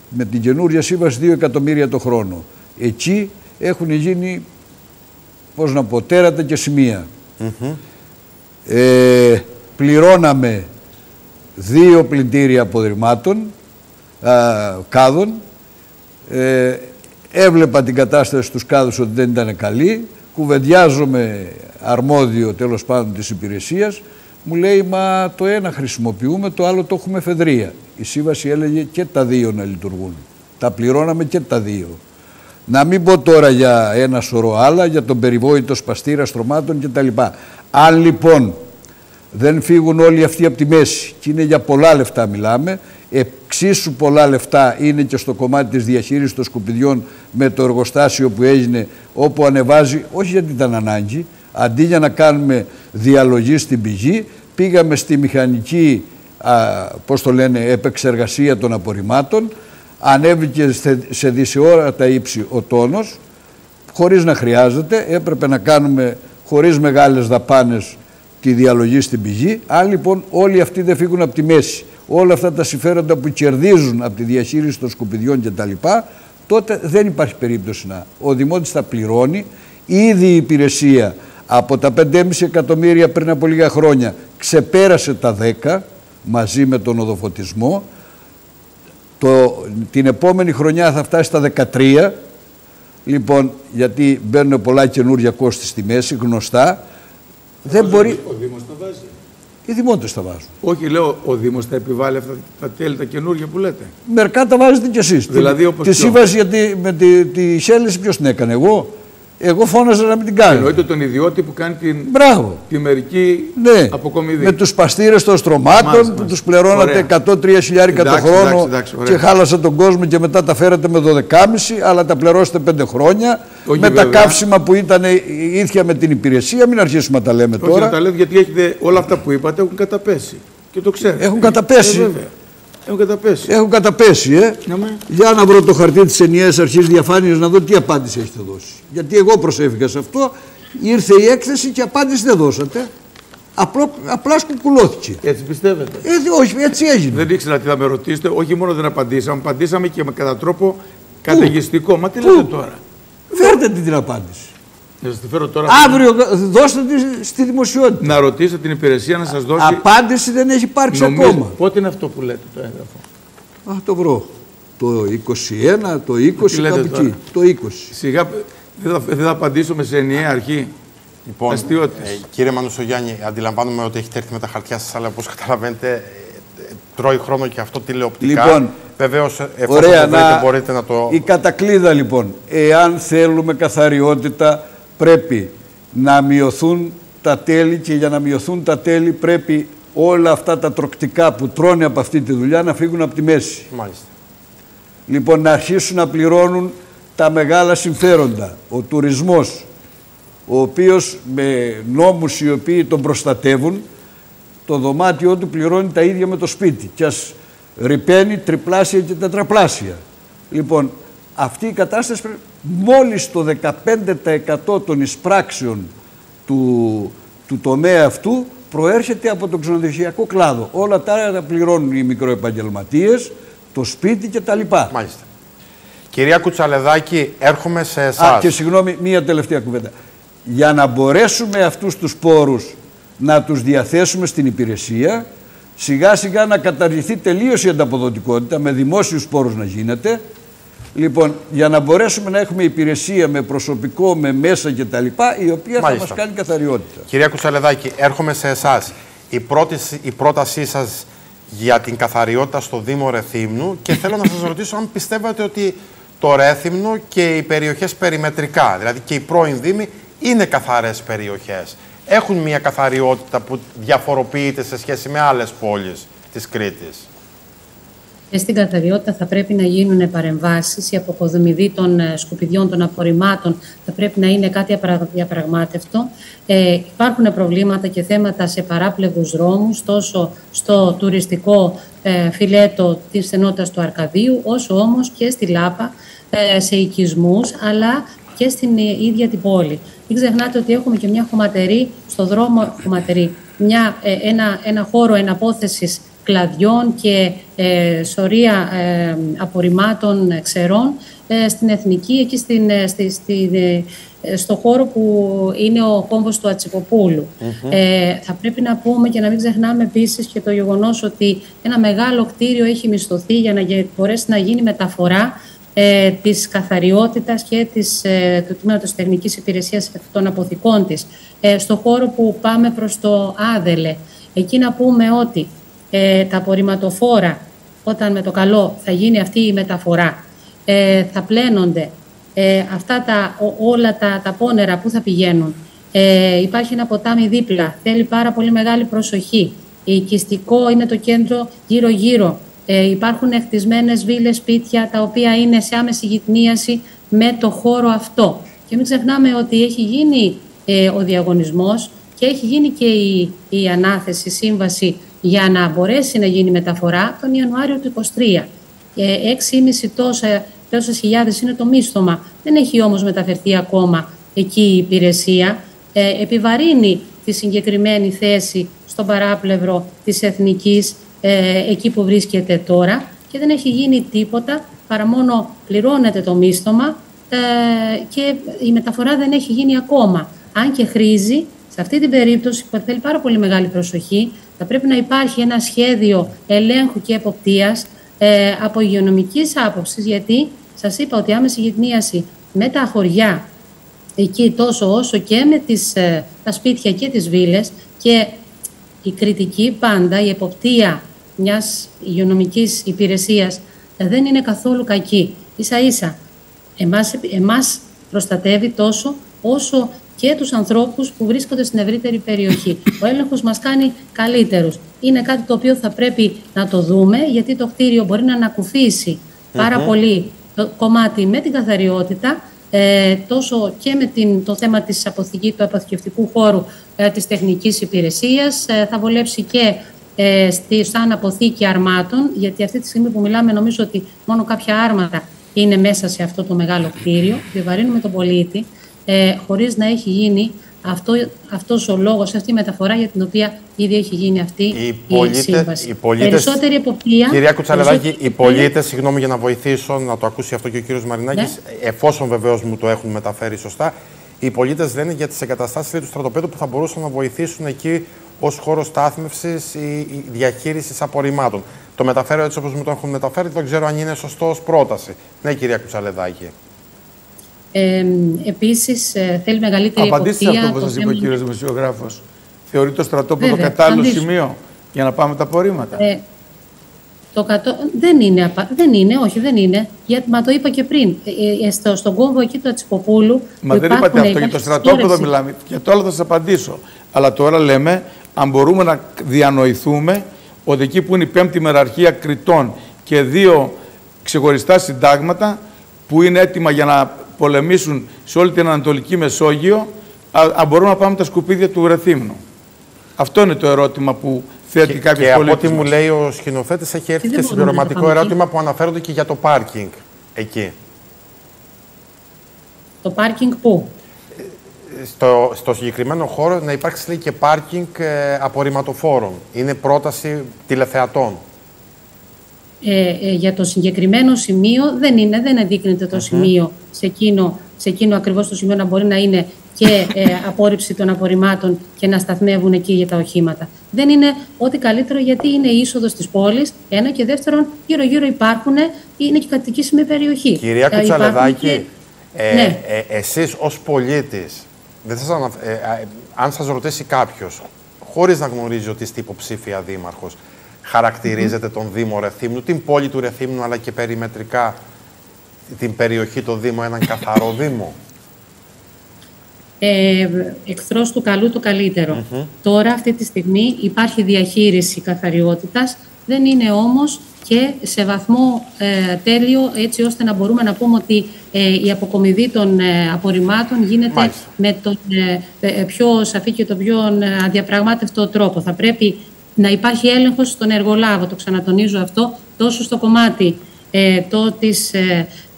με την καινούρια σύμβαση 2 εκατομμύρια το χρόνο. Εκεί έχουν γίνει, πώς να πω, τέρατα και σημεία. Πληρώναμε 2 πλυντήρια αποδρυμάτων, κάδων. Έβλεπα την κατάσταση στους κάδους ότι δεν ήταν καλή. Κουβεντιάζομαι αρμόδιο, τέλος πάντων, της υπηρεσίας. Μου λέει, μα το ένα χρησιμοποιούμε, το άλλο το έχουμε εφεδρεία. Η σύμβαση έλεγε και τα δύο να λειτουργούν. Τα πληρώναμε και τα δύο. Να μην πω τώρα για ένα σωρό άλλα, για τον περιβόητο σπαστήρα στρωμάτων κτλ. Αν λοιπόν Δεν φύγουν όλοι αυτοί από τη μέση. Και είναι για πολλά λεφτά μιλάμε. Εξίσου πολλά λεφτά είναι και στο κομμάτι της διαχείρισης των σκουπιδιών με το εργοστάσιο που έγινε, όπου ανεβάζει, όχι γιατί ήταν ανάγκη, αντί για να κάνουμε διαλογή στην πηγή, πήγαμε στη μηχανική, πώς το λένε, επεξεργασία των απορριμμάτων, ανέβηκε σε δυσιόρατα ύψη ο τόνος, χωρίς να χρειάζεται, έπρεπε να κάνουμε χωρίς μεγάλες δαπάνες τη διαλογή στην πηγή. Αν λοιπόν όλοι αυτοί δεν φύγουν από τη μέση, όλα αυτά τα συμφέροντα που κερδίζουν από τη διαχείριση των σκουπιδιών κτλ., τότε δεν υπάρχει περίπτωση να. Ο Δημότης θα πληρώνει. Ήδη η υπηρεσία από τα 5,5 εκατομμύρια πριν από λίγα χρόνια ξεπέρασε τα 10 μαζί με τον οδοφωτισμό. Την επόμενη χρονιά θα φτάσει στα 13. Λοιπόν, γιατί μπαίνουν πολλά καινούργια κόστη στη μέση, γνωστά. Δεν μπορεί... Ο Δήμος τα βάζει. Οι Δημότες τα βάζουν. Όχι, λέω, ο Δήμος θα επιβάλλει αυτά τα τέλη, τα καινούργια που λέτε. Μερικά τα βάζετε κι εσείς. Δηλαδή, όπως τη σύμβαση με τη σέλεση, ποιος την έκανε, εγώ. Εγώ φώναζα να μην την κάνω. Εννοείται τον ιδιώτη που κάνει τη μερική, ναι, αποκομιδή. Με τους παστήρες των στρωμάτων που τους πληρώνατε 103 χιλιάρικα το χρόνο, και χάλασε τον κόσμο και μετά τα φέρατε με 12,5, αλλά τα πληρώσετε 5 χρόνια. Όχι, με βέβαια. Τα καύσιμα που ήταν ίδια με την υπηρεσία, μην αρχίσουμε να τα λέμε τώρα. Όχι να τα λέτε, γιατί έχετε, όλα αυτά που είπατε έχουν καταπέσει. Και το ξέρετε. Έχουν καταπέσει. Έχουν καταπέσει. Έχουν καταπέσει, Για να βρω το χαρτί της Ενιαίας Αρχής Διαφάνειας να δω τι απάντηση έχετε δώσει. Γιατί εγώ προσέφυγα σε αυτό, ήρθε η έκθεση και απάντηση δεν δώσατε. Απλά σκουκουλώθηκε. Έτσι πιστεύετε? Όχι, έτσι έγινε. Δεν ήξερα τι θα με ρωτήσετε, όχι μόνο δεν απαντήσαμε, απαντήσαμε και με κατά τρόπο καταιγιστικό. Μα τι λέτε τώρα? Φέρτε την απάντηση. Να σας τη φέρω τώρα. Αύριο δώστε τη στη δημοσιότητα. Να ρωτήσετε την υπηρεσία να σας δώσει. Απάντηση δεν έχει υπάρξει ακόμα. Πότε είναι αυτό που λέτε το έγγραφο? Α, το βρω. Το 21, το 20, κάπου εκεί. Το 20. Σιγά, δεν θα απαντήσουμε σε ενιαία αρχή. Λοιπόν, κύριε Μανουσογιάννη, αντιλαμβάνομαι ότι έχετε έρθει με τα χαρτιά σας, αλλά όπως καταλαβαίνετε τρώει χρόνο και αυτό τηλεοπτικά. Λοιπόν, βεβαίως, εφόσον το βρείτε, μπορείτε να το... Η κατακλείδα λοιπόν, εάν θέλουμε καθαριότητα, πρέπει να μειωθούν τα τέλη, και για να μειωθούν τα τέλη πρέπει όλα αυτά τα τροκτικά που τρώνε από αυτή τη δουλειά να φύγουν από τη μέση. Μάλιστα. Λοιπόν, να αρχίσουν να πληρώνουν τα μεγάλα συμφέροντα. Ο τουρισμός, ο οποίος με νόμους οι οποίοι τον προστατεύουν, το δωμάτιό του πληρώνει τα ίδια με το σπίτι και ας ρυπαίνει τριπλάσια και τετραπλάσια. Λοιπόν, αυτή η κατάσταση πρέπει... Μόλις το 15% των εισπράξεων του τομέα αυτού προέρχεται από τον ξενοδοχειακό κλάδο. Όλα τα άλλα πληρώνουν οι μικροεπαγγελματίες, το σπίτι κτλ. Μάλιστα. Κυρία Κουτσαλεδάκη, έρχομαι σε εσάς. Και συγγνώμη, μία τελευταία κουβέντα. Για να μπορέσουμε αυτούς τους πόρους να τους διαθέσουμε στην υπηρεσία, σιγά σιγά να καταργηθεί τελείως η ανταποδοτικότητα, με δημόσιους πόρους να γίνεται. Λοιπόν, για να μπορέσουμε να έχουμε υπηρεσία με προσωπικό, με μέσα κτλ., η οποία Μάλιστα. θα μας κάνει καθαριότητα. Κυρία Κουτσαλεδάκη, έρχομαι σε εσάς. Η πρότασή σας για την καθαριότητα στο Δήμο Ρεθύμνου, και θέλω να σας ρωτήσω αν πιστεύετε ότι το Ρέθυμνο και οι περιοχές περιμετρικά, δηλαδή και οι πρώην Δήμοι, είναι καθαρές περιοχές. Έχουν μια καθαριότητα που διαφοροποιείται σε σχέση με άλλες πόλεις της Κρήτης. Και στην καθαριότητα θα πρέπει να γίνουν παρεμβάσεις. Η αποκοδομηδή των σκουπιδιών, των απορριμμάτων, θα πρέπει να είναι κάτι διαπραγμάτευτο. Υπάρχουν προβλήματα και θέματα σε παράπλευρους δρόμους, τόσο στο τουριστικό φιλέτο της στενότητας του Αρκαδίου, όσο όμως και στη Λάπα, σε οικισμούς, αλλά και στην ίδια την πόλη. Μην ξεχνάτε ότι έχουμε και μια χωματερή, στο δρόμο χωματερή, ένα χώρο εναπόθεσης κλαδιών και σωρία απορριμμάτων ξερών στην Εθνική, εκεί στο χώρο που είναι ο κόμβος του Ατσιποπούλου. Θα πρέπει να πούμε και να μην ξεχνάμε επίσης και το γεγονός ότι ένα μεγάλο κτίριο έχει μισθωθεί για να μπορέσει να γίνει μεταφορά της καθαριότητας και του τμήματος τεχνικής υπηρεσίας των αποθηκών της. Στο χώρο που πάμε προς το Άδελε, εκεί να πούμε ότι τα απορριμματοφόρα, όταν με το καλό θα γίνει αυτή η μεταφορά, θα πλένονται όλα τα πόνερα που θα πηγαίνουν Υπάρχει ένα ποτάμι δίπλα, θέλει πάρα πολύ μεγάλη προσοχή. Η οικιστικό είναι το κέντρο γύρω-γύρω. Υπάρχουν χτισμένες βίλες, σπίτια, τα οποία είναι σε άμεση γειτνίαση με το χώρο αυτό. Και μην ξεχνάμε ότι έχει γίνει ο διαγωνισμός και έχει γίνει και η ανάθεση, η σύμβαση για να μπορέσει να γίνει μεταφορά τον Ιανουάριο του 2023. 6,5 τόσες χιλιάδες είναι το μίσθωμα. Δεν έχει όμως μεταφερθεί ακόμα εκεί η υπηρεσία. Επιβαρύνει τη συγκεκριμένη θέση στον παράπλευρο της Εθνικής, εκεί που βρίσκεται τώρα, και δεν έχει γίνει τίποτα παρά μόνο πληρώνεται το μίσθωμα και η μεταφορά δεν έχει γίνει ακόμα. Αν και χρήζει, σε αυτή την περίπτωση που θέλει πάρα πολύ μεγάλη προσοχή, θα πρέπει να υπάρχει ένα σχέδιο ελέγχου και εποπτείας από υγειονομικής άποψης, γιατί σας είπα ότι άμεση γειτνίαση με τα χωριά εκεί τόσο όσο και με τα σπίτια και τις βίλες, και η κριτική πάντα, η εποπτεία μιας υγειονομικής υπηρεσίας δεν είναι καθόλου κακή. Ίσα-ίσα εμάς προστατεύει τόσο όσο και τους ανθρώπους που βρίσκονται στην ευρύτερη περιοχή. Ο έλεγχος μας κάνει καλύτερους. Είναι κάτι το οποίο θα πρέπει να το δούμε, γιατί το κτίριο μπορεί να ανακουφίσει πάρα πολύ το κομμάτι με την καθαριότητα, τόσο και με το θέμα της αποθηκής του αποθηκευτικού χώρου, της τεχνικής υπηρεσίας. Θα βολέψει και σαν αποθήκη αρμάτων, γιατί αυτή τη στιγμή που μιλάμε νομίζω ότι μόνο κάποια άρματα είναι μέσα σε αυτό το μεγάλο κτίριο. Επιβαρύνουμε τον πολίτη, χωρίς να έχει γίνει αυτός ο λόγος, αυτή η μεταφορά για την οποία ήδη έχει γίνει αυτή η σύμβαση. Περισσότερη εποπτεία. Κυρία Κουτσαλεδάκη, οι πολίτες, συγγνώμη για να βοηθήσω να το ακούσει αυτό και ο κύριος Μαρινάκης, ναι, εφόσον βεβαίως μου το έχουν μεταφέρει σωστά, οι πολίτες λένε για τις εγκαταστάσεις του στρατοπέδου που θα μπορούσαν να βοηθήσουν εκεί ως χώρο στάθμευσης ή διαχείρισης απορριμμάτων. Το μεταφέρω έτσι όπως μου το έχουν μεταφέρει, δεν ξέρω αν είναι σωστό ως πρόταση. Ναι, κυρία Κουτσαλεδάκη. Επίσης, θέλει μεγαλύτερη εποπτεία. Απαντήστε αυτό που σας είπε ο κύριος δημοσιογράφος. Θεωρεί το στρατόπεδο κατάλληλο σημείο για να πάμε τα απορρίμματα. Δεν είναι. Γιατί, μα το είπα και πριν. Στον κόμβο εκεί του Ατσιποπούλου. Μα δεν είπατε αυτό. Για το στρατόπεδο μιλάμε. Για το άλλο θα σας απαντήσω. Αλλά τώρα λέμε, αν μπορούμε να διανοηθούμε ότι εκεί που είναι η 5η μεραρχία Κρητών και δύο ξεχωριστά συντάγματα που είναι έτοιμα για να πολεμήσουν σε όλη την Ανατολική Μεσόγειο, αν μπορούμε να πάμε τα σκουπίδια του Ρεθύμνου. Αυτό είναι το ερώτημα που θέτει κάποιος πολίτης. Και από ό,τι μου λέει ο σκηνοθέτης, έχει έρθει και συμπληρωματικό ερώτημα που αναφέρονται και για το πάρκινγκ εκεί. Το πάρκινγκ πού? Στο συγκεκριμένο χώρο να υπάρξει, λέει, και πάρκινγκ απορριμματοφόρων. Είναι πρόταση τηλεθεατών. Για το συγκεκριμένο σημείο δεν ενδείκνεται το σημείο σε εκείνο ακριβώς το σημείο να μπορεί να είναι και απόρριψη των απορριμμάτων και να σταθμεύουν εκεί για τα οχήματα. Δεν είναι ό,τι καλύτερο, γιατί είναι η είσοδος της πόλης, ένα, και δεύτερον γύρω-γύρω υπάρχουν, είναι και κατοικήσιμη περιοχή. Κυρία Κουτσαλεδάκη, και... ναι, εσείς ως πολίτης, αν σας ρωτήσει κάποιος, χωρίς να γνωρίζει ότι είστε υποψήφια δήμαρχος, χαρακτηρίζεται τον Δήμο Ρεθύμνου, την πόλη του Ρεθύμνου, αλλά και περιμετρικά την περιοχή, το Δήμο, έναν καθαρό Δήμο? Εχθρός του καλού το καλύτερο. Τώρα αυτή τη στιγμή υπάρχει διαχείριση καθαριότητας, δεν είναι όμως και σε βαθμό τέλειο, έτσι ώστε να μπορούμε να πούμε ότι η αποκομιδή των απορριμμάτων γίνεται με τον πιο σαφή και τον πιο αδιαπραγμάτευτο τρόπο. Θα πρέπει να υπάρχει έλεγχος στον εργολάβο, το ξανατονίζω αυτό, τόσο στο κομμάτι της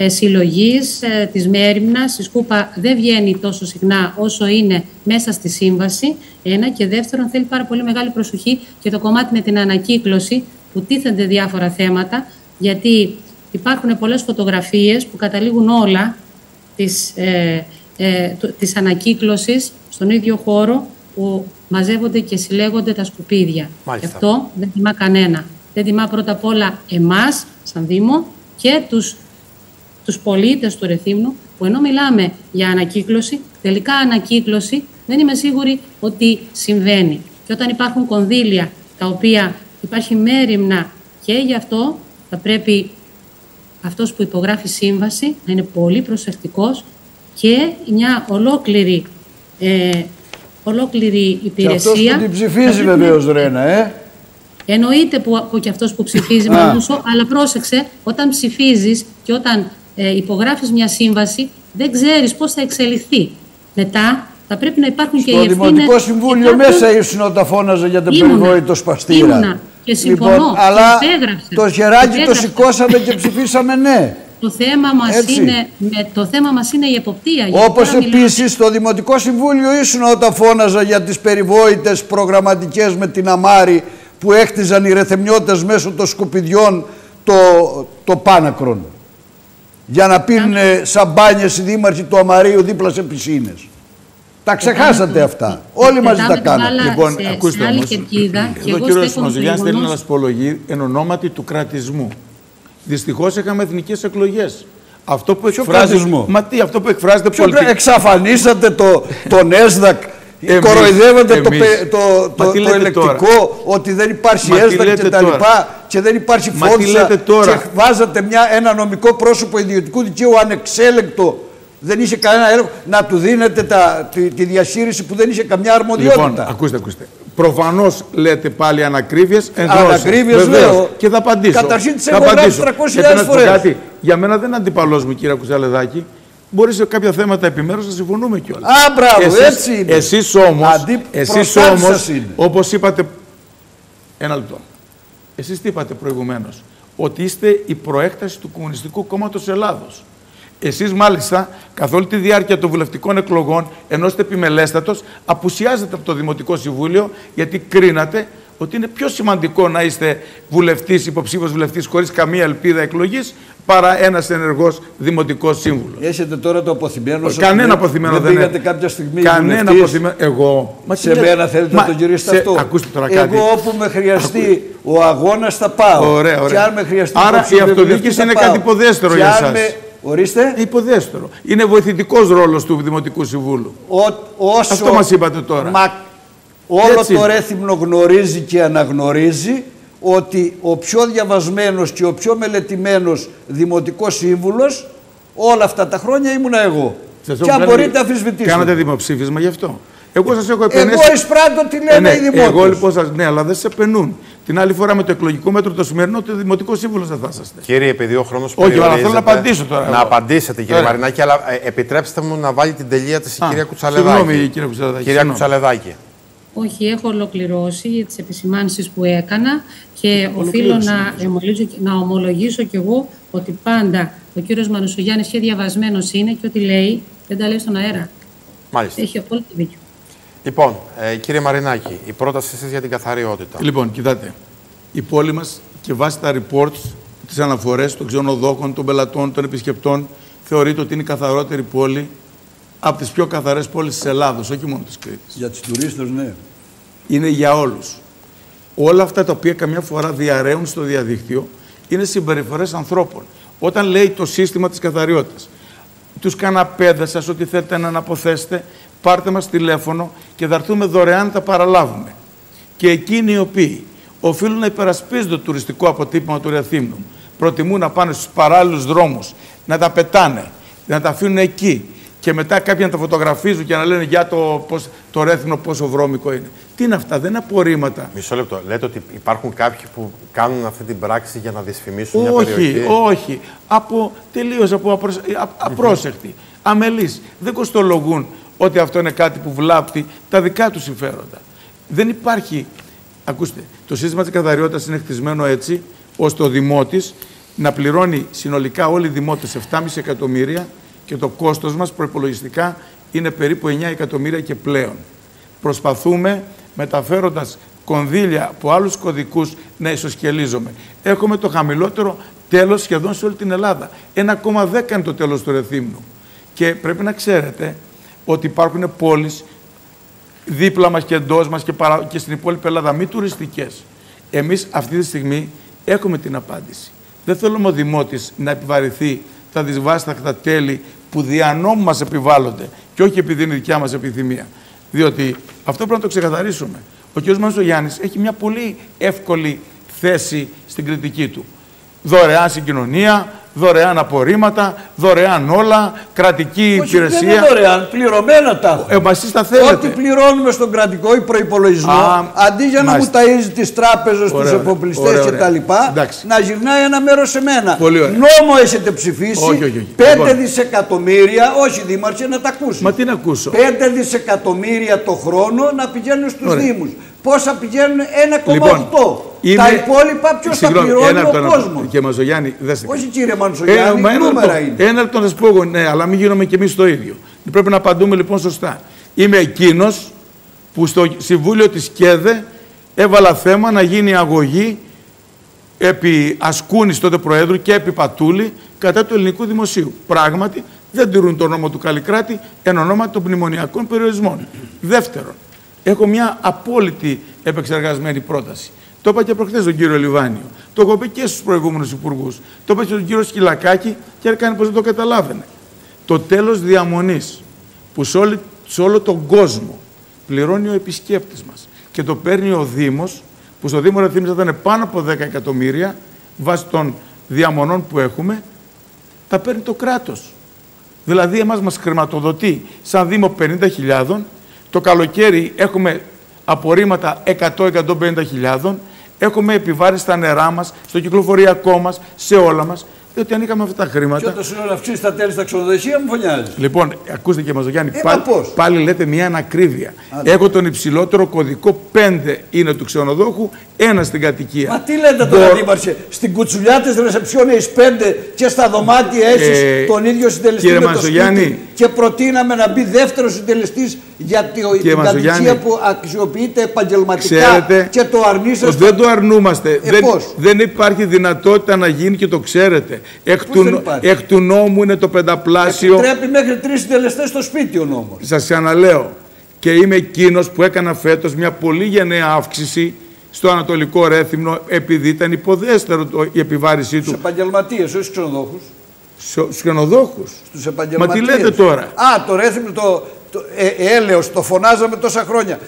συλλογής, της μέριμνας. Η σκούπα δεν βγαίνει τόσο συχνά όσο είναι μέσα στη σύμβαση. Ένα, και δεύτερον, θέλει πάρα πολύ μεγάλη προσοχή και το κομμάτι με την ανακύκλωση, που τίθενται διάφορα θέματα, γιατί υπάρχουν πολλές φωτογραφίες που καταλήγουν όλα της ανακύκλωσης στον ίδιο χώρο, που μαζεύονται και συλλέγονται τα σκουπίδια. Μάλιστα. Και αυτό δεν τιμά κανένα. Δεν τιμά πρώτα απ' όλα εμάς, σαν Δήμο, και τους πολίτες του Ρεθύμνου, που ενώ μιλάμε για ανακύκλωση, τελικά ανακύκλωση δεν είμαι σίγουρη ότι συμβαίνει. Και όταν υπάρχουν κονδύλια, τα οποία υπάρχει μέριμνα, και γι' αυτό θα πρέπει αυτός που υπογράφει σύμβαση να είναι πολύ προσεκτικός, και μια ολόκληρη ολόκληρη υπηρεσία. Και αυτός που την ψηφίζει βεβαίως, Ρένα, Εννοείται που και αυτός που ψηφίζει, Μανούσο, αλλά πρόσεξε, όταν ψηφίζεις και όταν υπογράφεις μια σύμβαση, δεν ξέρεις πώς θα εξελιχθεί. Μετά θα πρέπει να υπάρχουν και οι ευθύνες. Στο Δημοτικό Συμβούλιο μέσα ήσουν όταν φώναζε για τον περιβόητο σπαστήρα. Ήμουνα και συμφωνώ. Λοιπόν, αλλά το χεράκι το σηκώσαμε και ψηφίσαμε ναι. Το θέμα μας είναι, η εποπτεία. Όπως επίσης στο Δημοτικό Συμβούλιο ήσουν όταν φώναζα για τις περιβόητες προγραμματικές με την Αμάρι που έχτιζαν οι ρεθεμιώτες μέσω των σκουπιδιών το πάνακρον. Για να πίνουν σαμπάνιες οι δήμαρχοι του Αμαρίου δίπλα σε πισίνες. Τα ξεχάσατε αυτά. Όλοι μαζί τα κάνατε. Λοιπόν, ακούστε όμως. Εδώ ο κύριος Μανουσογιάννης θέλει να σας απολογεί εν ονόματι του κρατισμού. Δυστυχώς είχαμε εθνικές εκλογές. Αυτό που εκφράζεται πολιτικά. Εξαφανίσατε τον ΕΣΔΑΚ. Κοροϊδεύατε το ελεκτικό ότι δεν υπάρχει ΕΣΔΑΚ και τα λοιπά και δεν υπάρχει φόρτσα και βάζατε ένα νομικό πρόσωπο ιδιωτικού δικαίου ανεξέλεγκτο. Δεν είχε κανένα έργο να του δίνετε τη διαχείριση που δεν είχε καμιά αρμοδιότητα. Λοιπόν, ακούστε. Προφανώς λέτε πάλι ανακρίβειες. Ανακρίβειες λέω. Και θα απαντήσω. Καταρχήν τις έχω γράψει 300.000 φορές. Για μένα δεν είναι αντιπαλός μου, κύριε Κουτσαλεδάκη. Μπορεί σε κάποια θέματα επιμέρους να συμφωνούμε κιόλας. Α, μπράβο, έτσι είναι. Εσείς όμως, όπως είπατε. Ένα λεπτό. Εσείς τι είπατε προηγουμένως? Ότι είστε η προέκταση του Κομμουνιστικού Κόμματος Ελλάδος. Εσείς μάλιστα, καθ' όλη τη διάρκεια των βουλευτικών εκλογών, ενώ είστε επιμελέστατος, απουσιάζετε από το Δημοτικό Συμβούλιο, γιατί κρίνατε ότι είναι πιο σημαντικό να είστε βουλευτής, υποψήφιος βουλευτής, χωρίς καμία ελπίδα εκλογής, παρά ένας ενεργός δημοτικός σύμβουλος. Έχετε τώρα το αποθυμένο. Κανένα αποθυμένο δεν είναι. Κάποια στιγμή κανένα αποθυμένο. Εγώ. Σε μένα θέλετε να το γυρίσετε αυτό. Ακούστε τώρα κάτι. Εγώ όπου με χρειαστεί ο αγώνας θα πάω. Και αν με χρειαστεί. Άρα η αυτοδιοίκηση είναι κάτι υποδέστερο για εσάς. Ορίστε. Υποδέστερο. Είναι βοηθητικός ρόλος του Δημοτικού Συμβούλου. Αυτό μας είπατε τώρα. Το Ρέθυμνο γνωρίζει και αναγνωρίζει ότι ο πιο διαβασμένος και ο πιο μελετημένος Δημοτικός Σύμβουλος όλα αυτά τα χρόνια ήμουνα εγώ. Και αν μπορείτε να αμφισβητήσετε. Κάνατε δημοψήφισμα γι' αυτό. Εγώ σας έχω επενέσει. Εγώ εισπράττω τι λένε οι δημότες. Εγώ λοιπόν ναι, αλλά δεν σε πενούν. Την άλλη φορά με το εκλογικό μέτρο το σημερινό, το Δημοτικό Σύμβουλο θα είσαστε. Κύριε, επειδή ο χρόνος περιορίζεται. Όχι, αλλά θέλω να απαντήσω τώρα. Να απαντήσετε, κύριε Μαρινάκη, αλλά επιτρέψτε μου να βάλει την τελεία της η κυρία Κουτσαλεδάκη. Συγγνώμη, κύριε Κουτσαλεδάκη. Κυρία Κουτσαλεδάκη. Όχι, έχω ολοκληρώσει τις επισημάνσεις που έκανα και οφείλω να ομολογήσω κι εγώ ότι πάντα ο κύριος Μανουσογιάννης και διαβασμένος είναι και ότι λέει δεν τα λέει στον αέρα. Μάλιστα. Έχει απόλυτο δίκιο. Λοιπόν, κύριε Μαρινάκη, η πρότασή σας για την καθαριότητα. Λοιπόν, κοιτάτε, η πόλη μας και βάσει τα reports, τις αναφορές των ξενοδόχων, των πελατών, των επισκεπτών, θεωρείται ότι είναι η καθαρότερη πόλη από τις πιο καθαρές πόλεις της Ελλάδος, όχι μόνο της Κρήτης. Για τους τουρίστες, ναι. Είναι για όλους. Όλα αυτά τα οποία καμιά φορά διαρρέουν στο διαδίκτυο είναι συμπεριφορές ανθρώπων. Όταν λέει το σύστημα της καθαριότητας, τους καναπέδες σας, ό,τι θέλετε να αναποθέσετε, πάρτε μας τηλέφωνο και θα έρθουμε δωρεάν τα παραλάβουμε. Και εκείνοι οι οποίοι οφείλουν να υπερασπίζονται το τουριστικό αποτύπωμα του Ρεθύμνου, προτιμούν να πάνε στους παράλληλους δρόμους, να τα πετάνε, να τα αφήνουν εκεί και μετά κάποιοι να τα φωτογραφίζουν και να λένε για το Ρέθυμνο πόσο βρώμικο είναι. Τι είναι αυτά, δεν είναι απορρίμματα. Μισό λεπτό. Λέτε ότι υπάρχουν κάποιοι που κάνουν αυτή την πράξη για να δυσφημίσουν μια περιοχή. Όχι, τελείως απρόσεχτοι, αμελείς. Δεν κοστολογούν ότι αυτό είναι κάτι που βλάπτει τα δικά του συμφέροντα. Δεν υπάρχει. Ακούστε, το σύστημα της καθαριότητας είναι χτισμένο έτσι, ώστε ο Δημότης να πληρώνει συνολικά όλοι οι Δημότες 7,5 εκατομμύρια και το κόστος μας προϋπολογιστικά είναι περίπου 9 εκατομμύρια και πλέον. Προσπαθούμε, μεταφέροντας κονδύλια από άλλους κωδικούς, να ισοσκελίζουμε. Έχουμε το χαμηλότερο τέλος σχεδόν σε όλη την Ελλάδα. 1,10 είναι το τέλος του Ρεθύμνου. Και πρέπει να ξέρετε ότι υπάρχουν πόλεις δίπλα μας και εντός μας και στην υπόλοιπη Ελλάδα, μη τουριστικές. Εμείς αυτή τη στιγμή έχουμε την απάντηση. Δεν θέλουμε ο Δημότης να επιβαρυνθεί τα δυσβάσταχτα τέλη που δια νόμου μας επιβάλλονται και όχι επειδή είναι δικιά μας επιθυμία. Διότι αυτό πρέπει να το ξεκαθαρίσουμε. Ο κ. Μανουσογιάννης έχει μια πολύ εύκολη θέση στην κριτική του. δωρεάν συγκοινωνία, δωρεάν απορρίμματα, δωρεάν όλα, κρατική υπηρεσία. Όχι, δεν είναι δωρεάν, πληρωμένα τα έχουμε. Ό,τι πληρώνουμε στον κρατικό προϋπολογισμό, αντί για να μου ταΐζει τις τράπεζες, τους εποπλιστές κτλ., να γυρνάει ένα μέρος σε μένα. Νόμο έχετε ψηφίσει, 5 δισεκατομμύρια, όχι δήμαρχε, να τα ακούσεις. Μα τι να ακούσω. 5 δισεκατομμύρια το χρόνο να πηγαίνουν στους Δήμους. Πόσα πηγαίνουν, 1,8. Λοιπόν, τα υπόλοιπα ποιος τα πληρώνει, ο κόσμος. Και Μαζογιάννη, όχι κύριε Μανουσογιάννη, νούμερα είναι. Ένα λεπτό να σας πω εγώ, ναι, αλλά μην γίνομαι κι εμείς το ίδιο. Πρέπει να απαντούμε λοιπόν σωστά. Είμαι εκείνος που στο Συμβούλιο της ΚΕΔΕ έβαλα θέμα να γίνει αγωγή επί Ασκούνης τότε Προέδρου και επί Πατούλη κατά του ελληνικού δημοσίου. Πράγματι δεν τηρούν τον νόμο του Καλλικράτη εν ονόματι των μνημονιακών περιορισμών. Δεύτερον, έχω μια απόλυτη επεξεργασμένη πρόταση. Το είπα και προχθές στον κύριο Λιβάνιο. Το έχω πει και στους προηγούμενους υπουργούς. Το είπα και στον κύριο Σκυλακάκη και έκανε πως δεν το καταλάβαινε. Το τέλος διαμονής που σε όλο τον κόσμο πληρώνει ο επισκέπτης μας και το παίρνει ο Δήμος, που στο Δήμο Ρεθύμνου θα ήταν πάνω από 10 εκατομμύρια βάσει των διαμονών που έχουμε, τα παίρνει το κράτος. Δηλαδή, εμάς μας χρηματοδοτεί σαν Δήμο 50.000. Το καλοκαίρι έχουμε απορρίμματα 100-150.000, έχουμε επιβάρυνση στα νερά μας, στο κυκλοφοριακό μας, σε όλα μας, διότι αν είχαμε αυτά τα χρήματα. Και όταν σου λέω να αυξήσεις τα τέλη στα ξενοδοχεία, μου φωνιάζει. Λοιπόν, ακούστε και Μαζογιάννη, πάλι λέτε μια ανακρίβεια. Άντε. Έχω τον υψηλότερο κωδικό, 5 είναι του ξενοδόχου, 1 στην κατοικία. Μα τι λέτε τώρα, Δήμαρχε, στην κουτσουλιά της ρεσεψιόν έχει 5 και στα δωμάτια έχει τον ίδιο συντελεστή με το σπίτι. Και προτείναμε να μπει δεύτερο συντελεστής για την κατοικία που αξιοποιείται επαγγελματικά. Ξέρετε, και το αρνήσαστε. Δεν το αρνούμαστε. Δεν υπάρχει δυνατότητα να γίνει και το ξέρετε. Εκ του νόμου είναι το πενταπλάσιο. Επιτρέπει μέχρι 3 συντελεστές στο σπίτι ο νόμος. Σας ξαναλέω. Και είμαι εκείνος που έκανα φέτος μια πολύ γενναία αύξηση στο Ανατολικό Ρέθυμνο, επειδή ήταν υποδέστερο η επιβάρησή του. Στους επαγγελματίες, όχι ξενοδόχους. Στους ξενοδόχους. Στους επαγγελματίες. Μα τι λέτε τώρα. Α, το Ρέθυμνο, έλεος, το φωνάζαμε τόσα χρόνια.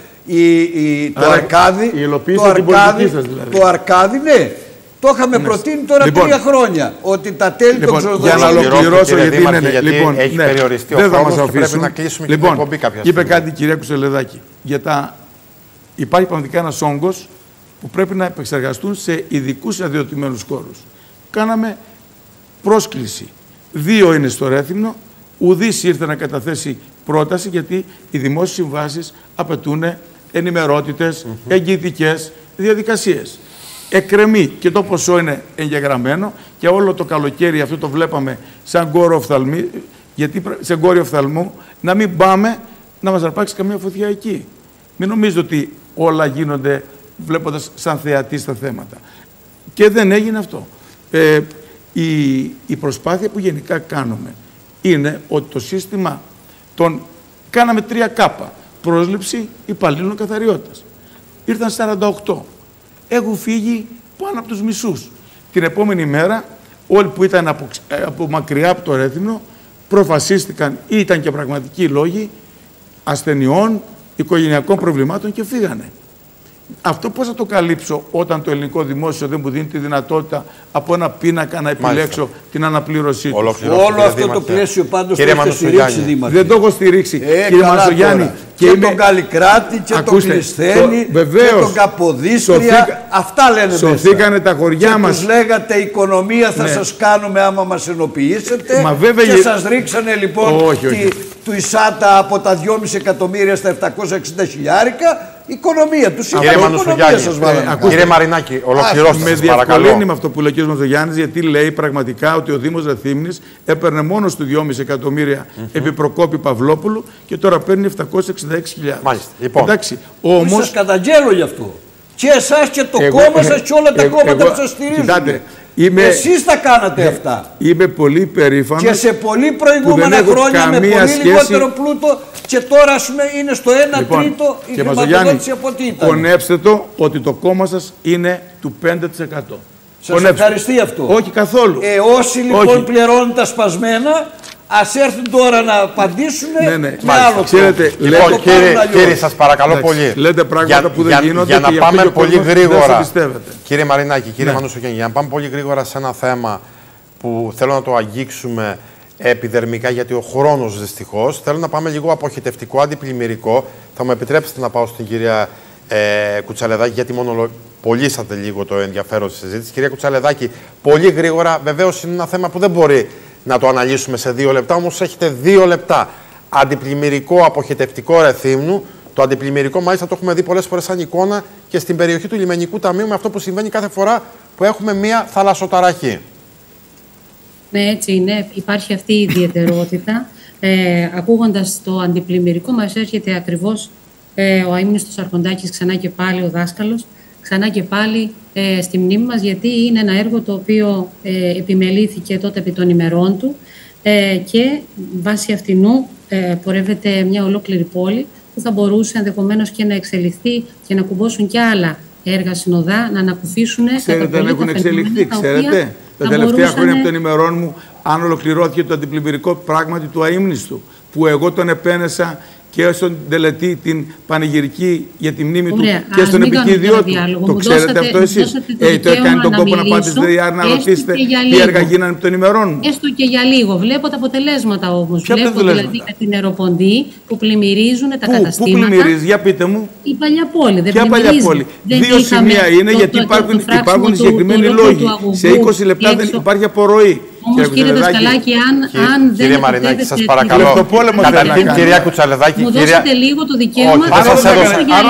Το Αρκάδι. Η υλοποίηση της πολιτικής σας δηλαδή. Το Αρκάδι, ναι. Το είχαμε προτείνει τώρα 3 χρόνια. Ότι τα τέλη των ξενοδοχείων. Για να ολοκληρώσω, γιατί είναι. Λοιπόν, έχει περιοριστεί ο χρόνος. Πρέπει να κλείσουμε και την εκπομπή κάποια στιγμή. Είπε κάτι η κυρία Κουτσαλεδάκη. Υπάρχει πραγματικά ένας όγκος που πρέπει να επεξεργαστούν σε ειδικούς αδειοτημένους χώρους. Κάναμε πρόσκληση. 2 είναι στο Ρέθυμνο. Ουδής ήρθε να καταθέσει πρόταση, γιατί οι δημόσιες συμβάσεις απαιτούν ενημερότητες, εγγυητικές διαδικασίες. Εκκρεμεί και το ποσό είναι εγγεγραμμένο και όλο το καλοκαίρι αυτό το βλέπαμε σαν κόρο οφθαλμού, γιατί σε κόρο οφθαλμού να μην πάμε να μας αρπάξει καμία φωτιά εκεί. Μην νομίζετε ότι όλα γίνονται βλέποντας σαν θεατή στα θέματα. Και δεν έγινε αυτό. Η προσπάθεια που γενικά κάνουμε είναι ότι το σύστημα κάναμε 3 κάπα. Πρόσληψη υπαλλήλων καθαριότητας. Ήρθαν 48. Έχουν φύγει πάνω από τους μισούς. Την επόμενη μέρα όλοι που ήταν από μακριά από το Ρέθυμνο προφασίστηκαν ή ήταν και πραγματικοί λόγοι ασθενειών, οικογενειακών προβλημάτων και φύγανε. Αυτό πώς θα το καλύψω όταν το ελληνικό δημόσιο δεν μου δίνει τη δυνατότητα από ένα πίνακα να επιλέξω την αναπλήρωσή του. Όλο αυτό το πλαίσιο πάντως το έχετε στηρίξει, Δήμαρχε. Δεν το έχω στηρίξει, κύριε Μανουσογιάννη. Και τον Καλλικράτη και τον Κλεισθένη και τον Καποδίστρια. Αυτά λένε μέσα. Σωθήκανε τα χωριά μας. Τους λέγατε οικονομία θα σας κάνουμε άμα μας ενοποιήσετε. Και σας ρίξανε λοιπόν του Ισάτα από τα 2,5 εκατομμύρια στα 760 χιλιάρικα. Οικονομία του είναι. Κύριε Μανουσογιάννη, κύριε Μαρινάκη, ολοκληρώστε. Με διακολύνει με αυτό που λέει ο κύριος Μανουσογιάννης, γιατί λέει πραγματικά ότι ο Δήμος Ρεθύμνης έπαιρνε μόνο του 2,5 εκατομμύρια επί Προκόπη Παυλόπουλου και τώρα παίρνει 766.000. Μάλιστα. Λοιπόν. Εντάξει. Όμως. Σας καταγγέλλω γι' αυτό. Και εσάς και το κόμμα σας και όλα τα κόμματα που σας στηρίζουν. Κοιτάτε. Εσείς τα κάνατε αυτά. Είμαι πολύ περήφανος. Και σε πολύ προηγούμενα χρόνια με πολύ λιγότερο πλούτο και τώρα ας πούμε είναι στο 1/3 η χρηματοδότηση από ό,τι ήταν. Πονέψτε το ότι το κόμμα σας είναι του 5%. Σας ευχαριστεί αυτό. Όχι καθόλου. Όσοι λοιπόν πληρώνουν τα σπασμένα Ας έρθουν τώρα να απαντήσουν με άλλο. Ξέρετε, λοιπόν, κύριε, σας παρακαλώ πολύ. Λέτε πράγματα που δεν γίνονται. Για να πάμε πολύ γρήγορα, κύριε Μαρινάκη, κύριε Μανουσογιάννη, για να πάμε πολύ γρήγορα σε ένα θέμα που θέλω να το αγγίξουμε επιδερμικά, γιατί ο χρόνος δυστυχώς. Θέλω να πάμε λίγο αποχετευτικό, αντιπλημμυρικό. Θα μου επιτρέψετε να πάω στην κυρία Κουτσαλεδάκη, γιατί μονοπολίσατε λίγο το ενδιαφέρον στη συζήτηση. Κυρία Κουτσαλεδάκη, πολύ γρήγορα, βεβαίως είναι ένα θέμα που δεν μπορεί να το αναλύσουμε σε 2 λεπτά, όμως έχετε 2 λεπτά. Αντιπλημμυρικό, αποχετευτικό Ρεθύμνου. Το αντιπλημμυρικό, μάλιστα, το έχουμε δει πολλές φορές σαν εικόνα και στην περιοχή του Λιμενικού Ταμείου, με αυτό που συμβαίνει κάθε φορά που έχουμε μία θαλασσοταραχή. Ναι, έτσι είναι. Υπάρχει αυτή η ιδιαιτερότητα. Ακούγοντας το αντιπλημμυρικό, μας έρχεται ακριβώς ο αείμνηστος Αρχοντάκης ξανά και πάλι, ο δάσκαλος, ξανά και πάλι στη μνήμη μας, γιατί είναι ένα έργο το οποίο επιμελήθηκε τότε επί των ημερών του και βάσει αυτινού πορεύεται μια ολόκληρη πόλη που θα μπορούσε ενδεχομένως και να εξελιχθεί και να κουμπώσουν και άλλα έργα συνοδά, να ανακουφίσουν. Ξέρετε, δεν έχουν εξελιχθεί, ξέρετε. Τα τελευταία χρόνια από των ημερών μου, αν ολοκληρώθηκε το αντιπλημμυρικό πράγματι του αείμνηστου, που εγώ τον επένεσα και στον τελετή την πανηγυρική για τη μνήμη του και στον επικίδιό του. Το ξέρετε αυτό εσείς? Το έκανε τον κόπο να πάτε στη ΔΕΙΑ να ρωτήσετε τι έργα γίνανε από των ημερών μου. Έστω και για λίγο. Βλέπω τα αποτελέσματα όμως. Βλέπω δηλαδή την αεροποντή που πλημμυρίζουν τα καταστήματα. Πού πλημμυρίζει, για πείτε μου? Η παλιά πόλη. Ποια παλιά πόλη? 2 σημεία είναι, γιατί υπάρχουν συγκεκριμένοι λόγοι. Σε 20 λεπτά δεν υπάρχει απορροή. Όμως, κύριε Δασκαλάκη, αν δεν... Κύριε Μαρινάκη, σας παρακαλώ. Καταρχήν, κυρία Κουτσαλεδάκη... Μου δώσετε λίγο το δικαίωμα...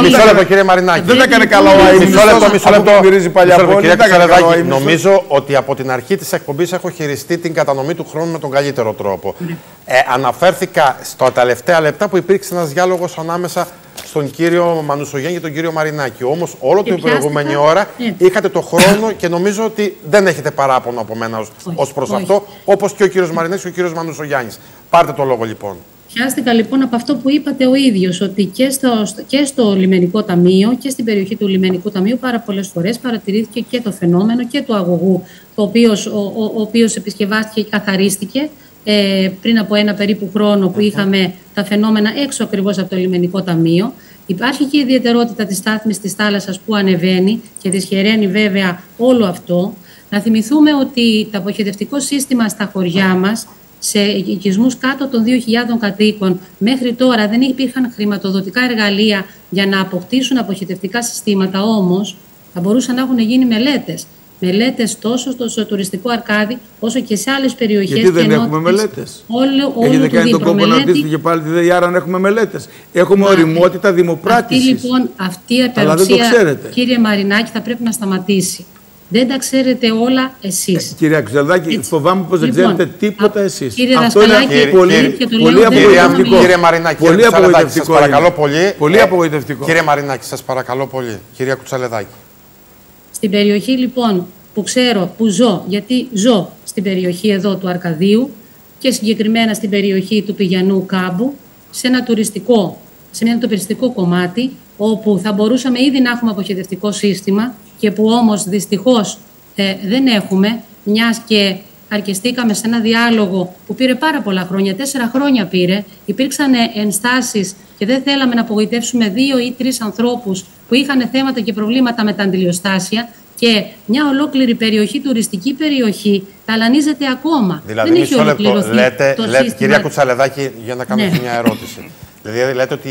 Μισό λεπτό, κύριε Μαρινάκη. Δεν τα έκανε καλά ο αείμνηστος. Μισό λεπτό, κυρία Κουτσαλεδάκη. Νομίζω ότι από την αρχή της εκπομπής έχω χειριστεί την κατανομή του χρόνου με τον καλύτερο τρόπο. Αναφέρθηκα στα τελευταία λεπτά που υπήρξε ένας διάλογος ανάμεσα στον κύριο Μανουσογιάννη και τον κύριο Μαρινάκη. Όμως, όλο την προηγούμενη ώρα είχατε το χρόνο και νομίζω ότι δεν έχετε παράπονο από μένα ως προς αυτό, όπως και ο κύριος Μαρινάκης και ο κύριος Μανουσογιάννης. Πάρτε το λόγο, λοιπόν. Πιάστηκα, λοιπόν, από αυτό που είπατε ο ίδιος, ότι και στο Λιμενικό Ταμείο και στην περιοχή του Λιμενικού Ταμείου πάρα πολλές φορές παρατηρήθηκε και το φαινόμενο και του αγωγού, ο οποίος επισκευάστηκε και καθαρίστηκε πριν από ένα περίπου χρόνο που είχαμε τα φαινόμενα έξω ακριβώς από το Λιμενικό Ταμείο. Υπάρχει και η ιδιαιτερότητα της στάθμης της θάλασσας που ανεβαίνει και δυσχεραίνει βέβαια όλο αυτό. Να θυμηθούμε ότι το αποχετευτικό σύστημα στα χωριά μας, σε οικισμούς κάτω των 2.000 κατοίκων, μέχρι τώρα δεν υπήρχαν χρηματοδοτικά εργαλεία για να αποκτήσουν αποχετευτικά συστήματα, όμως θα μπορούσαν να έχουν γίνει μελέτες τόσο στο τουριστικό Αρκάδι όσο και σε άλλες περιοχές. Γιατί δεν έχουμε μελέτες? Έχετε κάνει τον κόπο να ρωτήσετε και πάλι τη ΔΕΙΑ αν έχουμε μελέτες? Έχουμε οριμότητα δημοπράτησης. Αυτή η απεροψία, κύριε Μαρινάκη, θα πρέπει να σταματήσει. Δεν τα ξέρετε όλα εσείς. Κυρία Κουτσαλεδάκη, φοβάμαι πως δεν ξέρετε τίποτα εσείς. Αυτό είναι πολύ απογοητευτικό. Κύριε Μαρινάκη, σας παρακαλώ πολύ. Πολύ απογοητευτικό. Κύριε Μαρινάκη, σας παρακαλώ πολύ. Κυρία Κουτσαλεδάκη. Στην περιοχή, λοιπόν, που ξέρω, που ζω, γιατί ζω στην περιοχή εδώ του Αρκαδίου και συγκεκριμένα στην περιοχή του Πηγιανού Κάμπου, σε ένα τουριστικό κομμάτι, όπου θα μπορούσαμε ήδη να έχουμε αποχετευτικό σύστημα και που όμως δυστυχώς δεν έχουμε, μιας και αρκεστήκαμε σε ένα διάλογο που πήρε πάρα πολλά χρόνια, 4 χρόνια πήρε, υπήρξαν ενστάσεις και δεν θέλαμε να απογοητεύσουμε 2 ή 3 ανθρώπους που είχαν θέματα και προβλήματα με τα αντιλιοστάσια και μια ολόκληρη περιοχή, τουριστική περιοχή, ταλανίζεται ακόμα. Δηλαδή, δεν έχει ολοκληρωθεί το σύστημα. Κυρία Κουτσαλεδάκη, για να κάνω μια ερώτηση. Δηλαδή, λέτε ότι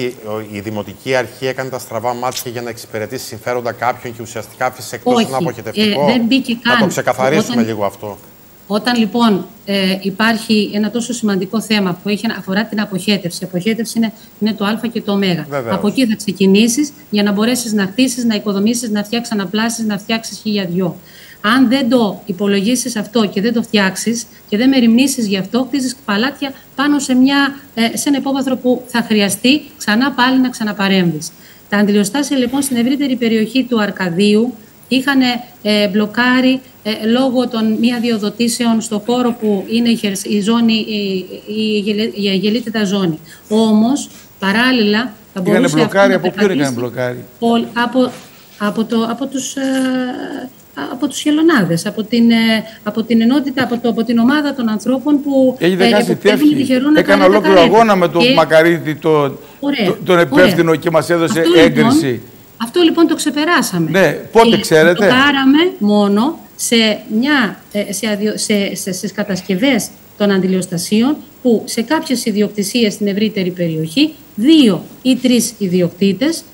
η Δημοτική Αρχή έκανε τα στραβά μάτια για να εξυπηρετήσει συμφέροντα κάποιον και ουσιαστικά άφησε εκτός ένα αποχετευτικό. Δεν μπήκε καν. Να το ξεκαθαρίσουμε λίγο αυτό. Όταν λοιπόν υπάρχει ένα τόσο σημαντικό θέμα που αφορά την αποχέτευση, η αποχέτευση είναι το α και το ω. Από εκεί θα ξεκινήσεις για να μπορέσεις να χτίσεις, να οικοδομήσεις, να φτιάξεις αναπλάσεις, να φτιάξεις χιλιαδιό. Αν δεν το υπολογίσεις αυτό και δεν το φτιάξεις και δεν μεριμνήσεις γι' αυτό, χτίζεις παλάτια πάνω σε ένα υπόβαθρο που θα χρειαστεί ξανά πάλι να ξαναπαρέμβεις. Τα αντιλιοστάσια λοιπόν στην ευρύτερη περιοχή του Αρκαδίου είχαν μπλοκάρει λόγω των μη αδειοδοτήσεων στο χώρο που είναι η αγελίτιδα ζώνη. Όμως, παράλληλα, θα μπορούσε αυτό να περπατήσει. Από ποιον είχαν μπλοκάρει? Από τους από τους χελωνάδες, από την ομάδα των ανθρώπων που επέφυγε τη χελώνα. Έκανε ολόκληρο αγώνα με τον Μακαρίτη, τον υπεύθυνο, και μας έδωσε έγκριση. Αυτό λοιπόν το ξεπεράσαμε. Ναι, πότε ξέρετε. Το κάραμε μόνο στις κατασκευές των αντιλιοστασίων, που σε κάποιες ιδιοκτησίες στην ευρύτερη περιοχή, 2 ή 3 ιδιοκτήτες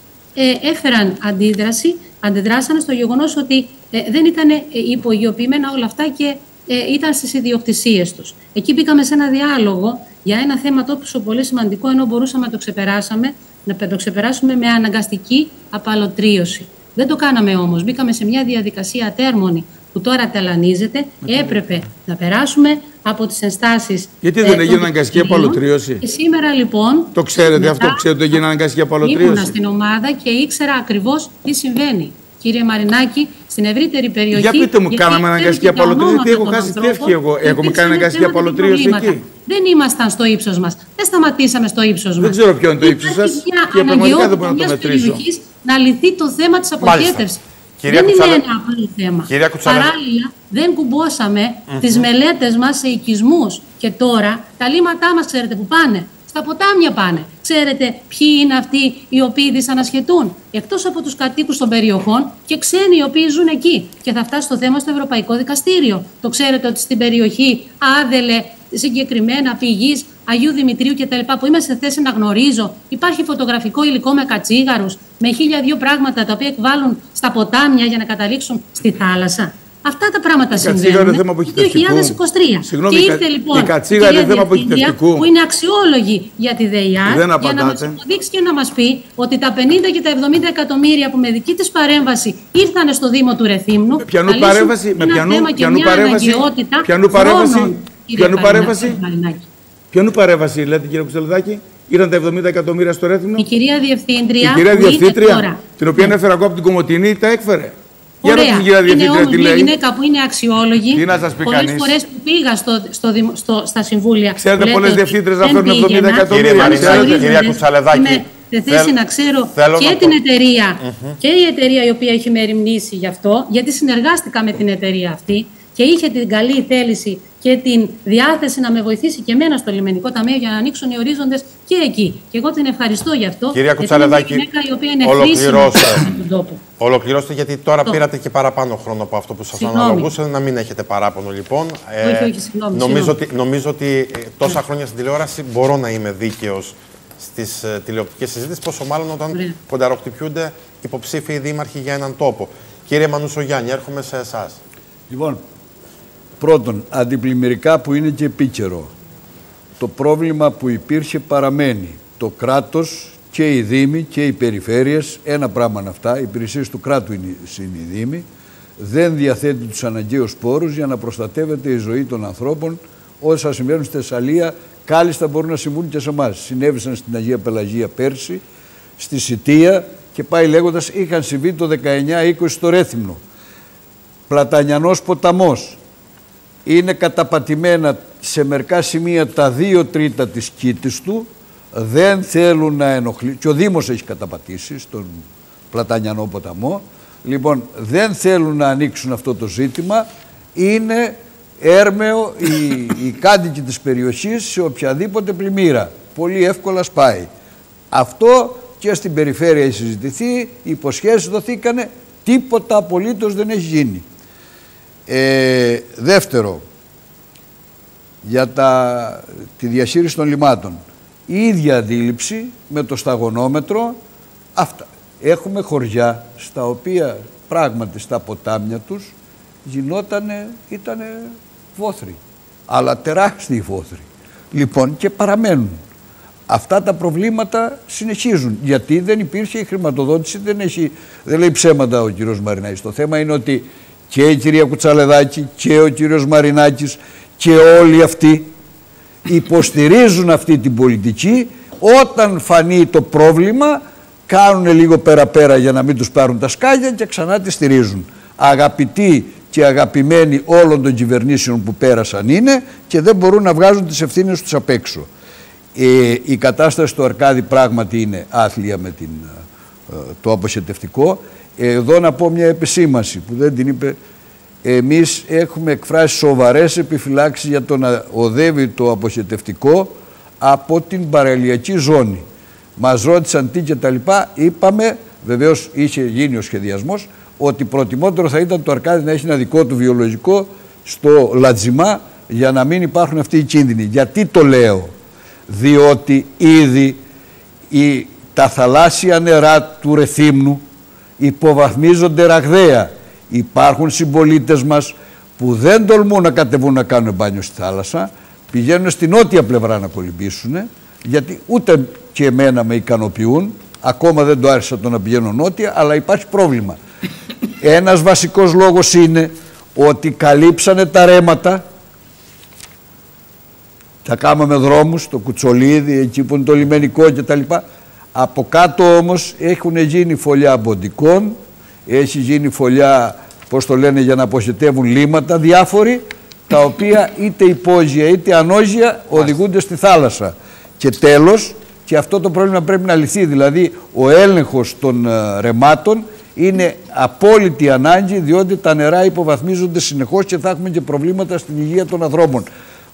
έφεραν αντίδραση, αντιδράσανε στο γεγονός ότι δεν ήταν υπογειοποιημένα όλα αυτά και ήταν στις ιδιοκτησίες τους. Εκεί μπήκαμε σε ένα διάλογο για ένα θέμα τόσο πολύ σημαντικό, ενώ μπορούσαμε να το ξεπεράσουμε με αναγκαστική απαλωτρίωση. Δεν το κάναμε όμως. Μπήκαμε σε μια διαδικασία ατέρμονη που τώρα ταλανίζεται. Έπρεπε να περάσουμε από τις ενστάσεις. Γιατί δεν έγινε αναγκαστική απαλωτρίωση. Και σήμερα λοιπόν. Το ξέρετε μετά, αυτό, ξέρετε ότι έγινε αναγκαστική απαλωτρίωση. Ήμουνα στην ομάδα και ήξερα ακριβώς τι συμβαίνει. Κύριε Μαρινάκη, στην ευρύτερη περιοχή. Για πείτε μου, κάναμε αναγκαστική απαλωτρίωση. Γιατί έχω χάσει τη ευχή εγώ. Έχουμε κάνει αναγκαστική απαλωτρίωση εκεί. Δεν ήμασταν στο ύψος μας. Δεν σταματήσαμε στο ύψος μας. Δεν ξέρω ποιο είναι το ύψος σας. Και πραγματικά δεν μπορώ να το μετρήσω. Να λυθεί το θέμα της αποχέτευσης. Δεν είναι ένα απλό θέμα. Παράλληλα, δεν κουμπώσαμε τις μελέτες μας σε οικισμούς. Και τώρα τα λύματά μας, ξέρετε που πάνε. Στα ποτάμια πάνε. Ξέρετε ποιοι είναι αυτοί οι οποίοι δυσανασχετούν. Εκτός από τους κατοίκους των περιοχών και ξένοι οι οποίοι ζουν εκεί. Και θα φτάσει το θέμα στο Ευρωπαϊκό Δικαστήριο. Το ξέρετε ότι στην περιοχή Άδελε, συγκεκριμένα Πηγής, Αγίου Δημητρίου κτλ., που είμαι σε θέση να γνωρίζω, υπάρχει φωτογραφικό υλικό με κατσίγαρους, με 1002 πράγματα τα οποία εκβάλλουν στα ποτάμια για να καταλήξουν στη θάλασσα. Αυτά τα πράγματα συμβαίνουν το 2023. Συγγνώμη, και ήρθε λοιπόν η Διευθύντρια που είναι αξιόλογη για τη ΔΕΙΑ για να μας αποδείξει και να μας πει ότι τα 50 και τα 70 εκατομμύρια που με δική της παρέμβαση ήρθαν στο Δήμο του Ρεθύμνου. Με πιανού παρέμβαση, με πιανού παρέμβαση λέτε, κύριε Κουτσαλεδάκη? Ήρθαν τα 70 εκατομμύρια στο Ρεθύμνο. Η κυρία Διευθύντρια, την οποία έφερα εγώ από την Κομοτηνή, τα έκφερε. Ωραία. Είναι όμως μια γυναίκα που είναι αξιολόγη. Τι να σας πει κανείς. Πολλές φορές που πήγα στα συμβούλια. Ξέρετε πολλές διευθύντρες να φέρουν 70 εκατομμύρια. Κυρία Κουτσαλεδάκη, σε θέση να ξέρω και την εταιρεία και η εταιρεία η οποία έχει μεριμνήσει γι' αυτό, γιατί συνεργάστηκα με την εταιρεία αυτή και είχε την καλή θέληση και την διάθεση να με βοηθήσει και εμένα στο Λιμενικό Ταμείο για να ανοίξουν οι ορίζοντες και εκεί. Και εγώ την ευχαριστώ γι' αυτό. Κυρία Κουτσαλεδάκη, ολοκληρώστε, γιατί τώρα πήρατε και παραπάνω χρόνο από αυτό που σας αναλογούσε. Να μην έχετε παράπονο, λοιπόν. Όχι, συγγνώμη. Νομίζω ότι τόσα χρόνια στην τηλεόραση μπορώ να είμαι δίκαιος στις τηλεοπτικές συζήτησεις, πόσο μάλλον όταν κονταροκτυπιούνται υποψήφοι δήμαρχοι για έναν τόπο. Κύριε Μανουσογιάννη, έρχομαι σε εσάς. Λοιπόν, πρώτον, αντιπλημμυρικά που είναι και επίκαιρο. Το πρόβλημα που υπήρχε παραμένει. Το κράτος και οι δήμοι και οι περιφέρειες, ένα πράγμα είναι αυτά, οι υπηρεσίες του κράτου είναι οι δήμοι, δεν διαθέτει τους αναγκαίους πόρους για να προστατεύεται η ζωή των ανθρώπων. Όσα συμβαίνουν στη Θεσσαλία, κάλλιστα μπορούν να συμβούν και σε εμάς. Συνέβησαν στην Αγία Πελαγία πέρσι, στη Σιτία και πάει λέγοντας, είχαν συμβεί το 19-20 στο Ρέθυμνο. Πλατανιανός ποταμός. Είναι καταπατημένα σε μερικά σημεία τα 2/3 της κήτης του. Δεν θέλουν να ενοχλήσουν. Και ο Δήμος έχει καταπατήσει στον Πλατανιανό ποταμό. Λοιπόν, δεν θέλουν να ανοίξουν αυτό το ζήτημα. Είναι έρμεο οι κάτοικοι της περιοχής σε οποιαδήποτε πλημμύρα. Πολύ εύκολα σπάει. Αυτό και στην περιφέρεια έχει συζητηθεί. Οι υποσχέσεις δοθήκανε. Τίποτα απολύτως δεν έχει γίνει. Δεύτερο, για τη διαχείριση των λιμάτων. Η ίδια αντίληψη με το σταγονόμετρο. Αυτά. Έχουμε χωριά στα οποία πράγματι στα ποτάμια τους ήτανε βόθροι. Αλλά τεράστιοι βόθροι. Λοιπόν, και παραμένουν. Αυτά τα προβλήματα συνεχίζουν. Γιατί δεν υπήρχε η χρηματοδότηση, δεν λέει ψέματα ο κύριος Μαρινάκης. Το θέμα είναι ότι και η κυρία Κουτσαλεδάκη και ο κύριος Μαρινάκης και όλοι αυτοί υποστηρίζουν αυτή την πολιτική. Όταν φανεί το πρόβλημα κάνουν λίγο πέρα-πέρα για να μην τους πάρουν τα σκάγια και ξανά τη στηρίζουν. Αγαπητοί και αγαπημένοι όλων των κυβερνήσεων που πέρασαν είναι και δεν μπορούν να βγάζουν τις ευθύνες τους απ' έξω. Η κατάσταση του Αρκάδι πράγματι είναι άθλια με το αποχετευτικό. Εδώ να πω μια επισήμαση που δεν την είπε. Εμείς έχουμε εκφράσει σοβαρές επιφυλάξεις για το να οδεύει το αποχετευτικό από την παραλιακή ζώνη. Μας ρώτησαν τι και τα λοιπά. Είπαμε, βεβαίως είχε γίνει ο σχεδιασμός, ότι προτιμότερο θα ήταν το Αρκάδι να έχει ένα δικό του βιολογικό στο Λατζιμά για να μην υπάρχουν αυτοί οι κίνδυνοι. Γιατί το λέω? Διότι ήδη τα θαλάσσια νερά του Ρεθύμνου υποβαθμίζονται ραγδαία. Υπάρχουν συμπολίτες μας που δεν τολμούν να κατεβούν να κάνουν μπάνιο στη θάλασσα, πηγαίνουν στην νότια πλευρά να κολυμπήσουν, γιατί ούτε και εμένα με ικανοποιούν, ακόμα δεν το άρεσα το να πηγαίνω νότια, αλλά υπάρχει πρόβλημα. Ένας βασικός λόγος είναι ότι καλύψανε τα ρέματα, τα κάμαμε δρόμους, το Κουτσολίδι, εκεί που είναι το λιμενικό κτλ. Από κάτω όμως έχουν γίνει φωλιά μποντικών, έχει γίνει φωλιά, πώς το λένε, για να αποχετεύουν λίματα διάφοροι, τα οποία είτε υπόγεια είτε ανώγεια οδηγούνται στη θάλασσα. Και τέλος, και αυτό το πρόβλημα πρέπει να λυθεί, δηλαδή ο έλεγχος των ρεμάτων είναι απόλυτη ανάγκη, διότι τα νερά υποβαθμίζονται συνεχώς και θα έχουμε και προβλήματα στην υγεία των ανθρώπων.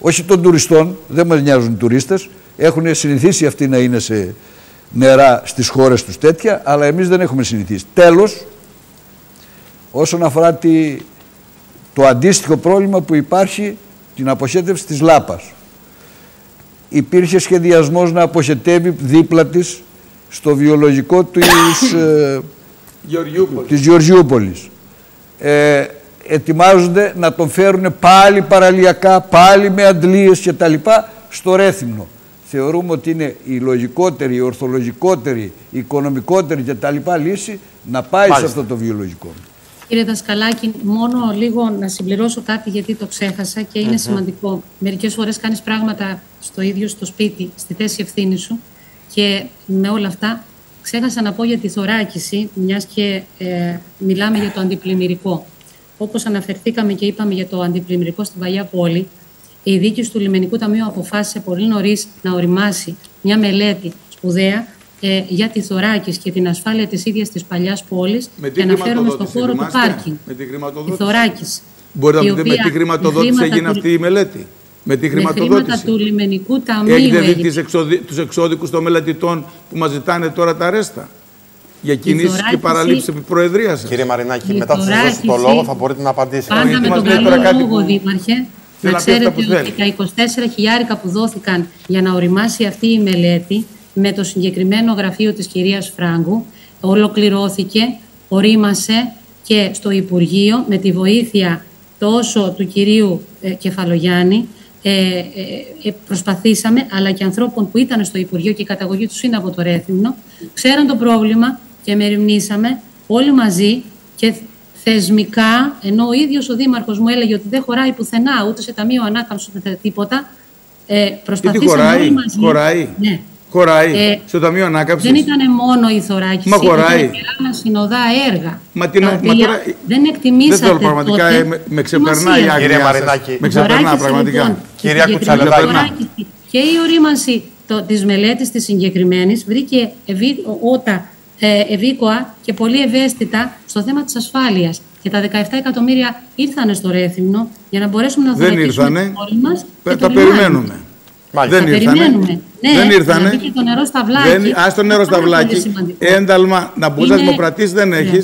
Όχι των τουριστών, δεν μας νοιάζουν οι τουρίστες, έχουν συνηθίσει αυτοί να είναι σε νερά στις χώρες τους τέτοια, αλλά εμείς δεν έχουμε συνηθίσει. Τέλος, όσον αφορά το αντίστοιχο πρόβλημα που υπάρχει, την αποχέτευση της Λάπας. Υπήρχε σχεδιασμός να αποχετεύει δίπλα της στο βιολογικό της Γεωργιούπολης. Ετοιμάζονται να τον φέρουν πάλι παραλιακά, πάλι με αντλίες και τα λοιπά, στο Ρέθυμνο. Θεωρούμε ότι είναι η λογικότερη, η ορθολογικότερη, η οικονομικότερη και τα λοιπά λύση να πάει σε αυτό το βιολογικό. Κύριε Δασκαλάκη, μόνο λίγο να συμπληρώσω κάτι, γιατί το ξέχασα και είναι σημαντικό. Μερικές φορές κάνεις πράγματα στο ίδιο, στο σπίτι, στη θέση ευθύνη σου, και με όλα αυτά ξέχασα να πω για τη θωράκιση, μιας και μιλάμε για το αντιπλημμυρικό. Όπως αναφερθήκαμε και είπαμε για το αντιπλημμυρικό στην Παλιά Πόλη, η διοίκηση του Λιμενικού Ταμείου αποφάσισε πολύ νωρίς να οριμάσει μια μελέτη σπουδαία για τη θωράκιση και την ασφάλεια της ίδιας της Παλιάς Πόλης, και αναφέρομαι στον χώρο του πάρκινγκ. Με τη χρηματοδότηση. Μπορείτε να πείτε με τι χρηματοδότηση έγινε αυτή η μελέτη? Με τη χρηματοδότηση. Χρήματα του Λιμενικού Ταμείου. Έχετε δει τους εξώδικους των μελετητών που μας ζητάνε τώρα τα ρέστα? Για κινήσεις και παραλήψεις επί προεδρίας σας. Κύριε Μαρινάκη, μετά θα σας δώσω το λόγο, θα μπορείτε να απαντήσετε. Πάντα με τον καλό λόγο, Δήμαρχε, να ξέρετε ότι τα 24.000 που δόθηκαν για να οριμάσει αυτή η μελέτη με το συγκεκριμένο γραφείο της κυρίας Φράγκου ολοκληρώθηκε, ορίμασε, και στο Υπουργείο με τη βοήθεια τόσο του κυρίου Κεφαλογιάννη προσπαθήσαμε, αλλά και ανθρώπων που ήταν στο Υπουργείο και η καταγωγή τους είναι από το Ρέθυμνο, ξέραν το πρόβλημα και μεριμνήσαμε όλοι μαζί και θεσμικά, ενώ ο ίδιος ο Δήμαρχος μου έλεγε ότι δεν χωράει πουθενά, ούτε σε ταμείο ανάκαμψης, ούτε τίποτα, προσπαθήσαμε όλοι μαζί. Χωράει. Στο Ταμείο Ανάκαμψης. Δεν ήταν μόνο η θωράκιση, ήταν και άλλα συνοδά έργα. Τώρα, δεν εκτιμήσατε. Δεν θέλω πραγματικά, με ξεπερνάει η άγρια σας. Με ξεπερνά πραγματικά. Λοιπόν, κυρία Κουτσαλεδάκη. Και η ορίμανση της μελέτης της συγκεκριμένης βρήκε ευήκοα και πολύ ευαίσθητα στο θέμα της ασφάλειας. Και τα 17 εκατομμύρια ήρθαν στο Ρέθυμνο για να μπορέσουμε να θωρακίσουμε όλοι μας. Τα περιμένουμε. Δεν ήρθανε. Δεν ήρθανε. Άστο το νερό στα βλάκια. Ένταλμα να μπορεί να δημοκρατήσει δεν έχει.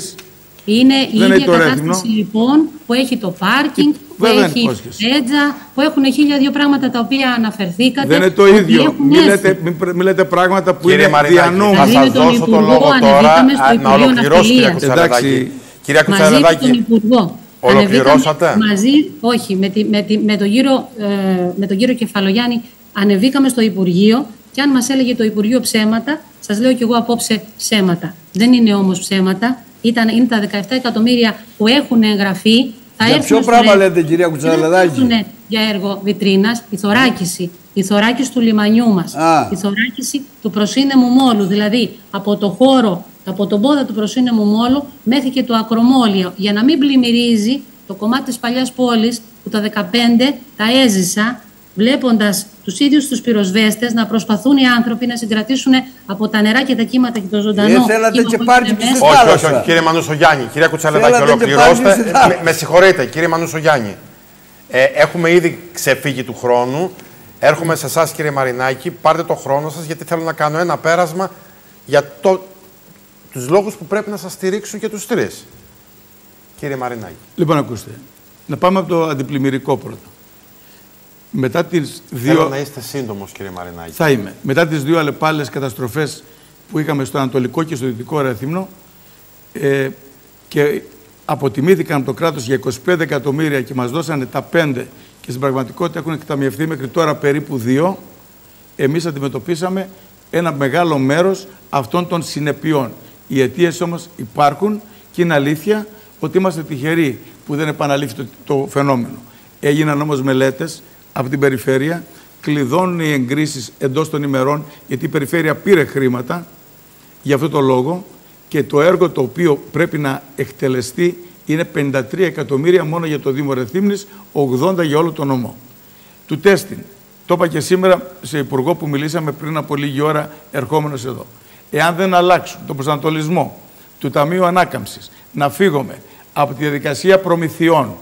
Είναι η ίδια κατάσταση λοιπόν που έχει το πάρκινγκ, που έχει έτζα, που έχουν χίλια δύο πράγματα τα οποία αναφερθήκατε. Δεν είναι το ίδιο. Μην λέτε πράγματα που είναι διανού. Θα σας δώσω το λόγο τώρα να ολοκληρώσω, κυρία Κουτσαλεδάκη. Κυρία Κουτσαλεδάκη, ολοκληρώσατε. Όχι, με τον κύριο Κεφαλογιάννη ανεβήκαμε στο Υπουργείο, και αν μας έλεγε το Υπουργείο ψέματα, σας λέω κι εγώ απόψε ψέματα. Δεν είναι όμως ψέματα. Είναι τα 17 εκατομμύρια που έχουν εγγραφεί. Για ποιο πράγμα λέτε, κυρία Κουτσαλεδάκη? Για έργο βιτρίνας, η θωράκιση του λιμανιού μας, η θωράκιση του Προσύνεμου Μόλου, δηλαδή από το χώρο, από τον πόδα του Προσύνεμου Μόλου μέχρι και το ακρομόλιο, για να μην πλημμυρίζει το κομμάτι της Παλιάς Πόλης, που τα 15 τα έζησα. βλέποντας τους ίδιους τους πυροσβέστες να προσπαθούν οι άνθρωποι να συγκρατήσουν από τα νερά και τα κύματα και το ζωντανό. Θέλατε και πάρκινγκ στη θάλασσα. Όχι, όχι, κύριε Μανουσογιάννη, κυρία Κουτσαλεδάκη, ολοκληρώστε. Με συγχωρείτε, κύριε Μανουσογιάννη. Έχουμε ήδη ξεφύγει του χρόνου. Έρχομαι σε εσάς, κύριε Μαρινάκη. Πάρτε το χρόνο σας, γιατί θέλω να κάνω ένα πέρασμα για τους λόγους που πρέπει να σας στηρίξουν και τους τρεις. Κύριε Μαρινάκη. Λοιπόν, ακούστε. Να πάμε από το αντιπλημμυρικό πρώτα. Μετά τις δύο... Θέλω να είστε σύντομος, κύριε Μαρινάκη. Θα είμαι. Μετά τις δύο αλλεπάλληλες καταστροφές που είχαμε στο Ανατολικό και στο Δυτικό Ρεθύμνο και αποτιμήθηκαν από το κράτος για 25 εκατομμύρια και μας δώσανε τα 5 και στην πραγματικότητα έχουν εκταμιευθεί μέχρι τώρα περίπου 2, εμείς αντιμετωπίσαμε ένα μεγάλο μέρος αυτών των συνεπειών. Οι αιτίες όμως υπάρχουν και είναι αλήθεια ότι είμαστε τυχεροί που δεν επαναλήφθηκε το φαινόμενο. Έγιναν όμως μελέτες από την Περιφέρεια, κλειδώνουν οι εγκρίσεις εντός των ημερών, γιατί η Περιφέρεια πήρε χρήματα για αυτό το λόγο και το έργο το οποίο πρέπει να εκτελεστεί είναι 53 εκατομμύρια μόνο για το Δήμο Ρεθύμνης, 80 για όλο τον νομό. Του τέστην, το είπα και σήμερα σε υπουργό που μιλήσαμε πριν από λίγη ώρα ερχόμενος εδώ. Εάν δεν αλλάξουν τον προσανατολισμό του Ταμείου Ανάκαμψης, να φύγουμε από τη διαδικασία προμηθειών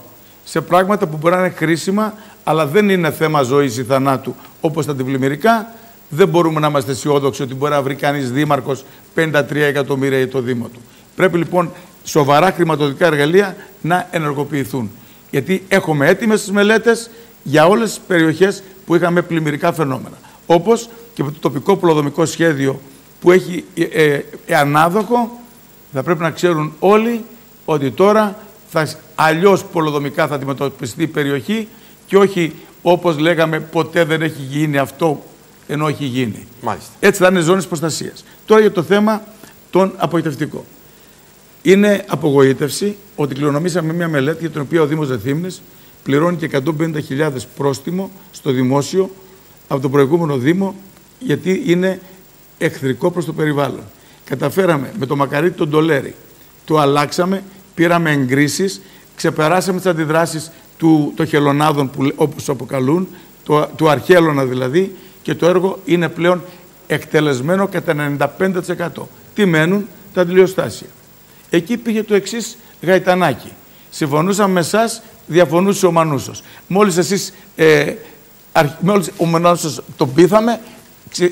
σε πράγματα που μπορεί να είναι χρήσιμα, αλλά δεν είναι θέμα ζωής ή θανάτου όπως τα αντιπλημμυρικά, δεν μπορούμε να είμαστε αισιόδοξοι ότι μπορεί να βρει κανείς δήμαρχος 53 εκατομμύρια για το Δήμο του. Πρέπει λοιπόν σοβαρά χρηματοδοτικά εργαλεία να ενεργοποιηθούν. Γιατί έχουμε έτοιμες τις μελέτες για όλες τις περιοχές που είχαμε πλημμυρικά φαινόμενα. Όπως και το τοπικό πολεοδομικό σχέδιο που έχει ανάδοχο, θα πρέπει να ξέρουν όλοι ότι τώρα αλλιώς πολεοδομικά θα αντιμετωπιστεί η περιοχή και όχι όπως λέγαμε ποτέ δεν έχει γίνει αυτό ενώ έχει γίνει. Μάλιστα. Έτσι θα είναι ζώνες προστασίας. Τώρα για το θέμα των απογοητευτικών. Είναι απογοήτευση ότι κληρονομήσαμε μια μελέτη για την οποία ο Δήμος Ρεθύμνης πληρώνει και 150.000 πρόστιμο στο δημόσιο από τον προηγούμενο Δήμο γιατί είναι εχθρικό προς το περιβάλλον. Καταφέραμε με το μακαρίτι τον Τολέρι. Το αλλάξαμε, πήραμε εγκρίσεις, ξεπεράσαμε τις αντιδράσεις των χελωνάδων όπως αποκαλούν, του αρχέλωνα δηλαδή, και το έργο είναι πλέον εκτελεσμένο κατά 95%. Τι μένουν τα αντιλιοστάσια. Εκεί πήγε το εξής γαϊτανάκι. Συμφωνούσαμε με εσάς, διαφωνούσε ο Μανούσος. Μόλις εσείς, μόλις ο Μανούσος τον πείθαμε,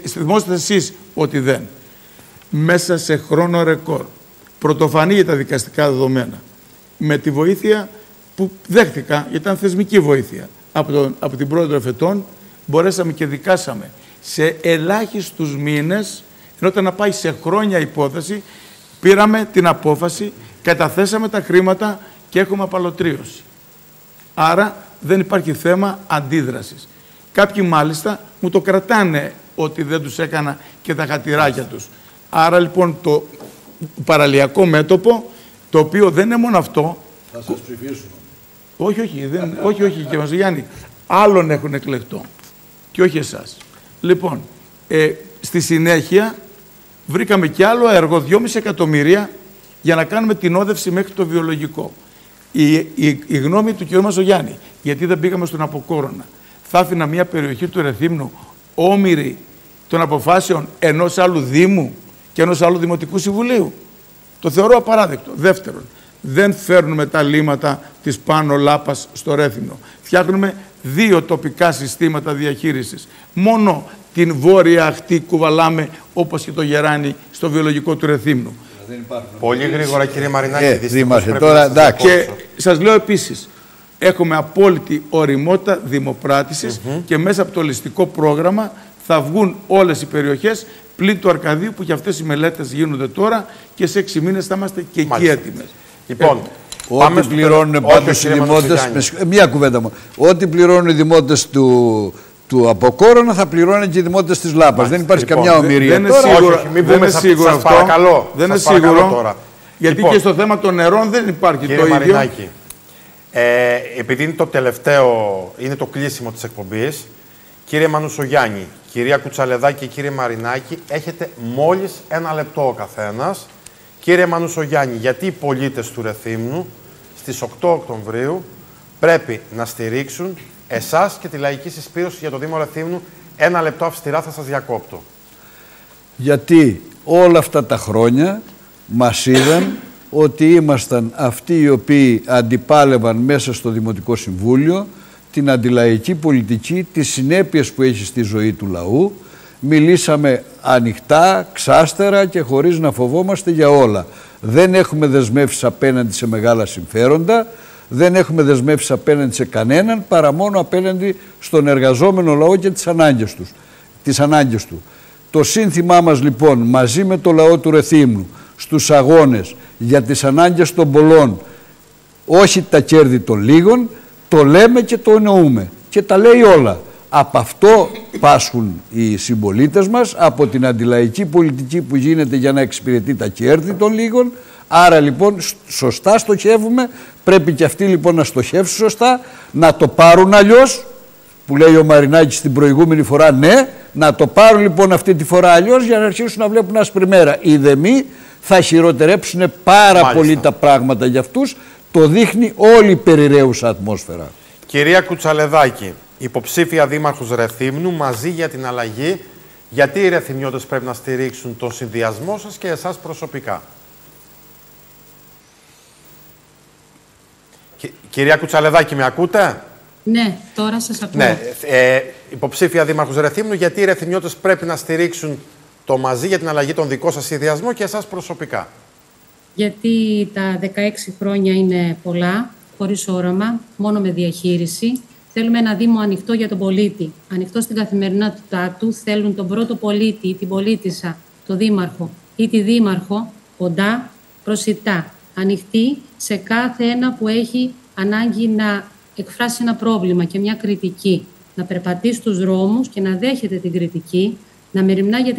θυμόσαστε εσείς ότι δεν. Μέσα σε χρόνο ρεκόρ, πρωτοφανή για τα δικαστικά δεδομένα, με τη βοήθεια που δέχτηκα, ήταν θεσμική βοήθεια, από την πρόεδρο Εφετών, μπορέσαμε και δικάσαμε σε ελάχιστους μήνες, ενώ όταν να πάει σε χρόνια υπόθεση, πήραμε την απόφαση, καταθέσαμε τα χρήματα και έχουμε απαλωτρίωση. Άρα δεν υπάρχει θέμα αντίδρασης. Κάποιοι μάλιστα μου το κρατάνε ότι δεν τους έκανα και τα χατηράκια τους. Άρα λοιπόν το παραλιακό μέτωπο, το οποίο δεν είναι μόνο αυτό... Θα σας ψηφίσουν. Όχι, όχι, όχι κύριε Μανουσογιάννη. Άλλον έχουν εκλεκτό και όχι εσάς. Λοιπόν, στη συνέχεια βρήκαμε κι άλλο έργο, 2,5 εκατομμύρια, για να κάνουμε την όδευση μέχρι το βιολογικό. Η γνώμη του κ. Μανουσογιάννη, γιατί δεν πήγαμε στον Αποκόρονα. Θα άφηνα μια περιοχή του Ρεθύμνου όμηρη των αποφάσεων ενός άλλου Δήμου και ενός άλλου Δημοτικού Συμβουλίου. Το θεωρώ απαράδεκτο. Δεύτερον, δεν φέρνουμε τα λίματα της Πάνω Λάπας στο Ρέθυμνο. Φτιάχνουμε δύο τοπικά συστήματα διαχείρισης. Μόνο την βόρεια αχτή κουβαλάμε, όπως και το Γεράνι, στο βιολογικό του Ρεθύμνου. Πολύ γρήγορα, κύριε Μαρινάκη. Δήμαρχε, τώρα εντάξει. Και σας λέω επίσης, έχουμε απόλυτη οριμότητα δημοπράτησης και μέσα από το ληστικό πρόγραμμα θα βγουν όλες οι περιοχές πλην του Αρκαδίου, που και αυτές οι μελέτες γίνονται τώρα και σε 6 μήνες θα είμαστε και εκεί έτοιμες. Λοιπόν, ό,τι πληρώνουν πάντως οι δημότες, μια κουβέντα μου, ό,τι πληρώνουν οι δημότες του Αποκόρονα θα πληρώνουν και οι δημότες της Λάπας. Δεν υπάρχει καμιά ομοιρία. Δεν είναι σίγουρο, αυτό. Παρακαλώ, δεν είναι σίγουρο τώρα. Γιατί και στο θέμα των νερών δεν υπάρχει το ίδιο. Μαρινάκη, επειδή είναι το τελευταίο, είναι το κλείσιμο της εκπομπής, κύριε Μανουσογιάννη, κυρία Κουτσαλεδάκη και κύριε Μαρινάκη, έχετε μόλις ένα λεπτό ο καθένας. Κύριε Μανουσογιάννη, γιατί οι πολίτες του Ρεθύμνου στις 8 Οκτωβρίου πρέπει να στηρίξουν Εσάς και τη Λαϊκή Συσπήρωση για το Δήμο Ρεθύμνου, 1 λεπτό αυστηρά θα σας διακόπτω. Γιατί όλα αυτά τα χρόνια μας είδαν ότι ήμασταν αυτοί οι οποίοι αντιπάλευαν μέσα στο Δημοτικό Συμβούλιο την αντιλαϊκή πολιτική, τις συνέπειες που έχει στη ζωή του λαού. Μιλήσαμε ανοιχτά, ξάστερα και χωρίς να φοβόμαστε για όλα. Δεν έχουμε δεσμεύσει απέναντι σε μεγάλα συμφέροντα, δεν έχουμε δεσμεύσει απέναντι σε κανέναν, παρά μόνο απέναντι στον εργαζόμενο λαό και τις ανάγκες του. Το σύνθημά μας λοιπόν, μαζί με το λαό του Ρεθύμνου, στους αγώνες για τις ανάγκες των πολλών, όχι τα κέρδη των λίγων, το λέμε και το εννοούμε και τα λέει όλα. Από αυτό πάσχουν οι συμπολίτες μας, από την αντιλαϊκή πολιτική που γίνεται για να εξυπηρετεί τα κέρδη των λίγων. Άρα λοιπόν σωστά στοχεύουμε, πρέπει και αυτοί λοιπόν να στοχεύσουν σωστά, να το πάρουν αλλιώς, που λέει ο Μαρινάκης την προηγούμενη φορά, ναι, να το πάρουν λοιπόν αυτή τη φορά αλλιώς για να αρχίσουν να βλέπουν άσπρη μέρα. Οι δεμοί θα χειροτερέψουν πάρα πολύ τα πράγματα για αυτούς, το δείχνει όλη η περιραίουσα ατμόσφαιρα. Κυρία Κουτσαλεδάκη, υποψήφια δήμαρχος Ρεθύμνου, Μαζί για την αλλαγή, γιατί οι Ρεθυμιώτες πρέπει να στηρίξουν τον συνδυασμό σας και εσάς προσωπικά? Κυρία Κουτσαλεδάκη, με ακούτε? Ναι, τώρα σας ακούω. Ναι, υποψήφια δήμαρχος Ρεθύμνου, γιατί οι Ρεθυμιώτες πρέπει να στηρίξουν το Μαζί για την αλλαγή, τον δικό σας συνδυασμό και εσάς προσωπικά? Γιατί τα 16 χρόνια είναι πολλά, χωρίς όραμα, μόνο με διαχείριση. Θέλουμε ένα Δήμο ανοιχτό για τον πολίτη, ανοιχτό στην καθημερινότητά του. Θέλουν τον πρώτο πολίτη ή την πολίτησα, τον δήμαρχο ή τη δήμαρχο, κοντά, προσιτά, ανοιχτή σε κάθε ένα που έχει ανάγκη να εκφράσει ένα πρόβλημα και μια κριτική. Να περπατεί στους δρόμους και να δέχεται την κριτική, να μεριμνά για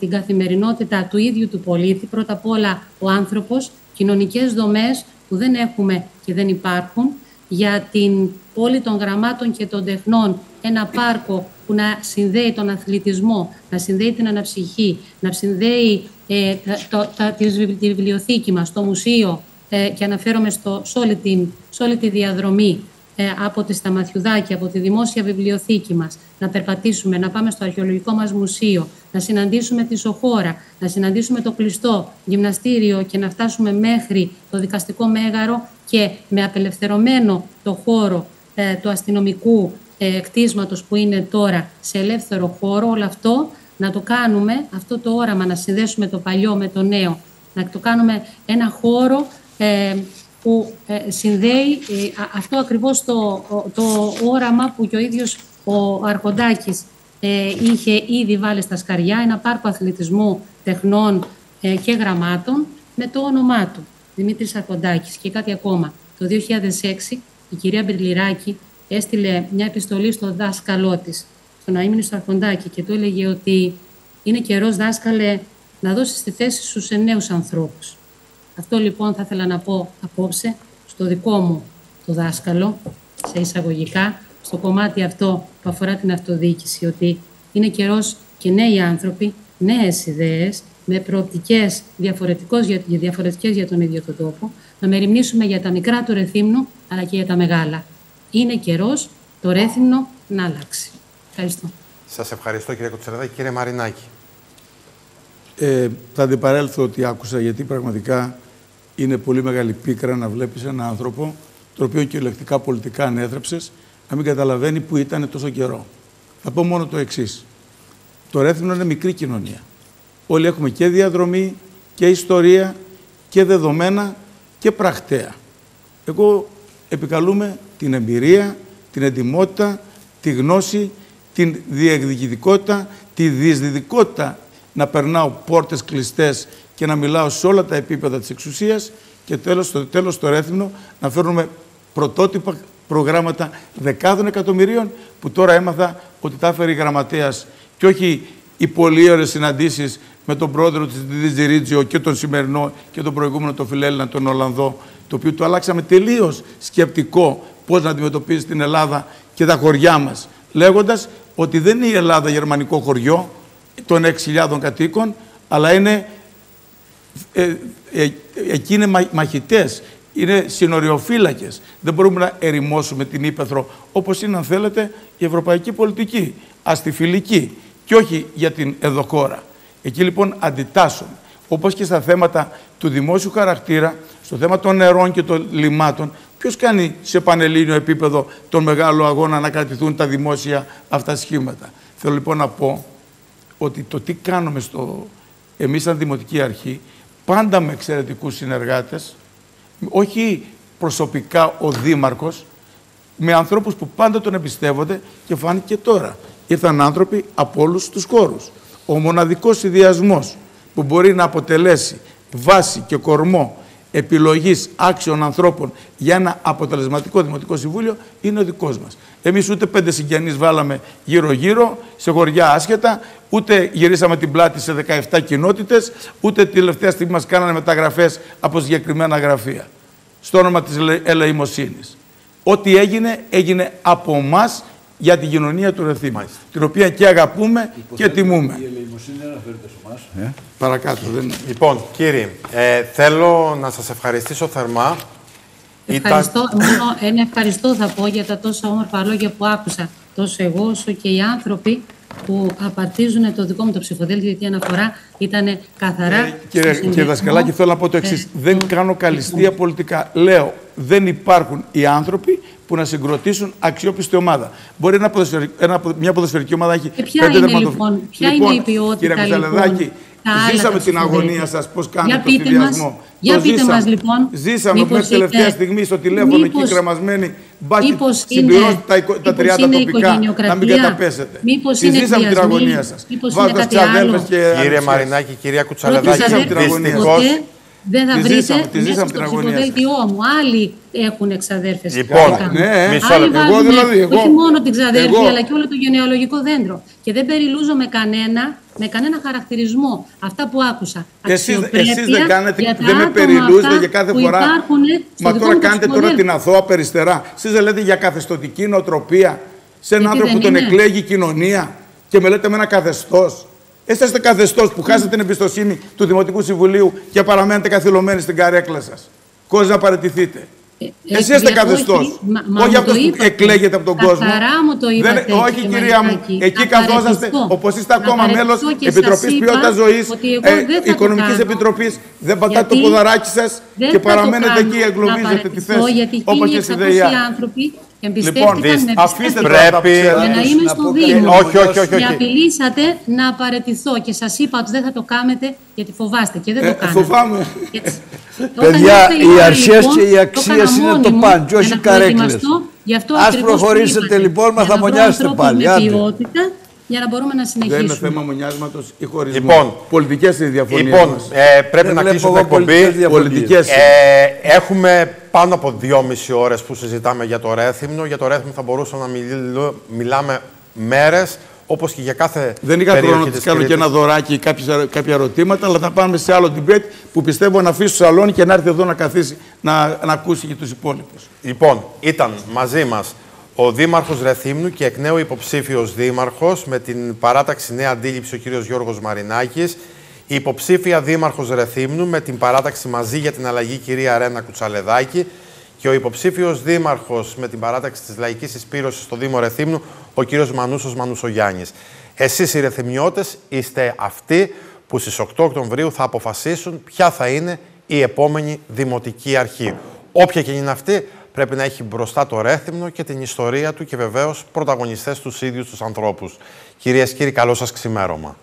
την καθημερινότητα του ίδιου του πολίτη. Πρώτα απ' όλα ο άνθρωπος, κοινωνικές δομές που δεν έχουμε και δεν υπάρχουν, για την πόλη των γραμμάτων και των τεχνών, ένα πάρκο που να συνδέει τον αθλητισμό, να συνδέει την αναψυχή, να συνδέει τη βιβλιοθήκη μας, το μουσείο, και αναφέρομαι σε όλη τη διαδρομή από τη Σταματιουδάκη, από τη δημόσια βιβλιοθήκη μας, να περπατήσουμε, να πάμε στο αρχαιολογικό μας μουσείο, να συναντήσουμε τη Σοχώρα, να συναντήσουμε το κλειστό γυμναστήριο και να φτάσουμε μέχρι το δικαστικό μέγαρο και με απελευθερωμένο το χώρο του αστυνομικού κτίσματος που είναι τώρα σε ελεύθερο χώρο, όλο αυτό να το κάνουμε, αυτό το όραμα να συνδέσουμε το παλιό με το νέο, να το κάνουμε ένα χώρο που συνδέει αυτό ακριβώς το όραμα που και ο ίδιος ο Αρχοντάκης είχε ήδη βάλει στα σκαριά, ένα πάρκο αθλητισμού, τεχνών και γραμμάτων με το όνομά του, Δημήτρης Αρχοντάκης. Και κάτι ακόμα, το 2006 η κυρία Μπυρλιράκη έστειλε μια επιστολή στον δάσκαλό της, στον αείμνηστο Αρχοντάκη, και του έλεγε ότι είναι καιρός, δάσκαλε, να δώσεις τη θέση στους νέους ανθρώπους. Αυτό λοιπόν θα ήθελα να πω απόψε στο δικό μου το δάσκαλο, σε εισαγωγικά, στο κομμάτι αυτό που αφορά την αυτοδιοίκηση, ότι είναι καιρός και νέοι άνθρωποι, νέες ιδέες, με προοπτικές διαφορετικές για τον ίδιο τον τόπο, να μεριμνήσουμε για τα μικρά του Ρεθύμνου, αλλά και για τα μεγάλα. Είναι καιρός το Ρέθυμνο να αλλάξει. Ευχαριστώ. Σας ευχαριστώ κύριε Κουτσαλεδάκη. Κύριε Μαρινάκη. Θα αντιπαρέλθω ότι άκουσα, γιατί πραγματικά είναι πολύ μεγάλη πίκρα να βλέπεις έναν άνθρωπο, τον οποίο κυριολεκτικά πολιτικά ανέθρεψες, να μην καταλαβαίνει που ήταν τόσο καιρό. Θα πω μόνο το εξής. Το Ρέθυμνο είναι μικρή κοινωνία. Όλοι έχουμε και διαδρομή και ιστορία και δεδομένα και πρακτέα. Εγώ επικαλούμε την εμπειρία, την εντιμότητα, τη γνώση, την διεκδικητικότητα, τη διεκδικητικότητα να περνάω πόρτες κλειστές και να μιλάω σε όλα τα επίπεδα της εξουσίας, και τέλος το Ρέθυμνο να φέρνουμε πρωτότυπα προγράμματα δεκάδων εκατομμυρίων, που τώρα έμαθα ότι τα έφερε η γραμματέας και όχι οι πολύωρες συναντήσεις με τον πρόεδρο της Διζιρίτζιο και τον σημερινό και τον προηγούμενο, τον Φιλέλληνα, τον Ολλανδό, το οποίο του αλλάξαμε τελείως σκεπτικό πώς να αντιμετωπίζει την Ελλάδα και τα χωριά μας, λέγοντας ότι δεν είναι η Ελλάδα γερμανικό χωριό των 6.000 κατοίκων, αλλά είναι εκεί είναι μαχητές. είναι συνοριοφύλακες. Δεν μπορούμε να ερημώσουμε την Ήπεθρο όπως είναι, αν θέλετε, η ευρωπαϊκή πολιτική, αστιφιλική και όχι για την εδωχώρα. Εκεί λοιπόν αντιτάσσουν. Όπως και στα θέματα του δημόσιου χαρακτήρα, στο θέμα των νερών και των λιμάτων, ποιος κάνει σε πανελλήνιο επίπεδο τον μεγάλο αγώνα να κρατηθούν τα δημόσια αυτά σχήματα. Θέλω λοιπόν να πω ότι το τι κάνουμε εμείς σαν Δημοτική Αρχή, πάντα με εξαιρετικούς συνεργάτες, όχι προσωπικά ο Δήμαρχος, με ανθρώπους που πάντα τον εμπιστεύονται και φάνηκε τώρα. Ήρθαν άνθρωποι από όλους τους χώρους. Ο μοναδικός ιδιασμός που μπορεί να αποτελέσει βάση και κορμό επιλογής άξιων ανθρώπων για ένα αποτελεσματικό Δημοτικό Συμβούλιο είναι ο δικός μας. Εμείς ούτε 5 συγγενείς βάλαμε γύρω-γύρω, σε χωριά άσχετα, ούτε γυρίσαμε την πλάτη σε 17 κοινότητες, ούτε τελευταία στιγμή μας κάνανε μεταγραφές από συγκεκριμένα γραφεία, στο όνομα της ελεημοσύνης. Ό,τι έγινε, έγινε από εμάς για την κοινωνία του Ρεθύμνου, την οποία και αγαπούμε και τιμούμε. Η ελεημοσύνη δεν αναφέρεται σε εμάς. Παρακάτω. Λοιπόν, κύριοι, θέλω να σας ευχαριστήσω θερμά. Μόνο ένα ευχαριστώ θα πω για τα τόσα όμορφα λόγια που άκουσα, τόσο εγώ όσο και οι άνθρωποι που απαρτίζουν το δικό μου το ψηφοδέλτιο, γιατί η αναφορά ήταν καθαρά. Κύριε Δασκαλάκη, θέλω να πω το εξής. Δεν κάνω καλυστία πολιτικά. Λέω, δεν υπάρχουν οι άνθρωποι που να συγκροτήσουν αξιόπιστη ομάδα. Μπορεί μια ποδοσφαιρική ομάδα να έχει. Ποια είναι λοιπόν, ποια είναι η ποιότητα? Κύριε Κουτσαλεδάκη, ζήσαμε την αγωνία σας, πώς κάνετε το συνδυασμό. Για πείτε μας λοιπόν. Ζήσαμε μέχρι τελευταία στιγμή στο τηλέφωνο εκεί κρεμασμένοι. Μήπως συμπληρώστε τα 30 τοπικά, να μην καταπέσετε. Ζήσαμε την αγωνία σας. Βάζοντας τις αδέλφες και. Κύριε Μαρινάκη, κυρία Κουτσαλεδάκη, δεν θα βρείτε μέσα στο ψηφοδέλτιό μου. Άλλοι έχουν εξαδέρφες. Λοιπόν, άλλοι βάζουν όχι μόνο την ξαδέρφη, αλλά και όλο το γενεαλογικό δέντρο. Και δεν περιλούζω με κανένα χαρακτηρισμό αυτά που άκουσα. Εσείς δεν κάνετε, δεν με περιλούζετε για κάθε φορά. Μα τώρα κάνετε τώρα την αθώα περιστερά. Εσείς δεν λέτε για καθεστωτική νοοτροπία σε έναν άνθρωπο που τον εκλέγει η κοινωνία και με λέτε με ένα καθεστώς. Εσείς είστε καθεστώς που χάσετε την εμπιστοσύνη του Δημοτικού Συμβουλίου και παραμένετε καθυλωμένοι στην καρέκλα σας. Κόζι να παραιτηθείτε. Εσείς είστε καθεστώς. Όχι αυτός που εκλέγεται από τον κόσμο. Όχι, κυρία μου. Εκεί καθόσαστε, όπως είστε ακόμα μέλος Επιτροπής Ποιότητας Ζωής, Οικονομικής Επιτροπής, δεν πατάτε το ποδαράκι σας και παραμένετε εκεί, εγκλωβίζετε τη θέση. Όπως και στη ΔΕΙΑ. Λοιπόν, αφήστε να είμαι στον Δήμο. Όχι. Και απειλήσατε να απαρατηθώ και σας είπα ότι δεν θα το κάνετε γιατί φοβάστε και δεν το κάνετε. Φοβάμαι. Παιδιά, οι αρχές και οι αξίες είναι το παν και όχι καρέκλες. Ας προχωρήσετε λοιπόν, μα θα μονιάσετε πάλι. Για να μπορούμε να συνεχίσουμε. Δεν είναι θέμα μονιάσματος ή χωρισμού. Λοιπόν, πολιτικές είναι οι διαφωνίες. Λοιπόν, πρέπει να κλείσω την εκπομπή. Έχουμε πάνω από 2,5 ώρες που συζητάμε για το Ρέθυμνο. Για το Ρέθυμνο θα μπορούσαμε να μιλάμε μέρες, όπως και για κάθε περιοχή. Δεν είχα χρόνο να της κάνω και ένα δωράκι ή κάποια ερωτήματα, αλλά θα πάμε σε άλλο debate που πιστεύω να αφήσει στο σαλόνι και να έρθει εδώ να καθίσει να ακούσει και τους υπόλοιπους. Λοιπόν, ήταν μαζί μας ο Δήμαρχος Ρεθύμνου και εκ νέου υποψήφιος Δήμαρχος με την παράταξη Νέα Αντίληψη ο κ. Γιώργος Μαρινάκης, η υποψήφια Δήμαρχος Ρεθύμνου με την παράταξη Μαζί για την αλλαγή κυρία Ρένα Κουτσαλεδάκη και ο υποψήφιος Δήμαρχος με την παράταξη της Λαϊκής Συσπήρωσης στο Δήμο Ρεθύμνου ο κ. Μανούσος Μανουσογιάννης. Εσείς οι Ρεθυμιώτες είστε αυτοί που στις 8 Οκτωβρίου θα αποφασίσουν ποια θα είναι η επόμενη Δημοτική Αρχή. Όποια και είναι αυτή, πρέπει να έχει μπροστά το Ρέθυμνο και την ιστορία του και βεβαίως πρωταγωνιστές τους ίδιους τους ανθρώπους. Κυρίες και κύριοι, καλό σας ξημέρωμα.